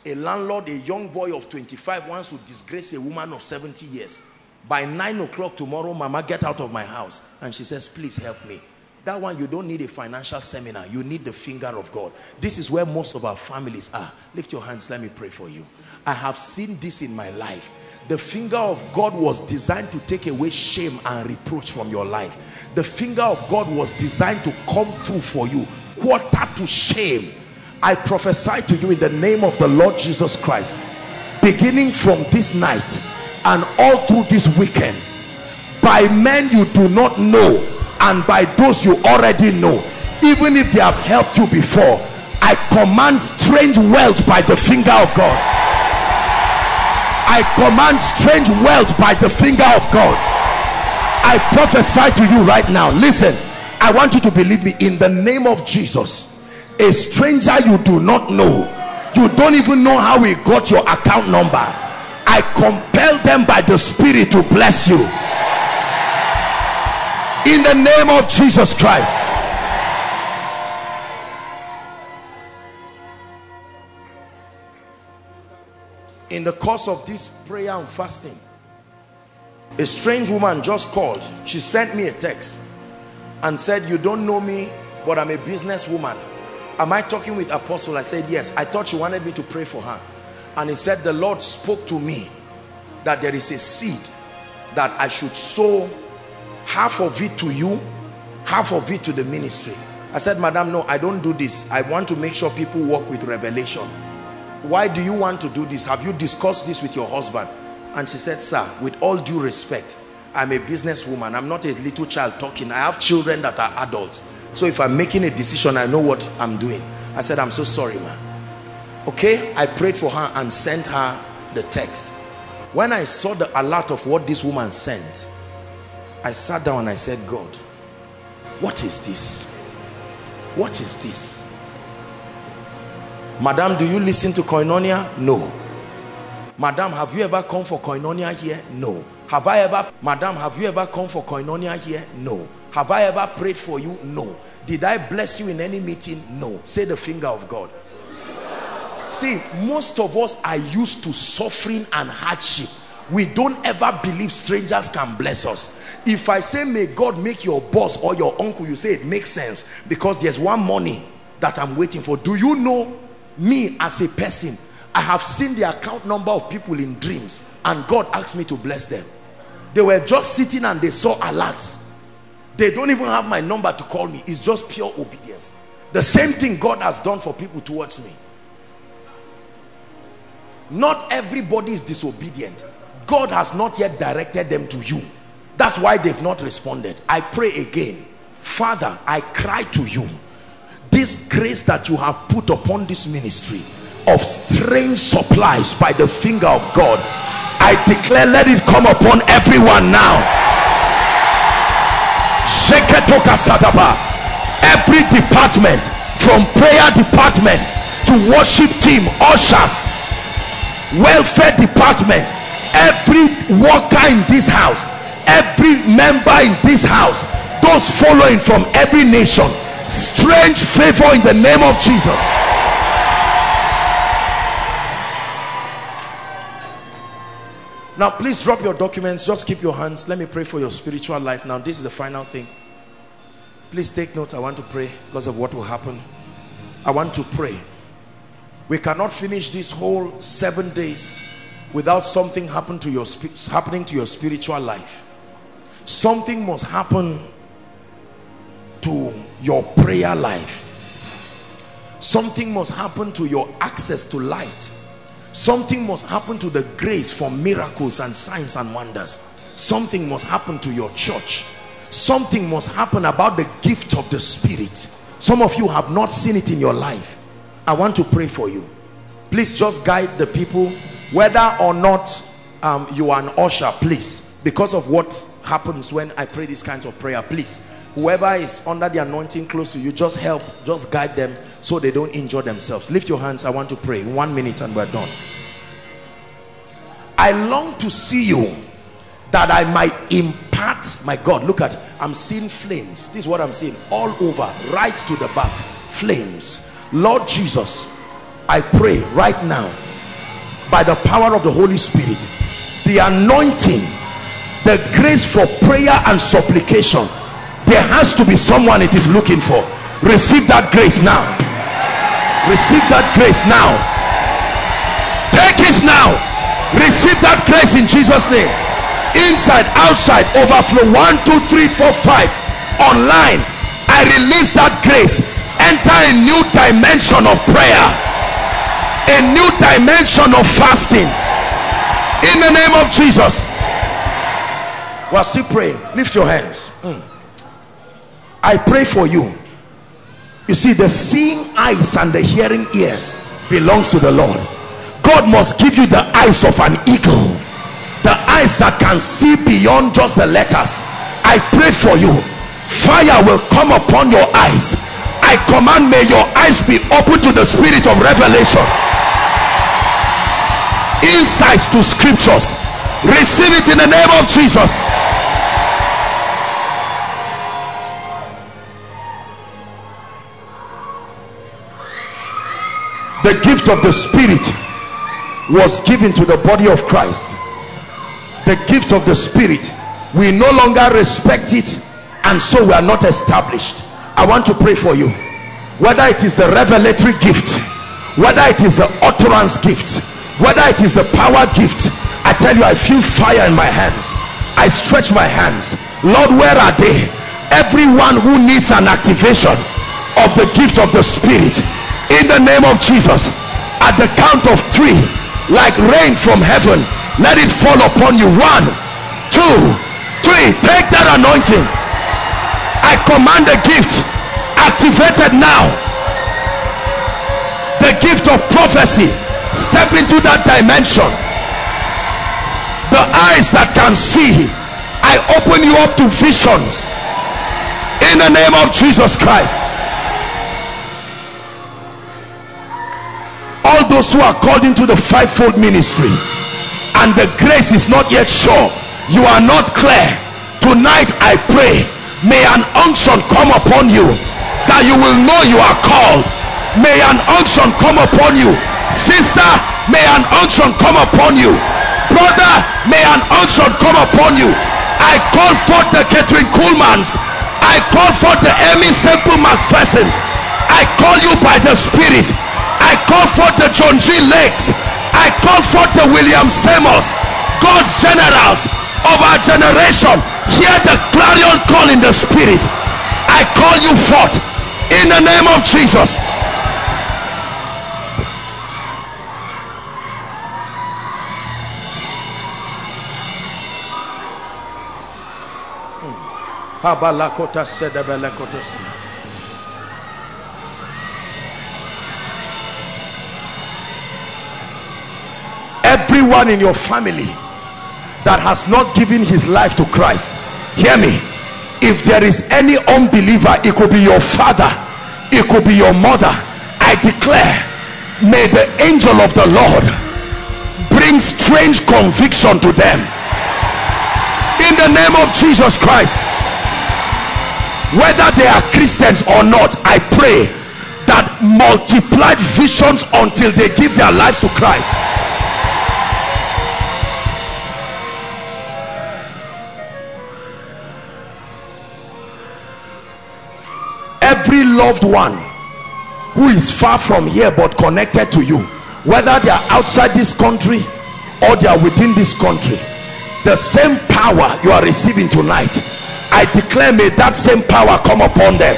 A landlord, a young boy of 25 wants to disgrace a woman of 70 years. By 9 o'clock tomorrow, Mama, get out of my house. And she says, please help me. That one, you don't need a financial seminar. You need the finger of God. This is where most of our families are. Lift your hands. Let me pray for you. I have seen this in my life. The finger of God was designed to take away shame and reproach from your life. The finger of God was designed to come through for you. Quarter to shame. I prophesy to you in the name of the Lord Jesus Christ. Beginning from this night and all through this weekend, by men you do not know and by those you already know, even if they have helped you before, I command strange wealth by the finger of God. I command strange wealth by the finger of God. I prophesy to you right now. Listen, I want you to believe me in the name of Jesus. A stranger you do not know, you don't even know how he got your account number, I compel them by the Spirit to bless you. In the name of Jesus Christ. In the course of this prayer and fasting, a strange woman just called. She sent me a text and said, you don't know me, but I'm a businesswoman. Am I talking with Apostle? I said, yes. I thought she wanted me to pray for her. And he said, the Lord spoke to me that there is a seed that I should sow, half of it to you, half of it to the ministry. I said, Madam, no, I don't do this. I want to make sure people walk with revelation. Why do you want to do this? Have you discussed this with your husband? And she said, sir, with all due respect, I'm a businesswoman. I'm not a little child talking. I have children that are adults. So if I'm making a decision, I know what I'm doing. I said, I'm so sorry, ma. Okay, I prayed for her and sent her the text. When I saw the alert of what this woman sent, I sat down and I said, God, what is this? What is this? Madam, do you listen to Koinonia? No. Madam, have you ever come for Koinonia here? No. Have I ever, Madam, have you ever come for Koinonia here? No. Have I ever prayed for you? No. Did I bless you in any meeting? No. Say the finger of God. See, most of us are used to suffering and hardship. We don't ever believe strangers can bless us. If I say, may God make your boss or your uncle, you say it makes sense because there's one money that I'm waiting for. Do you know me as a person? I have seen the account number of people in dreams and God asked me to bless them. They were just sitting and they saw alerts. They don't even have my number to call me. It's just pure obedience. The same thing God has done for people towards me. Not everybody is disobedient. God has not yet directed them to you. That's why they've not responded. I pray again. Father, I cry to you. This grace that you have put upon this ministry of strange supplies by the finger of God, I declare, let it come upon everyone now. Every department, from prayer department to worship team, ushers, welfare department, every worker in this house, every member in this house, those following from every nation, strange favor in the name of Jesus. Now please drop your documents, just keep your hands. Let me pray for your spiritual life. Now this is the final thing. Please take note. I want to pray because of what will happen. I want to pray. We cannot finish this whole 7 days without something happening to your spiritual life. Something must happen to your prayer life. Something must happen to your access to light. Something must happen to the grace for miracles and signs and wonders. Something must happen to your church. Something must happen about the gift of the Spirit. Some of you have not seen it in your life. I want to pray for you. Please just guide the people. Whether or not you are an usher, please, because of what happens when I pray this kind of prayer, please, whoever is under the anointing close to you, just help, just guide them so they don't injure themselves. Lift your hands. I want to pray. 1 minute and we're done. I long to see you that I might impart. My God, look at, I'm seeing flames. This is what I'm seeing all over, right to the back. Flames. Lord Jesus, I pray right now by the power of the Holy Spirit, the anointing, the grace for prayer and supplication. There has to be someone it is looking for. Receive that grace now. Receive that grace now. Take it now. Receive that grace in Jesus' name. Inside, outside, overflow. 1, 2, 3, 4, 5. Online, I release that grace. Enter a new dimension of prayer. A new dimension of fasting. In the name of Jesus. While still praying, lift your hands. I pray for you. You see, the seeing eyes and the hearing ears belongs to the Lord. God must give you the eyes of an eagle, the eyes that can see beyond just the letters. I pray for you. Fire will come upon your eyes. I command, may your eyes be open to the spirit of revelation, insights to scriptures. Receive it in the name of Jesus. The gift of the Spirit was given to the body of Christ. The gift of the Spirit, we no longer respect it, and so we are not established. I want to pray for you. Whether it is the revelatory gift, whether it is the utterance gift, whether it is the power gift, I tell you, I feel fire in my hands. I stretch my hands. Lord, where are they? Everyone who needs an activation of the gift of the Spirit, in the name of Jesus, at the count of 3, like rain from heaven, let it fall upon you. 1, 2, 3, take that anointing. I command the gift activated now. The gift of prophecy. Step into that dimension. The eyes that can see, I open you up to visions in the name of Jesus Christ. All those who are called into the fivefold ministry and the grace is not yet sure, you are not clear, tonight I pray, may an unction come upon you that you will know you are called. May an unction come upon you, sister. May an unction come upon you, brother. May an unction come upon you. I call forth the Catherine Kuhlmans. I call forth the Amy Sample McPhersons. I call you by the Spirit. I call forth the John G. Lakes. I call forth the William Seymours, God's generals of our generation. Hear the clarion call in the Spirit. I call you forth in the name of Jesus. Everyone in your family that has not given his life to Christ, hear me. If there is any unbeliever, it could be your father, it could be your mother, I declare, may the angel of the Lord bring strange conviction to them in the name of Jesus Christ. Whether they are Christians or not, I pray that multiplied visions until they give their lives to Christ. Every loved one who is far from here but connected to you, whether they are outside this country or they are within this country, the same power you are receiving tonight, I declare, may that same power come upon them.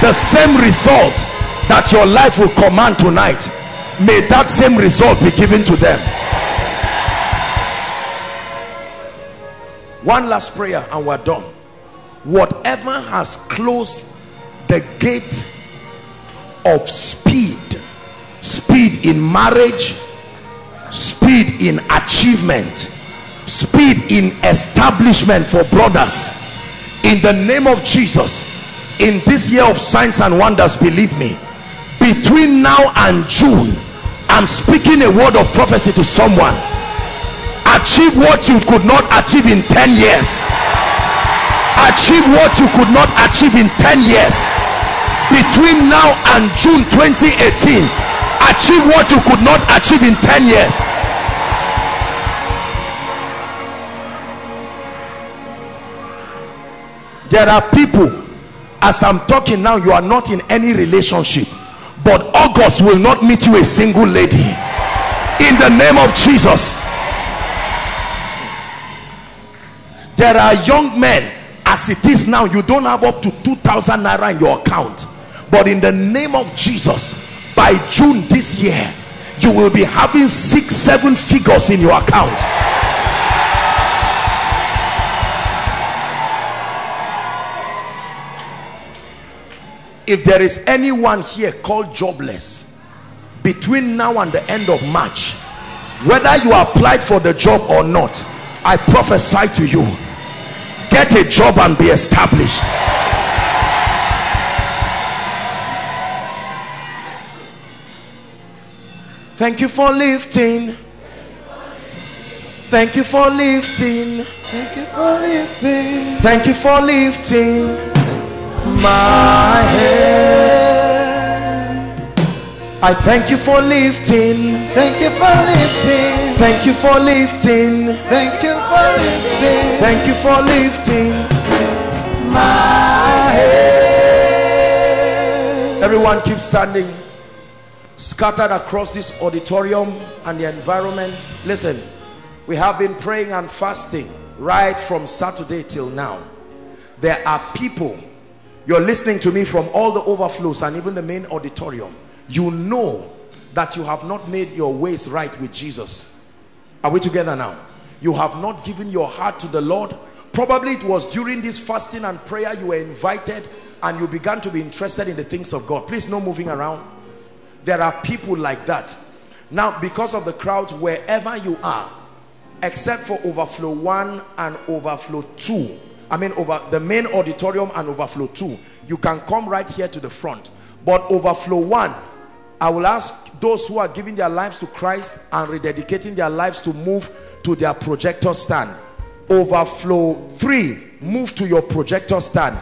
The same result that your life will command tonight, may that same result be given to them. One last prayer and we're done. Whatever has closed the gate of speed in marriage, speed in achievement, speed in establishment for brothers, in the name of Jesus, in this year of signs and wonders, believe me, between now and June, I'm speaking a word of prophecy to someone. Achieve what you could not achieve in 10 years. Achieve what you could not achieve in 10 years. Between now and June 2018, achieve what you could not achieve in 10 years. There are people, as I'm talking now, you are not in any relationship, but August will not meet you a single lady in the name of Jesus. There are young men, as it is now, you don't have up to 2,000 naira in your account, but in the name of Jesus, by June this year, you will be having 6-7 figures in your account. If there is anyone here called jobless, between now and the end of March, whether you applied for the job or not, I prophesy to you, get a job and be established. Thank you for lifting. Thank you for lifting. Thank you for lifting. Thank you for lifting my head. I thank you for lifting. Thank you for lifting. Thank you for lifting. Thank you for lifting. Thank you for lifting my head. Everyone keep standing. Scattered across this auditorium and the environment, listen, we have been praying and fasting right from Saturday till now. There are people, you're listening to me from all the overflows and even the main auditorium. You know that you have not made your ways right with Jesus. Are we together now? you have not given your heart to the Lord. Probably it was during this fasting and prayer you were invited and you began to be interested in the things of God. Please, no moving around. There are people like that. Now, because of the crowds, wherever you are, except for overflow 1 and overflow 2, I mean over the main auditorium and overflow 2, you can come right here to the front. But overflow 1, I will ask those who are giving their lives to Christ and rededicating their lives to move to their projector stand. Overflow 3, move to your projector stand.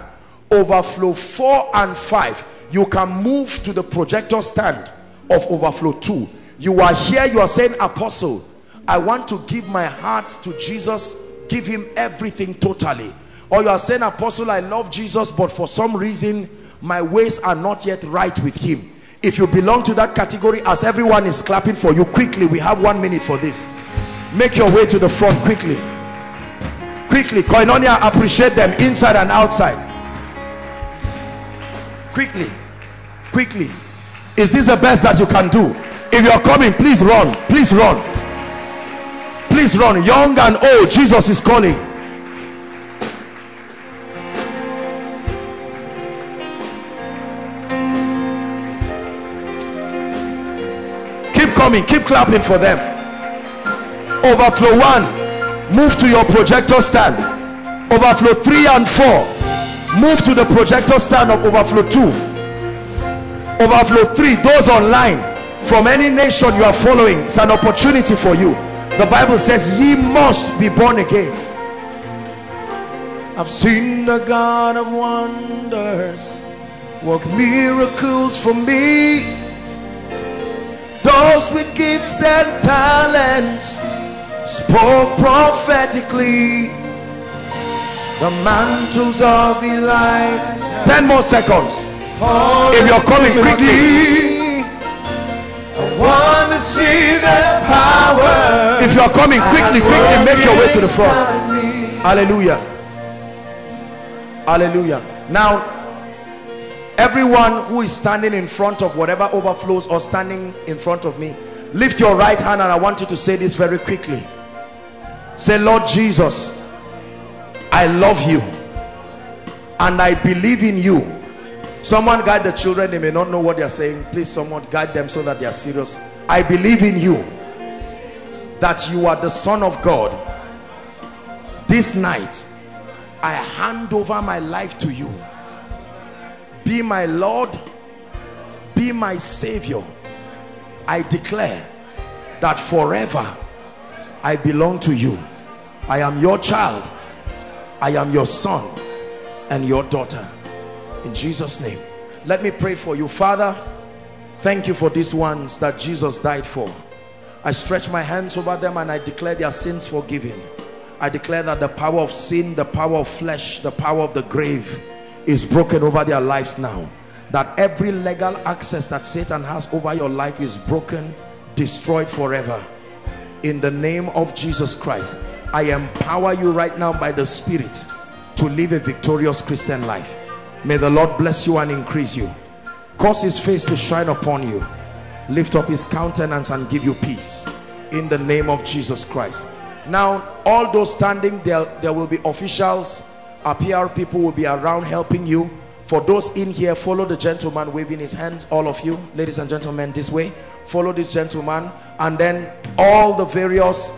Overflow 4 and 5, you can move to the projector stand of overflow 2. You are here, you are saying, Apostle, I want to give my heart to Jesus, give him everything totally. Or you are saying, Apostle, I love Jesus, but for some reason my ways are not yet right with him. If you belong to that category, as everyone is clapping for you, quickly, we have 1 minute for this. Make your way to the front quickly. Quickly, Koinonia, appreciate them inside and outside. Quickly, quickly. Is this the best that you can do? If you're coming, please run, please run. Please run, young and old, Jesus is calling. Keep coming, keep clapping for them. Overflow 1, move to your projector stand. Overflow 3 and 4, move to the projector stand of overflow 2. Overflow 3, those online, from any nation you are following, it's an opportunity for you. The Bible says, ye must be born again. I've seen the God of wonders work miracles for me. Those with gifts and talents spoke prophetically. The mantles of Elijah. 10 more seconds. If you're coming quickly. I want to see the power. If you are coming quickly, quickly, make your way to the front. Hallelujah. Hallelujah. Now, everyone who is standing in front of whatever overflows or standing in front of me, lift your right hand and I want you to say this very quickly. Say, Lord Jesus, I love you and I believe in you. Someone guide the children, they may not know what they are saying. Please, someone guide them so that they are serious. I believe in you, that you are the Son of God. This night, I hand over my life to you. Be my Lord, be my Savior. I declare that forever I belong to you. I am your child, I am your son and your daughter. In Jesus' name, let me pray for you. Father, thank you for these ones that Jesus died for. I stretch my hands over them and I declare their sins forgiven. I declare that the power of sin, the power of flesh, the power of the grave is broken over their lives now. That every legal access that Satan has over your life is broken, destroyed forever. In the name of Jesus Christ, I empower you right now by the Spirit to live a victorious Christian life. May the Lord bless you and increase you. Cause his face to shine upon you. Lift up his countenance and give you peace. In the name of Jesus Christ. Now, all those standing, there will be officials. Our PR people will be around helping you. For those in here, follow the gentleman waving his hands. All of you, ladies and gentlemen, this way. Follow this gentleman. And then all the various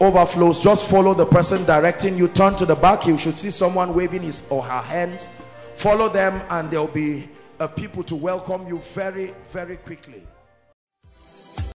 overflows, just follow the person directing you. Turn to the back. You should see someone waving his or her hands. Follow them and there will be people to welcome you very, very quickly.